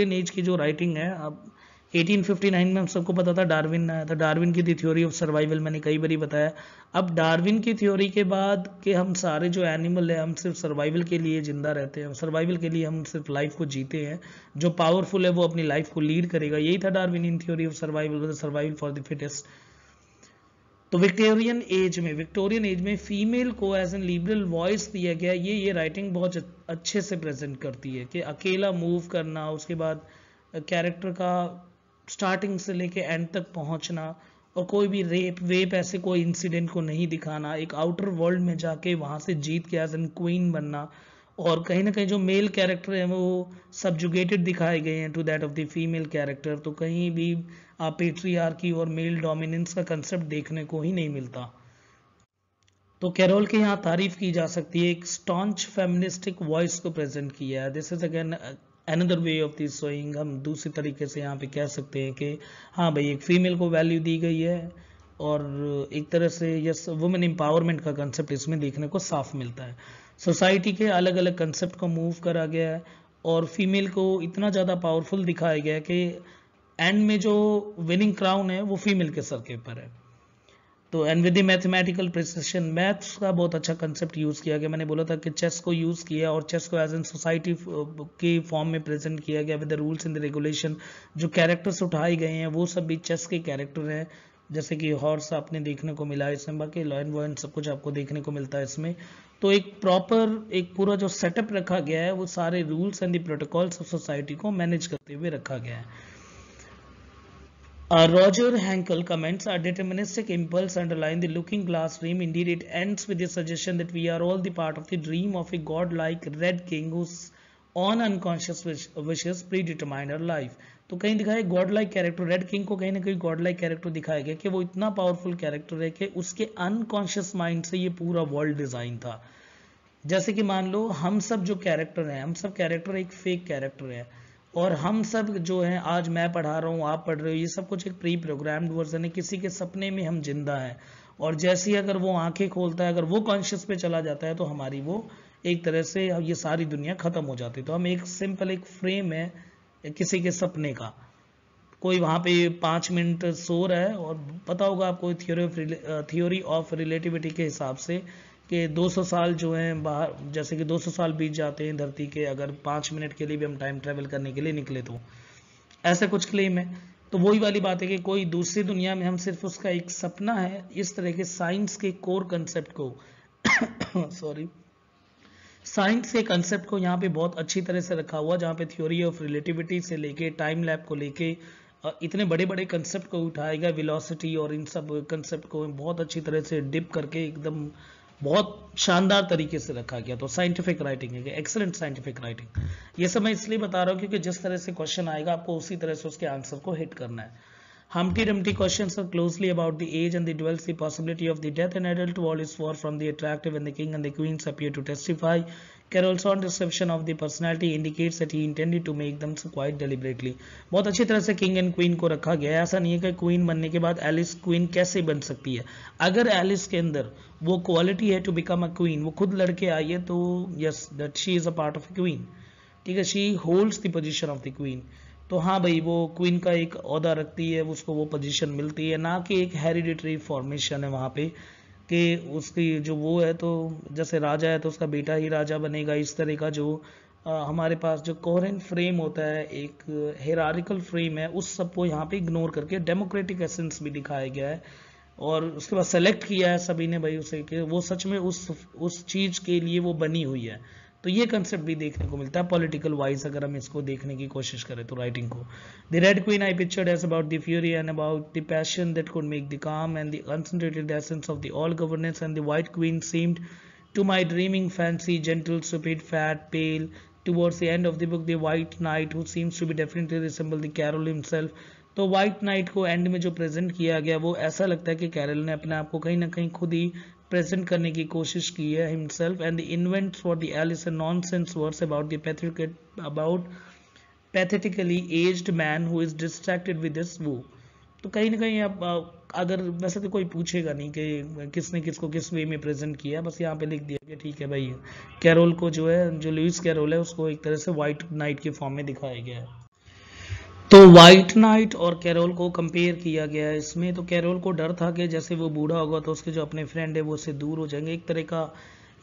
एज की जो राइटिंग है, अब 1859 में हम सबको पता था डार्विन आया था, डार्विन की थ्योरी ऑफ सर्वाइवल मैंने कई बार बताया। अब डार्विन की थ्योरी के बाद कि हम सारे जो एनिमल है हम सिर्फ सर्वाइवल के लिए जिंदा रहते हैं, सर्वाइवल के लिए हम सिर्फ लाइफ को जीते हैं, जो पावरफुल है वो अपनी लाइफ को लीड करेगा, यही था Darwinian theory of survival, survival for the fittest. तो विक्टोरियन एज में फीमेल को एज एन लिबरल वॉइस दिया गया। ये राइटिंग बहुत अच्छे से प्रेजेंट करती है कि अकेला मूव करना, उसके बाद कैरेक्टर का स्टार्टिंग से लेके एंड तक पहुंचना और कोई भी रेप ऐसे कोई इंसिडेंट को नहीं दिखाना, एक आउटर वर्ल्ड में जाके वहां से जीत के एज एन क्वीन बनना, और कहीं ना कहीं जो मेल कैरेक्टर है वो सबजुगेटेड दिखाए गए हैं to that of the female character. तो कहीं भी आप पेट्रियार्की और मेल डोमिनेंस का कंसेप्ट देखने को ही नहीं मिलता। तो कैरोल के यहाँ तारीफ की जा सकती है, एक स्टॉन्च फेमिनिस्टिक वॉइस को प्रेजेंट किया है। This is again Another way of this showing, हम दूसरे तरीके से यहाँ पे कह सकते हैं कि हाँ भाई एक फीमेल को वैल्यू दी गई है और एक तरह से यस वुमेन एम्पावरमेंट का कंसेप्ट इसमें देखने को साफ मिलता है। सोसाइटी के अलग अलग कंसेप्ट को मूव करा गया है और फीमेल को इतना ज़्यादा पावरफुल दिखाया गया है कि एंड में जो विनिंग क्राउन है वो फीमेल के सर के ऊपर है। तो and with mathematical precision, maths का बहुत अच्छा कंसेप्ट यूज़ किया गया। मैंने बोला था कि चेस को यूज़ किया और चेस को एज एन सोसाइटी के फॉर्म में प्रेजेंट किया गया with the rules and the regulation. जो कैरेक्टर्स उठाए गए हैं वो सब भी चेस के कैरेक्टर हैं, जैसे कि हॉर्स आपने देखने को मिला है इसमें, बाकी लॉयन वॉयन सब कुछ आपको देखने को मिलता है इसमें। तो एक प्रॉपर एक पूरा जो सेटअप रखा गया है वो सारे rules and the protocols of society को मैनेज करते हुए रखा गया है। Roger Hankel comments, a deterministic impulse underlying the looking glass dream. Indeed, it ends with the suggestion that we are all the part of the dream of a godlike red king whose own unconscious wishes predetermine our life. तो कहीं दिखाया godlike character, red king को कहीं ना कहीं godlike character दिखाया गया कि वो इतना powerful character है कि उसके unconscious mind से ये पूरा world design था। जैसे कि मान लो हम सब जो character हैं, हम सब character एक fake character है और हम सब जो हैं, आज मैं पढ़ा रहा हूँ, आप पढ़ रहे हो, ये सब कुछ एक प्री प्रोग्राम्ड वर्जन है। किसी के सपने में हम जिंदा हैं और जैसे ही अगर वो आंखें खोलता है, अगर वो कॉन्शियस पे चला जाता है तो हमारी वो एक तरह से ये सारी दुनिया खत्म हो जाती है। तो हम एक सिंपल एक फ्रेम है किसी के सपने का। कोई वहाँ पे 5 मिनट सो रहा है और पता होगा आपको थ्योरी ऑफ रिलेटिविटी के हिसाब से कि 200 साल जो हैं बाहर, जैसे कि 200 साल बीत जाते हैं धरती के अगर 5 मिनट के लिए भी हम टाइम ट्रेवल करने के लिए निकले तो, ऐसा कुछ क्लेम है। तो वही वाली बात है कि कोई दूसरी दुनिया में हम सिर्फ उसका एक सपना है। इस तरह के साइंस के कोर कंसेप्ट को साइंस के कंसेप्ट को यहाँ पे बहुत अच्छी तरह से रखा हुआ, जहाँ पे थ्योरी ऑफ रिलेटिविटी से लेके टाइम लैब को लेके इतने बड़े बड़े कंसेप्ट को उठाएगा, वेलोसिटी और इन सब कंसेप्ट को बहुत अच्छी तरह से डिप करके एकदम बहुत शानदार तरीके से रखा गया। तो साइंटिफिक राइटिंग है, एक्सेलेंट साइंटिफिक राइटिंग। ये सब मैं इसलिए बता रहा हूँ क्योंकि जिस तरह से क्वेश्चन आएगा आपको उसी तरह से उसके आंसर को हिट करना है। Humpty Dumpty questions are closely about the age and the dwells the possibility of the death and adult world is for from the attractive and the king and the queens appear to testify. Carroll's on description of the personality indicates that he intended to make them so quite deliberately. बहुत अच्छी तरह से किंग एंड क्वीन को रखा गया है। ऐसा नहीं है कि क्वीन बनने के बाद एलिस क्वीन कैसे बन सकती है। अगर एलिस के अंदर वो क्वालिटी है टू बिकम अ क्वीन, वो खुद लड़के आई है, तो yes that she is a part of a queen, ठीक है, she holds the position of the queen. तो हाँ भाई वो क्वीन का एक ओहदा रखती है, उसको वो पोजीशन मिलती है, ना कि एक हेरिडिटरी फॉर्मेशन है वहाँ पे कि उसकी जो वो है, तो जैसे राजा है तो उसका बेटा ही राजा बनेगा। इस तरह का जो हमारे पास जो कोहेरेंट फ्रेम होता है, एक हायरार्किकल फ्रेम है, उस सबको यहाँ पे इग्नोर करके डेमोक्रेटिक एसेंस भी दिखाया गया है। और उसके बाद सेलेक्ट किया है सभी ने भाई उसे कि वो सच में उस चीज़ के लिए वो बनी हुई है। तो ये कंसेप्ट भी देखने को मिलता है पॉलिटिकल वाइज अगर हम इसको देखने की कोशिश करें तो राइटिंग को। The red queen I pictured as about the fury and about the passion that could make the calm and the concentrated essence of the all governance and the white queen seemed to my dreaming fancy gentle stupid fat pale. Towards the end of the book, the White Knight, who seems to be definitely resemble the Carroll himself, तो White Knight को end में जो present किया गया वो ऐसा लगता है कि Carroll ने अपने आप को कहीं ना कहीं खुद ही present करने की कोशिश की है himself, and the invents for the Alice and nonsense verse about the pathetically aged man who is distracted with his woo। तो कहीं ना कहीं आप अगर वैसे तो कोई पूछेगा नहीं कि किसने किसको किस वे में प्रेजेंट किया, बस यहाँ पे लिख दिया कि ठीक है भाई कैरोल को जो है, जो लुइस कैरोल है उसको एक तरह से व्हाइट नाइट के फॉर्म में दिखाया गया है। तो व्हाइट नाइट और कैरोल को कंपेयर किया गया है इसमें। तो कैरोल को डर था कि जैसे वो बूढ़ा होगा तो उसके जो अपने फ्रेंड है वो उससे दूर हो जाएंगे। एक तरह का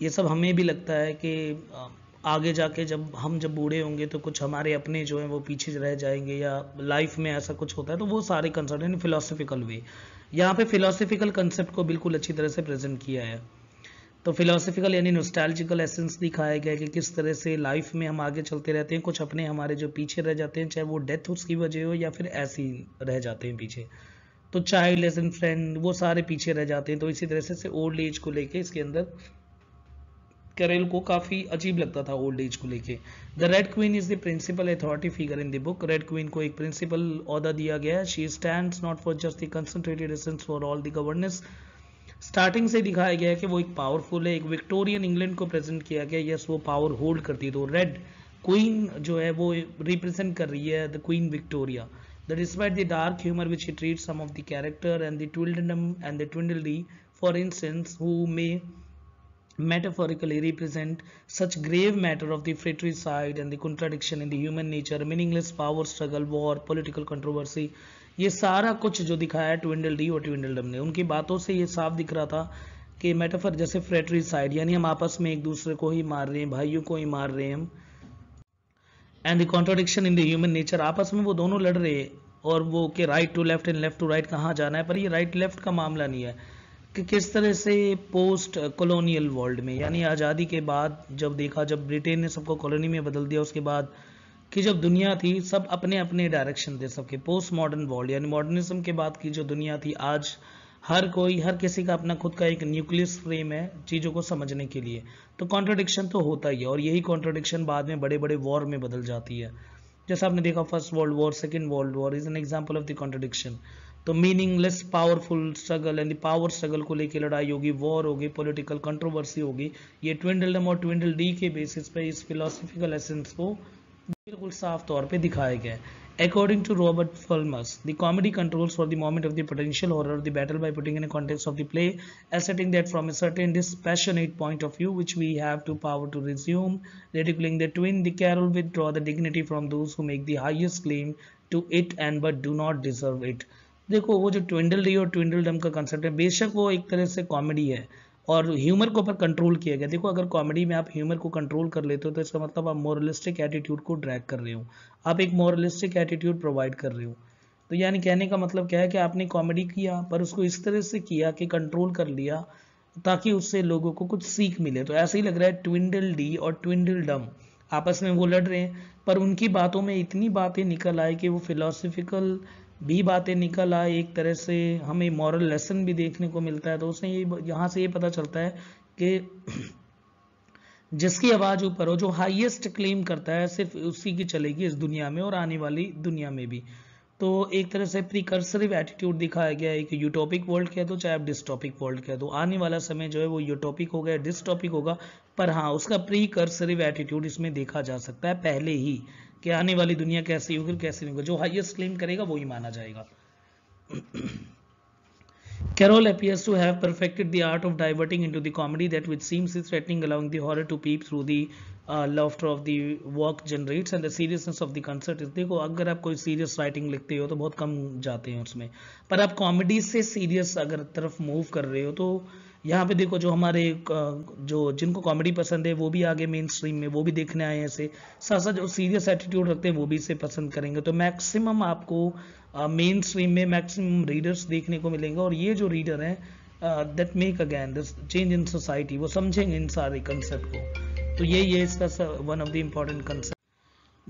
ये सब हमें भी लगता है कि आगे जाके जब हम बूढ़े होंगे तो कुछ हमारे अपने जो हैं वो पीछे रह जाएंगे या लाइफ में ऐसा कुछ होता है। तो वो सारे कंसर्न इन फिलोसफिकल वे, यहाँ पे फिलोसफिकल कंसेप्ट को बिल्कुल अच्छी तरह से प्रेजेंट किया है। तो फिलोसफिकल यानी नोस्टैल्जिकल एसेंस दिखाया गया है कि किस तरह से लाइफ में हम आगे चलते रहते हैं, कुछ अपने हमारे जो पीछे रह जाते हैं चाहे वो डेथ उसकी वजह हो या फिर ऐसे ही रह जाते हैं पीछे। तो चाइल्ड एज एंड फ्रेंड वो सारे पीछे रह जाते हैं। तो इसी तरह से ओल्ड एज को लेके इसके अंदर कैरोल को काफी अजीब लगता था ओल्ड एज को लेके। The red queen is the principal authority figure in the book. Red queen को एक प्रिंसिपल ओहदा दिया गया है। She stands not for just the concentrated essence for all the governance. Starting से दिखाया गया है कि वो एक पावरफुल है, एक विक्टोरियन इंग्लैंड को प्रेजेंट किया गया, यस वो पावर होल्ड करती है। तो रेड क्वीन जो है वो रिप्रेजेंट कर रही है the queen Victoria. The despite the dark humour which he treat some of the character and the Tweedledum and the Tweedledee for instance who may metaphorically represent such grave matter of the fratricide and the contradiction in the human nature, meaningless power struggle, war, political controversy। ये सारा कुछ जो दिखाया है ट्विडलडी और ट्विडलडम ने, उनकी बातों से ये साफ दिख रहा था कि मेटाफर जैसे फ्रेट्रिसाइड यानी हम आपस में एक दूसरे को ही मार रहे हैं, भाइयों को ही मार रहे हैं हम, and the contradiction in the human nature, आपस में वो दोनों लड़ रहे हैं और वो कि right to left and left to right कहाँ जाना है। पर ये राइट लेफ्ट का मामला नहीं है कि किस तरह से पोस्ट कॉलोनियल वर्ल्ड में यानी आज़ादी के बाद जब ब्रिटेन ने सबको कॉलोनी में बदल दिया, उसके बाद कि जब दुनिया थी सब अपने अपने डायरेक्शन थे सबके, पोस्ट मॉडर्न वर्ल्ड यानी मॉडर्निज्म के बाद की जो दुनिया थी, आज हर किसी का अपना खुद का एक न्यूक्लियस फ्रेम है चीज़ों को समझने के लिए। तो कॉन्ट्रोडिक्शन तो होता ही है और यही कॉन्ट्रोडिक्शन बाद में बड़े बड़े वॉर में बदल जाती है। जैसा आपने देखा first world war, second world war is an example of the contradiction. तो meaningless powerful struggle and power struggle को लेकर लड़ाई होगी, वॉर होगी, पॉलिटिकल कंट्रोवर्सी होगी। ये ट्विडलडम और ट्विडलडी के बेसिस पे इस फिलोसफिकल एसेंस को बिल्कुल साफ तौर पे दिखाया गया है। According to Robert Fulmus, the comedy controls for the moment of the potential horror the battle by putting in a context of the play, asserting that from a certain dispassionate point of view which we have to power to resume, ridiculing the twin, the Carroll withdraw the dignity from those who make the highest claim to it and but do not deserve it। देखो वो जो ट्विडलडी और ट्विडलडम का कंसेप्ट है, बेशक वो एक तरह से कॉमेडी है और ह्यूमर को पर कंट्रोल किया गया। देखो अगर कॉमेडी में आप ह्यूमर को कंट्रोल कर लेते हो तो इसका मतलब आप मोरलिस्टिक एटीट्यूड को ड्रैग कर रहे हो, आप एक मोरलिस्टिक एटीट्यूड प्रोवाइड कर रहे हो। तो यानी कहने का मतलब क्या है कि आपने कॉमेडी किया पर उसको इस तरह से किया कि कंट्रोल कर लिया ताकि उससे लोगों को कुछ सीख मिले। तो ऐसे ही लग रहा है ट्विडलडी और ट्विडलडम आपस में वो लड़ रहे हैं पर उनकी बातों में इतनी बातें निकल आई कि वो फिलोसफिकल भी बातें निकल आए, एक तरह से हमें मॉरल लेसन भी देखने को मिलता है। तो उसने यहाँ से ये पता चलता है कि जिसकी आवाज़ ऊपर हो, जो हाईएस्ट क्लेम करता है सिर्फ उसी की चलेगी इस दुनिया में और आने वाली दुनिया में भी। तो एक तरह से प्रीकर्सरिव एटीट्यूड दिखाया गया है कि यूटॉपिक वर्ल्ड कह दो चाहे आप डिस्टॉपिक वर्ल्ड कह दो, आने वाला समय जो है वो यूटॉपिक होगा या डिस्टॉपिक होगा, पर हाँ उसका प्रीकर्सरिव एटीट्यूड इसमें देखा जा सकता है पहले ही कि आने वाली दुनिया कैसी होगी कैसी नहीं होगी, जो हाईएस्ट क्लेम करेगा वो ही माना जाएगा। Carroll appears to have perfected the art of diverting into the comedy that which seems threatening, allowing the horror to peep through the laughter of the work generates and the seriousness of the concert is। देखो अगर आप कोई सीरियस राइटिंग लिखते हो तो बहुत कम जाते हैं उसमें, पर आप कॉमेडी से सीरियस अगर तरफ मूव कर रहे हो तो यहाँ पे देखो जो हमारे जो जिनको कॉमेडी पसंद है वो भी आगे मेन स्ट्रीम में वो भी देखने आए हैं इसे, साथ साथ जो सीरियस एटीट्यूड रखते हैं वो भी इसे पसंद करेंगे। तो मैक्सिमम आपको मेन स्ट्रीम में मैक्सिमम रीडर्स देखने को मिलेंगे, और ये जो रीडर हैं that make again this change in society, वो समझेंगे इन सारे कंसेप्ट को। तो यही है इसका one of the important concept.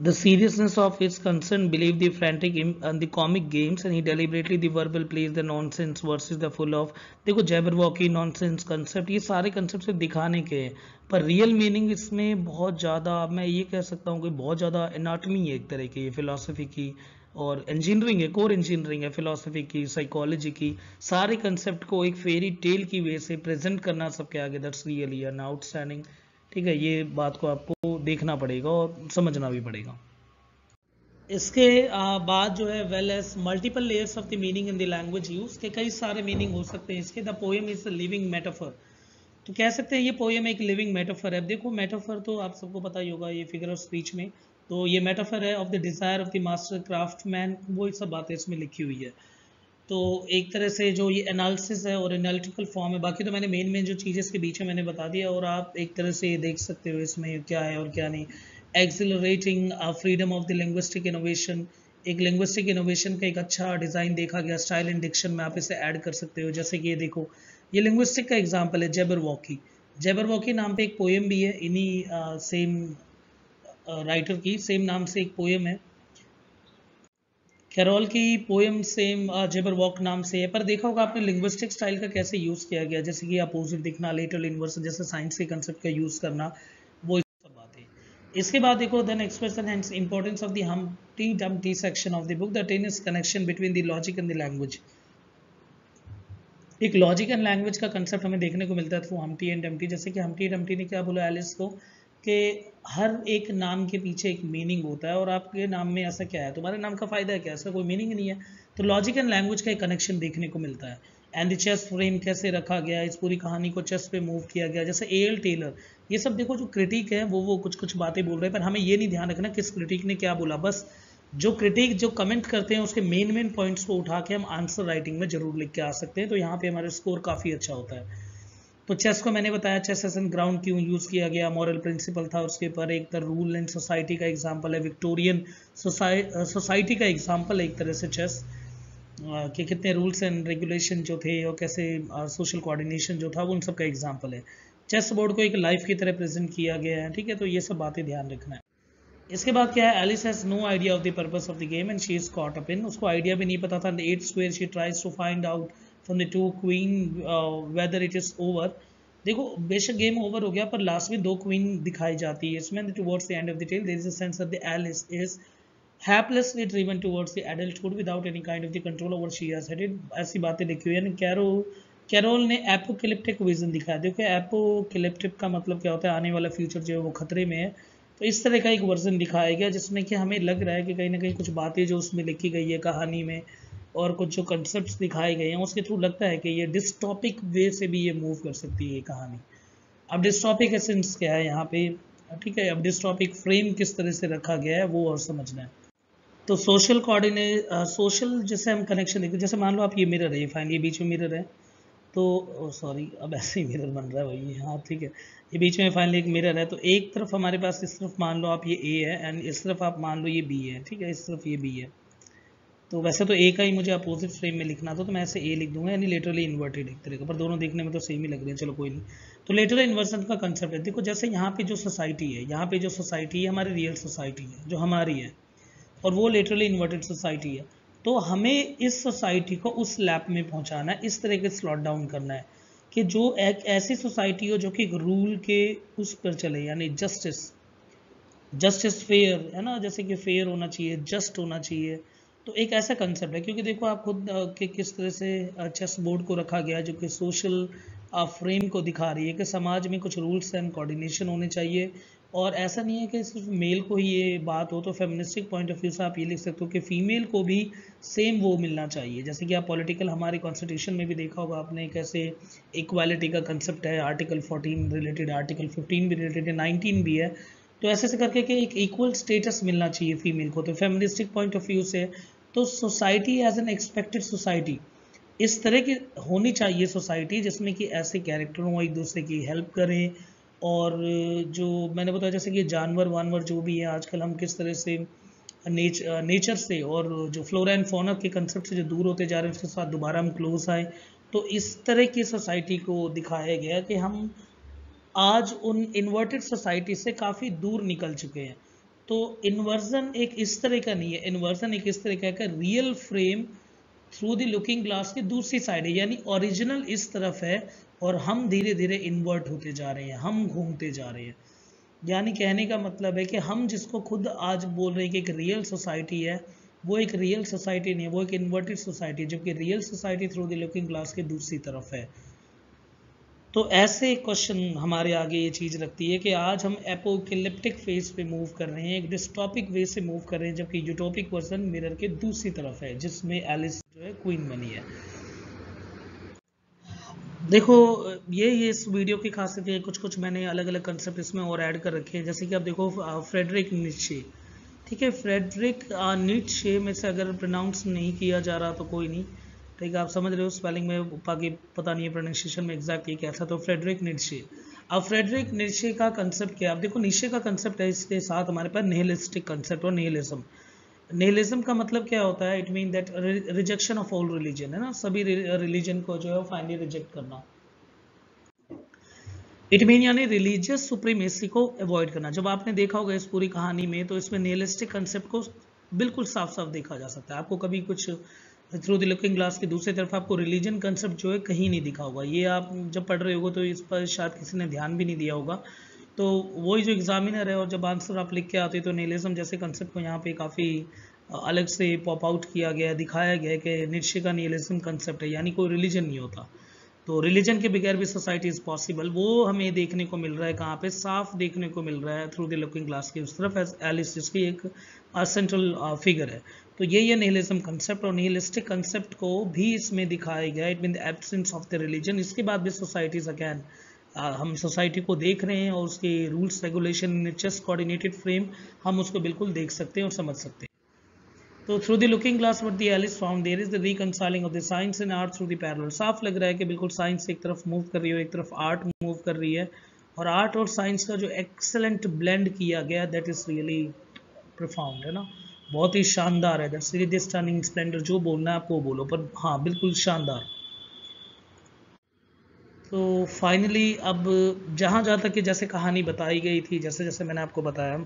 The seriousness of his concern believed the frantic and the comic games, and he deliberately the verbal plays, the nonsense versus the full of। देखो जैबरवॉकी, नॉनसेंस, कंसेप्ट, ये सारे कंसेप्ट सिर्फ दिखाने के हैं, पर रियल मीनिंग इसमें बहुत ज़्यादा, मैं ये कह सकता हूँ कि बहुत ज़्यादा एनाटमी है एक तरह की, फिलॉसफी की और इंजीनियरिंग है, कोर इंजीनियरिंग है फिलॉसफी की, साइकोलॉजी की, सारे कंसेप्ट को एक फेरी टेल की वे से प्रेजेंट करना सबके आगे, दैट्स रियली एन आउटस्टैंडिंग। ठीक है, ये बात को आपको देखना पड़ेगा और समझना भी पड़ेगा। इसके बाद जो है well as multiple layers of the meaning in the language use, के कई सारे मीनिंग हो सकते हैं इसके। The poem is a living metaphor, तो कह सकते हैं ये पोएम एक लिविंग मेटाफर है। देखो मेटाफर तो आप सबको पता ही होगा, ये फिगर ऑफ स्पीच में तो ये मेटाफर है of the desire of the master craftsman, वो सब बातें इसमें लिखी हुई है। तो एक तरह से जो ये एनालिसिस है और एनालिटिकल फॉर्म है, बाकी तो मैंने मेन मेन जो चीज़ें इसके बीच में मैंने बता दिया, और आप एक तरह से ये देख सकते हो इसमें क्या है और क्या नहीं। Accelerating freedom of the linguistic innovation, एक लिंग्विस्टिक इनोवेशन का एक अच्छा डिज़ाइन देखा गया, स्टाइल एंड डिक्शन में आप इसे ऐड कर सकते हो। जैसे कि ये देखो, ये लिंग्विस्टिक का एग्जाम्पल है, जैबरवॉकी, जैबरवॉकी नाम पर एक पोएम भी है इन्हीं सेम राइटर की, सेम नाम से एक पोएम है। कैरोल की पोएम सेम जैबरवॉक नाम से है, पर देखा होगा आपने लिंग्विस्टिक स्टाइल का कैसे यूज़ किया गया, जैसे कि अपोजिट दिखना, लेटरल इनवर्स जैसे साइंस के कंसेप्ट का यूज़ करना, वो सब बातें। इसके बाद देखो then expression and importance of the Humpty Dumpty section of the book, the tennis connection between the logic and the language. एक लॉजिक एंड लैंग्वेज का कंसेप्ट हमें देखने को मिलता है थ्रू हम्प्टी एंड डम्प्टी। जैसे कि हम्प्टी डम्प्टी ने क्या बोला एलिस को कि हर एक नाम के पीछे एक मीनिंग होता है, और आपके नाम में ऐसा क्या है, तुम्हारे नाम का फ़ायदा है क्या, ऐसा कोई मीनिंग नहीं है। तो लॉजिक एंड लैंग्वेज का एक कनेक्शन देखने को मिलता है। एंड द चेस फ्रेम कैसे रखा गया, इस पूरी कहानी को चेस पे मूव किया गया, जैसे एल टेलर, ये सब देखो जो क्रिटिक है वो कुछ कुछ बातें बोल रहे हैं, पर हमें ये नहीं ध्यान रखना किस क्रिटिक ने क्या बोला, बस जो क्रिटिक जो कमेंट करते हैं उसके मेन मेन पॉइंट्स को उठा के हम आंसर राइटिंग में ज़रूर लिख के आ सकते हैं, तो यहाँ पर हमारा स्कोर काफ़ी अच्छा होता है। तो चेस को मैंने बताया, चेस एज एन ग्राउंड क्यों यूज़ किया गया, मॉरल प्रिंसिपल था उसके ऊपर, एक तरह रूल एंड सोसाइटी का एग्जांपल है, विक्टोरियन सोसाइटी का एग्जांपल है एक तरह से चेस के, कितने रूल्स एंड रेगुलेशन जो थे और कैसे सोशल कोऑर्डिनेशन जो था वो उन सब का एग्जांपल है। चेस बोर्ड को एक लाइफ की तरह प्रेजेंट किया गया है, ठीक है, तो ये सब बातें ध्यान रखना है। इसके बाद क्या है, Alice has no idea of the purpose of the game and she is caught up in, उसको आइडिया भी नहीं पता था। At square she tries to find out from the two queen whether it is over, देखो बेशक गेम ओवर हो गया पर लास्ट में दो क्वीन दिखाई जाती है इसमें। Towards the end of the tale there is a sense of the Alice is haplessly driven towards the adulthood without any kind of the control over she has had, ऐसी बातें लिखी हुई है। कैरोल ने एपोकैलिप्टिक विजन दिखाया, देखो एपोकैलिप्टिक का मतलब क्या होता है, आने वाला फ्यूचर जो है वो खतरे में है, तो इस तरह का एक वर्जन दिखाया गया जिसमें कि हमें लग रहा है कि कहीं ना कहीं कुछ बातें जो उसमें लिखी गई है कहानी में और कुछ जो कंसेप्ट्स दिखाए गए हैं उसके थ्रू लगता है कि ये डिस्टॉपिक वे से भी ये मूव कर सकती है ये कहानी। अब डिस्टॉपिक एसेंस क्या है यहाँ पे, ठीक है, अब डिस्टॉपिक फ्रेम किस तरह से रखा गया है वो और समझना है। तो सोशल सोशल जैसे हम कनेक्शन देखते हैं, जैसे मान लो आप ये मिरर है, फाइन ये बीच में मिरर है, तो सॉरी अब ऐसे ही मिरर बन रहा है भाई, हाँ ठीक है, ये बीच में फाइनली एक मिरर है। तो एक तरफ हमारे पास इस तरफ मान लो आप ये ए है एंड इस तरफ आप मान लो ये बी है, ठीक है, इस तरफ ये बी है। तो वैसे तो ए का ही मुझे अपोजिट फ्रेम में लिखना था तो मैं ऐसे ए लिख दूंगा, यानी लेटरली इन्वर्टेड एक तरह का, पर दोनों देखने में तो सेम ही लग रहे हैं, चलो कोई नहीं। तो लेटरली इन्वर्सन का कंसेप्ट है, देखो जैसे यहाँ पे जो सोसाइटी है, यहाँ पे जो सोसाइटी है हमारी रियल सोसाइटी है जो हमारी है, और वो लेटरली इन्वर्टेड सोसाइटी है। तो हमें इस सोसाइटी को उस लैप में पहुँचाना है, इस तरह के स्लॉट डाउन करना है कि जो एक ऐसी सोसाइटी हो जो कि रूल के उस पर चले, यानी जस्टिस फेयर है ना, जैसे कि फेयर होना चाहिए, जस्ट होना चाहिए, तो एक ऐसा कंसेप्ट है। क्योंकि देखो आप खुद के किस तरह से चेस बोर्ड को रखा गया है जो कि सोशल फ्रेम को दिखा रही है कि समाज में कुछ रूल्स एंड कोऑर्डिनेशन होने चाहिए, और ऐसा नहीं है कि सिर्फ मेल को ही ये बात हो, तो फेमिनिस्टिक पॉइंट ऑफ व्यू से आप ये लिख सकते हो कि फीमेल को भी सेम वो मिलना चाहिए। जैसे कि आप पॉलिटिकल हमारे कॉन्स्टिट्यूशन में भी देखा होगा आपने कैसे इक्वालिटी का कंसेप्ट है, आर्टिकल 14 रिलेटेड, आर्टिकल 15 भी रिलेटेड है, 19 भी है, तो ऐसे से करके कि एक इक्वल स्टेटस मिलना चाहिए फीमेल को। तो फेमिनिस्टिक पॉइंट ऑफ व्यू से तो society as an expected society, इस तरह की होनी चाहिए सोसाइटी जिसमें कि ऐसे कैरेक्टर हों, एक दूसरे की हेल्प करें। और जो मैंने बताया जैसे कि जानवर वानवर जो भी है, आजकल हम किस तरह से नेचर से और जो फ्लोरा एंड फौना के कंसेप्ट से जो दूर होते जा रहे हैं उसके साथ दोबारा हम क्लोज आए। तो इस तरह की सोसाइटी को दिखाया गया कि हम आज उन इन्वर्टेड सोसाइटी से काफ़ी दूर निकल चुके हैं। तो इन्वर्जन एक इस तरह का नहीं है, इन्वर्जन एक इस तरह का real frame through the looking glass की दूसरी साइड है, यानी ओरिजिनल इस तरफ है और हम धीरे धीरे इन्वर्ट होते जा रहे हैं, हम घूमते जा रहे हैं। यानी कहने का मतलब है कि हम जिसको खुद आज बोल रहे हैं कि एक रियल सोसाइटी है, वो एक रियल सोसाइटी नहीं है, वो एक इन्वर्टेड सोसाइटी है, जबकि real society through the looking glass के दूसरी तरफ है। तो ऐसे क्वेश्चन हमारे आगे ये चीज़ रखती है कि आज हम एपोकेलिप्टिक फेज पे मूव कर रहे हैं, एक डिस्टॉपिक वे से मूव कर रहे हैं, जबकि यूटोपिक वर्जन मिरर के दूसरी तरफ है जिसमें एलिस जो है क्वीन बनी है। देखो ये इस वीडियो की खासियत है, कुछ कुछ मैंने अलग अलग कंसेप्ट इसमें और ऐड कर रखे हैं। जैसे कि आप देखो फ्रेडरिक नीत्शे, ठीक है, फ्रेडरिक नीत्शे में से अगर प्रोनाउंस नहीं किया जा रहा तो कोई नहीं, ठीक है, आप समझ रहे हो स्पेलिंग में, बाकी पता नहीं है प्रोनाउंसिएशन में एग्जैक्ट ये कैसा। तो फ्रेडरिक नीत्शे, अब फ्रेडरिक नीत्शे का कंसेप्ट क्या है, आप देखो नीत्शे का कंसेप्ट है, इसके साथ हमारे पास निहिलिस्टिक कंसेप्ट और निहिलिज्म। निहिलिज्म का मतलब क्या होता है, it mean that rejection of all religion, है ना, सभी रिलीजन को जो है फाइनली रिजेक्ट करना। इट मीन यानी रिलीजियस सुप्रीमेसी को अवॉइड करना। जब आपने देखा होगा इस पूरी कहानी में, तो इसमें निहिलिस्टिक कंसेप्ट को बिल्कुल साफ साफ देखा जा सकता है। आपको कभी कुछ थ्रू द लुकिंग ग्लास के दूसरी तरफ आपको रिलीजन कंसेप्ट जो है कहीं नहीं दिखा होगा। ये आप जब पढ़ रहे होगे तो इस पर शायद किसी ने ध्यान भी नहीं दिया होगा। तो वही जो एग्जामिनर है और जब आंसर आप लिख के आते हैं, तो निहिलिज्म जैसे कंसेप्ट को यहाँ पे काफ़ी अलग से पॉप आउट किया गया, दिखाया गया कि नीत्शे का निहिलिज्म कंसेप्ट है, यानी कोई रिलीजन नहीं होता, तो रिलीजन के बगैर भी सोसाइटी इज़ पॉसिबल। वो हमें देखने को मिल रहा है कहाँ पे, साफ देखने को मिल रहा है थ्रू द लुकिंग ग्लास की उस तरफ, एज एलिस जिसकी एक सेंट्रल फिगर है। तो ये निहिलिज्म कंसेप्ट और निहिलिस्टिक कंसेप्ट को भी इसमें दिखाया गया, it mean the absence of the religion. इसके बाद भी सोसाइटीज अगैन हम सोसाइटी को देख रहे हैं और उसके rules regulation natures coordinated frame हम उसको बिल्कुल देख सकते हैं और समझ सकते हैं। तो through the looking glass what the Alice found there is the reconciling of the science and art through the parallel. साफ लग रहा है कि बिल्कुल साइंस एक तरफ मूव कर रही है, एक तरफ आर्ट मूव कर रही है, और आर्ट और साइंस का जो एक्सेलेंट ब्लेंड किया गया, दैट इज रियली प्रोफाउंड, है ना, बहुत ही शानदार है। दैट्स रियली स्टनिंग स्प्लेंडर, जो बोलना है आपको बोलो, पर हाँ बिल्कुल शानदार। तो फाइनली अब जहाँ तक कि जैसे कहानी बताई गई थी, जैसे जैसे मैंने आपको बताया,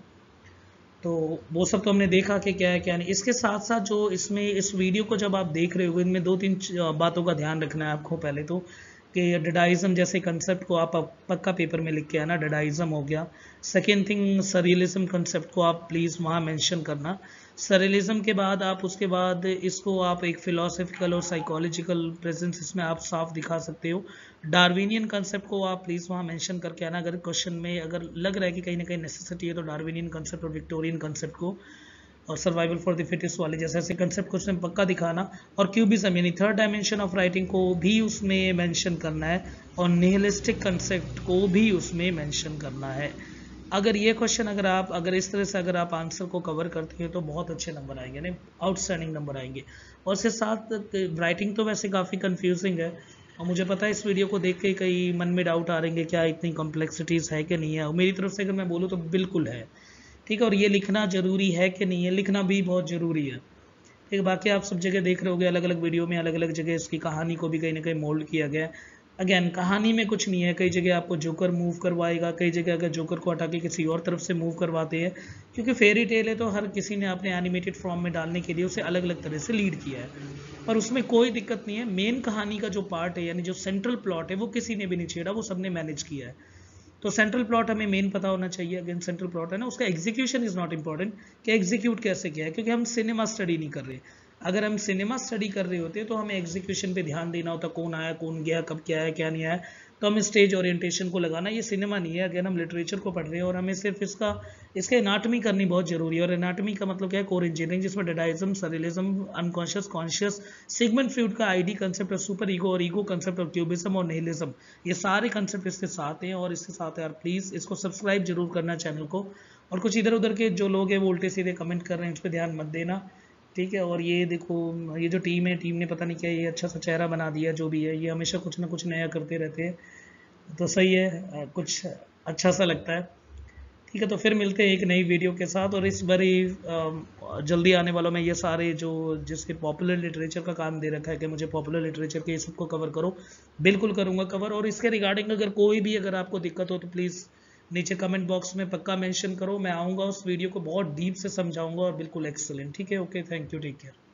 तो वो सब तो हमने देखा कि क्या है क्या नहीं। इसके साथ साथ जो इसमें इस वीडियो को जब आप देख रहे हो, इनमें दो तीन बातों का ध्यान रखना है आपको। पहले तो कि डडाइज़म जैसे कंसेप्ट को आप पक्का पेपर में लिख के आना, डडाइज़म हो गया। सेकेंड थिंग, सरियलिज्म कंसेप्ट को आप प्लीज़ वहाँ मेंशन करना। सरियलिज्म के बाद आप उसके बाद इसको आप एक फिलोसफिकल और साइकोलॉजिकल प्रेजेंस इसमें आप साफ दिखा सकते हो। डार्विनियन कंसेप्ट को आप प्लीज़ वहाँ मेंशन करके आना, अगर क्वेश्चन में अगर लग रहा है कि कहीं ना कहीं नेसेसिटी है, तो डार्विनियन कंसेप्ट और विक्टोरियन कंसेप्ट को और सर्वाइवल फॉर द फिटेस्ट वाले जैसे ऐसे कंसेप्ट को उसमें पक्का दिखाना। और क्यूबिज्म यानी थर्ड डायमेंशन ऑफ राइटिंग को भी उसमें मेंशन करना है, और निहिलिस्टिक कंसेप्ट को भी उसमें मेंशन करना है। अगर ये क्वेश्चन अगर इस तरह से अगर आप आंसर को कवर करते हैं, तो बहुत अच्छे नंबर आएंगे, यानी आउटस्टैंडिंग नंबर आएंगे। और इसके साथ राइटिंग तो वैसे काफ़ी कंफ्यूजिंग है, और मुझे पता है इस वीडियो को देख के कई मन में डाउट आ रहे हैं, क्या इतनी कॉम्प्लेक्सिटीज़ है कि नहीं है। और मेरी तरफ से अगर मैं बोलूँ तो बिल्कुल है, ठीक है। और ये लिखना ज़रूरी है कि नहीं है, लिखना भी बहुत ज़रूरी है, ठीक है। बाकी आप सब जगह देख रहे होगे, अलग अलग वीडियो में अलग अलग जगह इसकी कहानी को भी कहीं ना कहीं मोल्ड किया गया है। अगेन कहानी में कुछ नहीं है, कई जगह आपको जोकर मूव करवाएगा, कई जगह अगर जोकर को हटा के किसी और तरफ से मूव करवाते हैं, क्योंकि फेरी टेल है तो हर किसी ने अपने एनिमेटेड फॉर्म में डालने के लिए उसे अलग अलग तरह से लीड किया है, पर उसमें कोई दिक्कत नहीं है। मेन कहानी का जो पार्ट है, यानी जो सेंट्रल प्लॉट है, वो किसी ने भी नहीं छेड़ा, वो सब ने मैनेज किया है। तो सेंट्रल प्लॉट हमें मेन पता होना चाहिए, अगेन सेंट्रल प्लॉट है ना, उसका एग्जीक्यूशन इज़ नॉट इम्पॉर्टेंट कि एग्जीक्यूट कैसे किया है, क्योंकि हम सिनेमा स्टडी नहीं कर रहे। अगर हम सिनेमा स्टडी कर रहे होते तो हमें एग्जीक्यूशन पे ध्यान देना होता, कौन आया कौन गया, कब क्या आया क्या नहीं आया, तो हम स्टेज ओरिएंटेशन को लगाना। ये सिनेमा नहीं है, अगेन हम लिटरेचर को पढ़ रहे हैं, और हमें सिर्फ इसके एनाटमी करनी बहुत जरूरी है। और एनाटमी का मतलब क्या है, कोर इंजीनियरिंग, जिसमें Dadaism, surrealism, unconscious conscious, Sigmund Freud का आईडी कंसेप्ट और सुपर ईगो और ईगो कंसेप्ट और क्यूबिज्म और निहिलिज्म, ये सारे कंसेप्ट इसके साथ हैं। और इसके साथ यार प्लीज़ इसको सब्सक्राइब जरूर करना चैनल को, और कुछ इधर उधर के जो लोग हैं वो उल्टे सीधे कमेंट कर रहे हैं, उस पर ध्यान मत देना ठीक है। और ये देखो, ये जो टीम ने पता नहीं क्या ये अच्छा सा चेहरा बना दिया, जो भी है ये हमेशा कुछ ना कुछ नया करते रहते हैं, तो सही है, कुछ अच्छा सा लगता है। ठीक है, तो फिर मिलते हैं एक नई वीडियो के साथ। और इस बड़ी जल्दी आने वालों में ये सारे जो जिसके पॉपुलर लिटरेचर का काम दे रखा है कि मुझे पॉपुलर लिटरेचर के सबको कवर करो, बिल्कुल करूँगा कवर। और इसके रिगार्डिंग अगर कोई भी अगर आपको दिक्कत हो तो प्लीज़ नीचे कमेंट बॉक्स में पक्का मेंशन करो, मैं आऊँगा उस वीडियो को बहुत डीप से समझाऊँगा और बिल्कुल एक्सेलेंट। ठीक है, okay, thank you, take care.